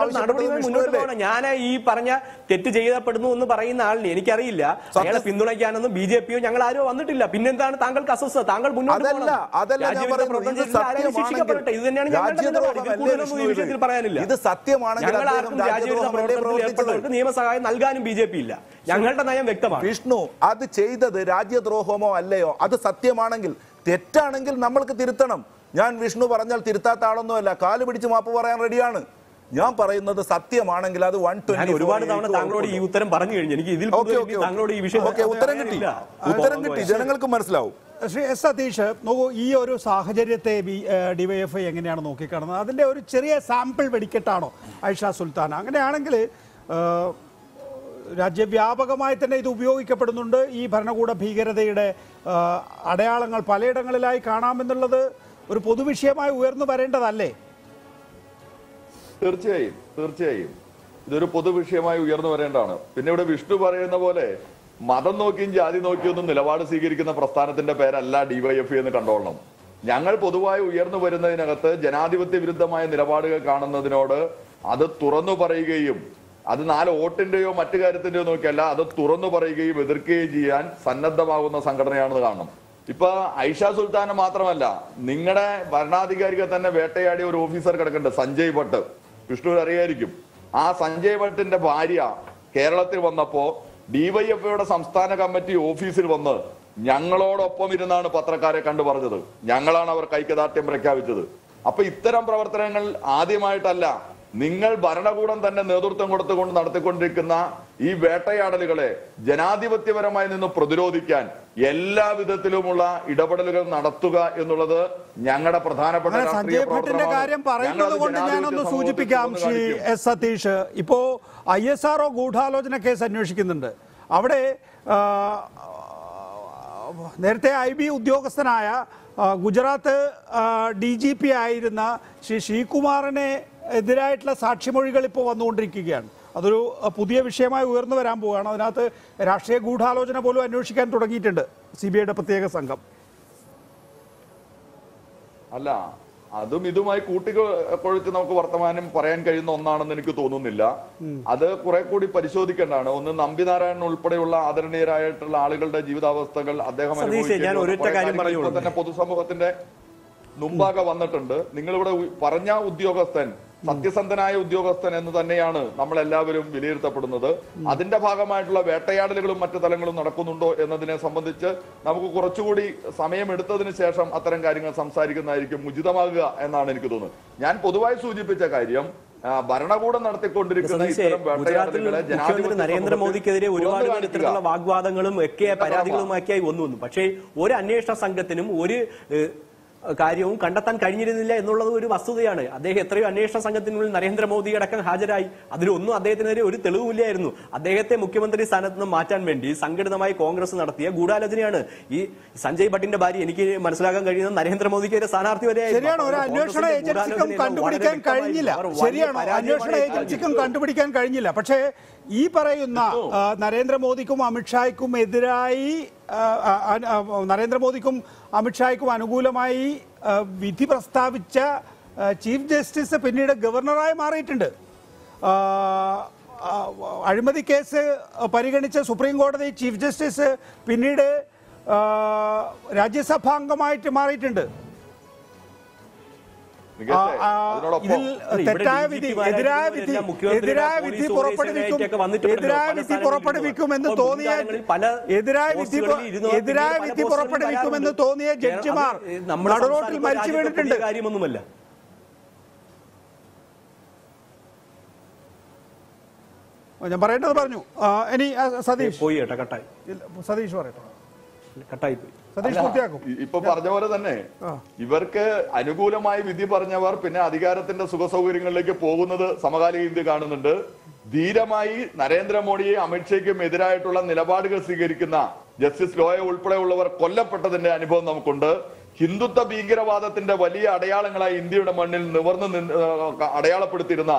ഞാൻ ഈ പറഞ്ഞ തെറ്റ് ചെയ്യപ്പെടുന്നു എന്ന് പറയുന്ന ആളിനെ എനിക്കറിയില്ല. അയാളെ പിന്തുണയ്ക്കാനൊന്നും ബി ജെ പിയോ ഞങ്ങൾ ആരോ വന്നിട്ടില്ല. പിന്നെന്താണ് താങ്കൾക്ക് അസ്വസ്ഥത? താങ്കൾ ഇത് സത്യമാണെങ്കിൽ നിയമസഹായം നൽകാനും ബി ജെ പി ഇല്ല. ഞങ്ങളുടെ നയം വ്യക്തമാണ്. വിഷ്ണു, അത് ചെയ്തത് രാജ്യദ്രോഹമോ അല്ലയോ? അത് സത്യമാണെങ്കിൽ, തെറ്റാണെങ്കിൽ നമ്മൾക്ക് തിരുത്തണം. ഞാൻ വിഷ്ണു പറഞ്ഞാൽ തിരുത്താത്ത ആളൊന്നും അല്ല. കാല് പിടിച്ച് മാപ്പ് പറയാൻ റെഡിയാണ്. ഞാൻ പറയുന്നത് സത്യമാണെങ്കിൽ അത് വൺ ട്വന്റി. ഒരുപാട് തവണ താങ്കളോട് ഈ ഉത്തരം പറഞ്ഞു കഴിഞ്ഞു. എനിക്ക് ഇതിൽ താങ്കളോട് ഈ വിഷയം ഉത്തരം കിട്ടി ഉത്തരം കിട്ടി ജനങ്ങൾക്ക് മനസ്സിലാവും. ശ്രീ എസ് സതീഷ്, നോക്കൂ, ഈ ഒരു സാഹചര്യത്തെ ഡിവൈഎഫ്ഐ എങ്ങനെയാണ് നോക്കിക്കാണുന്നത്? അതിൻ്റെ ഒരു ചെറിയ സാമ്പിൾ വെടിക്കെട്ടാണോ ഐഷ സുൽത്താന? അങ്ങനെയാണെങ്കിൽ രാജ്യവ്യാപകമായി തന്നെ ഇത് ഉപയോഗിക്കപ്പെടുന്നുണ്ട്. ഈ ഭരണകൂട ഭീകരതയുടെ അടയാളങ്ങൾ പലയിടങ്ങളിലായി കാണാമെന്നുള്ളത് ഒരു പൊതുവിഷയമായി ഉയർന്നു വരേണ്ടതല്ലേ? തീർച്ചയായും തീർച്ചയായും ഇതൊരു പൊതുവിഷയമായി ഉയർന്നു വരേണ്ടതാണ്. പിന്നെ ഇവിടെ വിഷ്ണു പറയുന്ന പോലെ മതം നോക്കിയും ജാതി നോക്കിയൊന്നും നിലപാട് സ്വീകരിക്കുന്ന പ്രസ്ഥാനത്തിന്റെ പേരല്ല ഡിവൈഎഫ്ഐ എന്ന് കണ്ടോളണം. ഞങ്ങൾ പൊതുവായി ഉയർന്നു വരുന്നതിനകത്ത് ജനാധിപത്യ വിരുദ്ധമായ നിലപാടുകൾ കാണുന്നതിനോട് അത് തുറന്നു പറയുകയും, അത് നാല് വോട്ടിന്റെയോ മറ്റു കാര്യത്തിന്റെയോ നോക്കിയല്ല, അത് തുറന്നു പറയുകയും എതിർക്കുകയും ചെയ്യാൻ സന്നദ്ധമാകുന്ന സംഘടനയാണെന്ന് കാണണം. ഇപ്പൊ ഐഷ സുൽത്താന മാത്രമല്ല, നിങ്ങളുടെ ഭരണാധികാരികൾ തന്നെ വേട്ടയാടിയ ഒരു ഓഫീസർ കിടക്കുന്നുണ്ട്, സഞ്ജയ് ഭട്ട്. വിഷ്ണുവിന് അറിയായിരിക്കും. ആ സഞ്ജയ് ഭട്ടിന്റെ ഭാര്യ കേരളത്തിൽ വന്നപ്പോ ഡിവൈഎഫ്ഐയുടെ സംസ്ഥാന കമ്മിറ്റി ഓഫീസിൽ വന്ന് ഞങ്ങളോടൊപ്പം ഇരുന്നാണ് പത്രക്കാരെ കണ്ടു പറഞ്ഞത്. ഞങ്ങളാണ് അവർ ഐക്യദാർഢ്യം പ്രഖ്യാപിച്ചത്. അപ്പൊ ഇത്തരം പ്രവർത്തനങ്ങൾ ആദ്യമായിട്ടല്ല. നിങ്ങൾ ഭരണകൂടം തന്നെ നേതൃത്വം കൊടുത്തുകൊണ്ട് നടത്തിക്കൊണ്ടിരിക്കുന്ന ഈ വേട്ടയാടലുകളെ ജനാധിപത്യപരമായി നിന്ന് പ്രതിരോധിക്കാൻ എല്ലാ വിധത്തിലുമുള്ള ഇടപെടലുകൾ നടത്തുക എന്നുള്ളത് ഞങ്ങളുടെ പ്രധാനപ്പെട്ട സഞ്ജയ് ഭട്ടിന്റെ കാര്യം പറയുന്നത് കൊണ്ട് ഞാനൊന്ന് സൂചിപ്പിക്കാം. ശ്രീ എസ് സതീഷ്, ഇപ്പോ ഐ എസ് ആർ ഒ ഗൂഢാലോചന കേസ് അന്വേഷിക്കുന്നുണ്ട്. അവിടെ നേരത്തെ ഐ ബി ഉദ്യോഗസ്ഥനായ ഗുജറാത്ത് ഡി ജി പി ആയിരുന്ന ശ്രീ ശ്രീകുമാറിനെ എതിരായിട്ടുള്ള സാക്ഷിമൊഴികൾ ഇപ്പോൾ വന്നുകൊണ്ടിരിക്കുകയാണ്. അതൊരു പുതിയ വിഷയമായി ഉയർന്നു വരാൻ പോവുകയാണ്. അതിനകത്ത് രാഷ്ട്രീയ ഗൂഢാലോചന പോലും അന്വേഷിക്കാൻ തുടങ്ങിയിട്ടുണ്ട് സി ബി ഐയുടെ പ്രത്യേക സംഘം. അല്ല, അതും ഇതുമായി കൂട്ടിക്കൊഴുത്ത് നമുക്ക് വർത്തമാനം പറയാൻ കഴിയുന്ന ഒന്നാണെന്ന് എനിക്ക് തോന്നുന്നില്ല. അത് കുറെ കൂടി പരിശോധിക്കേണ്ടതാണ്. ഒന്ന്, നമ്പിനാരായണൻ ഉൾപ്പെടെയുള്ള ആദരണീയരായിട്ടുള്ള ആളുകളുടെ ജീവിതാവസ്ഥകൾ അദ്ദേഹം തന്നെ പൊതുസമൂഹത്തിന്റെ മുമ്പാകെ വന്നിട്ടുണ്ട്. നിങ്ങളിവിടെ പറഞ്ഞ ഉദ്യോഗസ്ഥൻ സത്യസന്ധനായ ഉദ്യോഗസ്ഥൻ എന്ന് തന്നെയാണ് നമ്മൾ എല്ലാവരും വിലയിരുത്തപ്പെടുന്നത്. അതിന്റെ ഭാഗമായിട്ടുള്ള വേട്ടയാടലുകളും മറ്റു തലങ്ങളും നടക്കുന്നുണ്ടോ എന്നതിനെ സംബന്ധിച്ച് നമുക്ക് കുറച്ചുകൂടി സമയമെടുത്തതിന് ശേഷം അത്തരം കാര്യങ്ങൾ സംസാരിക്കുന്നതായിരിക്കും ഉചിതമാകുക എന്നാണ് എനിക്ക് തോന്നുന്നത്. ഞാൻ പൊതുവായി സൂചിപ്പിച്ച കാര്യം, ഭരണകൂടം നടത്തിക്കൊണ്ടിരിക്കുന്ന ഇത്തരം വേട്ടയാടലുകളെ ജനാധിപത്യ നരേന്ദ്രമോദിക്കെതിരെ ഒരുപാട് തരത്തിലുള്ള വാഗ്വാദങ്ങളും ഒക്കെ പരാതികളുമൊക്കെയായി വന്നു വന്നു പക്ഷേ ഒരു അന്വേഷണ സംഘത്തിനും ഒരു കാര്യവും കണ്ടെത്താൻ കഴിഞ്ഞിരുന്നില്ല എന്നുള്ളത് ഒരു വസ്തുതയാണ്. അദ്ദേഹം എത്രയോ അന്വേഷണ സംഘത്തിനുള്ളിൽ നരേന്ദ്രമോദി അടക്കം ഹാജരായി. അതിലൊന്നും അദ്ദേഹത്തിനെതിരെ ഒരു തെളിവുമില്ലായിരുന്നു. അദ്ദേഹത്തെ മുഖ്യമന്ത്രി സ്ഥാനത്ത് നിന്ന് മാറ്റാൻ വേണ്ടി സംഘടിതമായി കോൺഗ്രസ് നടത്തിയ ഗൂഢാലോചനയാണ് ഈ സഞ്ജയ് ഭട്ടിന്റെ ഭാര്യ. എനിക്ക് മനസ്സിലാക്കാൻ കഴിയുന്ന നരേന്ദ്രമോദിക്കെതിരെ സ്ഥാനാർത്ഥി വരെയായിരുന്നു. പക്ഷേ ഈ പറയുന്ന നരേന്ദ്രമോദിക്കും അമിത്ഷായ്ക്കും എതിരായി നരേന്ദ്രമോദിക്കും അമിത്ഷായ്ക്കും അനുകൂലമായി വിധി പ്രസ്താവിച്ച ചീഫ് ജസ്റ്റിസ് പിന്നീട് ഗവർണറായി മാറിയിട്ടുണ്ട്. അഴിമതി കേസ് പരിഗണിച്ച സുപ്രീം കോടതി ചീഫ് ജസ്റ്റിസ് പിന്നീട് രാജ്യസഭാംഗമായിട്ട് മാറിയിട്ടുണ്ട്. ഇതിൽ തെറ്റായ വിധി എതിരായ വിധി എതിരായ വിധി പുറപ്പെടുവിക്കും എതിരായ വിധി പുറപ്പെടുവിക്കുമെന്ന് തോന്നിയ എതിരായ വിധി എതിരായ വിധി പുറപ്പെടുവിക്കുമെന്ന് തോന്നിയ ജഡ്ജിമാർ നടുറോട്ടിൽ മരിച്ചു വീണിട്ടുണ്ട്. കാര്യമൊന്നുമല്ല. ഞാൻ പറയേണ്ടത് പറഞ്ഞു. ഇനി സതീഷ് പോയി കേട്ടോ, കട്ടായി. സതീഷ് പറയട്ടെ. ഇപ്പൊ പറഞ്ഞ പോലെ തന്നെ ഇവർക്ക് അനുകൂലമായി വിധി പറഞ്ഞവർ പിന്നെ അധികാരത്തിന്റെ സുഖ സൗകര്യങ്ങളിലേക്ക് പോകുന്നത് സമകാലിക ഇന്ത്യ കാണുന്നുണ്ട്. ധീരമായി നരേന്ദ്രമോദിയെ അമിത്ഷായ്ക്കും എതിരായിട്ടുള്ള നിലപാടുകൾ സ്വീകരിക്കുന്ന ജസ്റ്റിസ് ലോയ ഉൾപ്പെടെയുള്ളവർ കൊല്ലപ്പെട്ടതിന്റെ അനുഭവം നമുക്കുണ്ട്. ഹിന്ദുത്വ ഭീകരവാദത്തിന്റെ വലിയ അടയാളങ്ങളായി ഇന്ത്യയുടെ മണ്ണിൽ നിവർന്ന് അടയാളപ്പെടുത്തിയിരുന്ന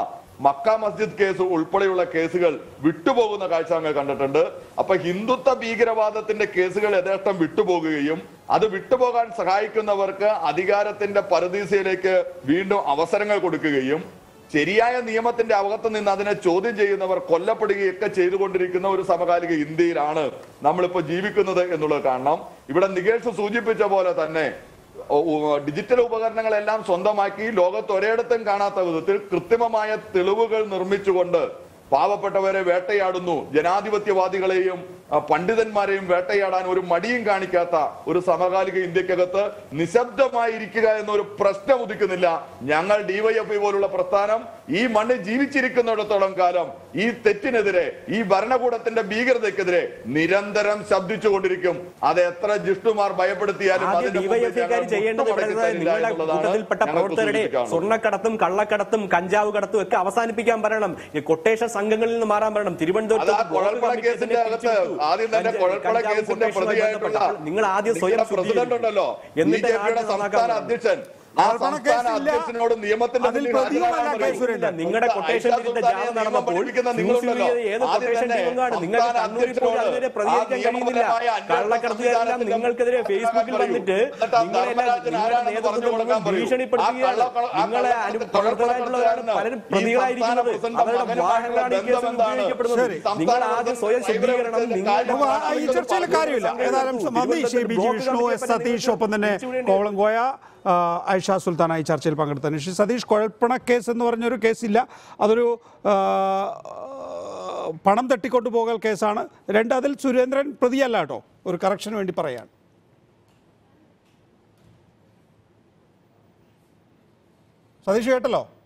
മക്ക മസ്ജിദ് കേസ് ഉൾപ്പെടെയുള്ള കേസുകൾ വിട്ടുപോകുന്ന കാഴ്ച ഞങ്ങൾ കണ്ടിട്ടുണ്ട്. അപ്പൊ ഹിന്ദുത്വ ഭീകരവാദത്തിന്റെ കേസുകൾ യഥേഷ്ടം വിട്ടുപോകുകയും അത് വിട്ടുപോകാൻ സഹായിക്കുന്നവർക്ക് അധികാരത്തിന്റെ പരദീസയിലേക്ക് വീണ്ടും അവസരങ്ങൾ കൊടുക്കുകയും ശരിയായ നിയമത്തിന്റെ അകത്ത് നിന്ന് അതിനെ ചോദ്യം ചെയ്യുന്നവർ കൊല്ലപ്പെടുകയൊക്കെ ചെയ്തുകൊണ്ടിരിക്കുന്ന ഒരു സമകാലിക ഇന്ത്യയിലാണ് നമ്മളിപ്പോ ജീവിക്കുന്നത് എന്നുള്ളത് കാണണം. ഇവിടെ നികേഷ് സൂചിപ്പിച്ച പോലെ തന്നെ ഡിജിറ്റൽ ഉപകരണങ്ങളെല്ലാം സ്വന്തമാക്കി ലോകത്ത് ഒരിടത്തും കാണാത്ത വിധത്തിൽ കൃത്രിമമായ തെളിവുകൾ നിർമ്മിച്ചുകൊണ്ട് പാവപ്പെട്ടവരെ വേട്ടയാടുന്നു. ജനാധിപത്യവാദികളെയും പണ്ഡിതന്മാരെയും വേട്ടയാടാൻ ഒരു മടിയും കാണിക്കാത്ത ഒരു സമകാലിക ഇന്ത്യക്കകത്ത് നിശബ്ദമായിരിക്കുക എന്നൊരു പ്രശ്നം ഉദിക്കുന്നില്ല. ഞങ്ങൾ ഡി വൈ എഫ് ഐ പോലുള്ള പ്രസ്ഥാനം ഈ മണ്ണ് ജീവിച്ചിരിക്കുന്നിടത്തോളം കാലം ഈ തെറ്റിനെതിരെ, ഈ ഭരണകൂടത്തിന്റെ ഭീകരതയ്ക്കെതിരെ നിരന്തരം ശബ്ദിച്ചു കൊണ്ടിരിക്കും. അത് എത്ര ജിഷ്ണുമാർ ഭയപ്പെടുത്തിയാലും സ്വർണ്ണക്കടത്തും കള്ളക്കടത്തും കഞ്ചാവ് കടത്തും ഒക്കെ അവസാനിപ്പിക്കാൻ പറയണം. കൊട്ടേഷൻ സംഘങ്ങളിൽ നിന്ന് മാറാൻ പറയണം. തിരുവനന്തപുരത്ത് ആദ്യം തന്നെ കൊഴൽപ്പുഴ കേസിന്റെ പ്രതിയായിട്ടുള്ള നിങ്ങൾ ആദ്യം സ്വയം പ്രസിഡന്റ് ഉണ്ടല്ലോ, ബിജെപിയുടെ സംസ്ഥാന അധ്യക്ഷൻ, ആ സംസ്ഥാന അധ്യക്ഷനോട് നിയമത്തിന്റെ നിങ്ങളുടെ കൊട്ടേഷൻ കള്ളക്കടത്തുകാരെല്ലാം നിങ്ങൾക്കെതിരെ ഫേസ്ബുക്കിൽ വന്നിട്ട് നിങ്ങൾ ആദ്യം സ്വയം ശുദ്ധീകരണം. ഈ ചർച്ചയിൽ കാര്യമില്ല. ഒപ്പം തന്നെ കോവളംകോയ ഐഷ സുൽത്താന ഈ ചർച്ചയിൽ പങ്കെടുത്തതിന് ശ്രീ സതീഷ്, കുഴൽപ്പണ കേസ് എന്ന് പറഞ്ഞൊരു കേസില്ല. അതൊരു പണം തട്ടിക്കൊണ്ടു പോകൽ കേസാണ്. രണ്ട്, അതിൽ സുരേന്ദ്രൻ പ്രതിയല്ല കേട്ടോ. ഒരു കറക്ഷന് വേണ്ടി പറയാണ്. സതീഷ് കേട്ടല്ലോ.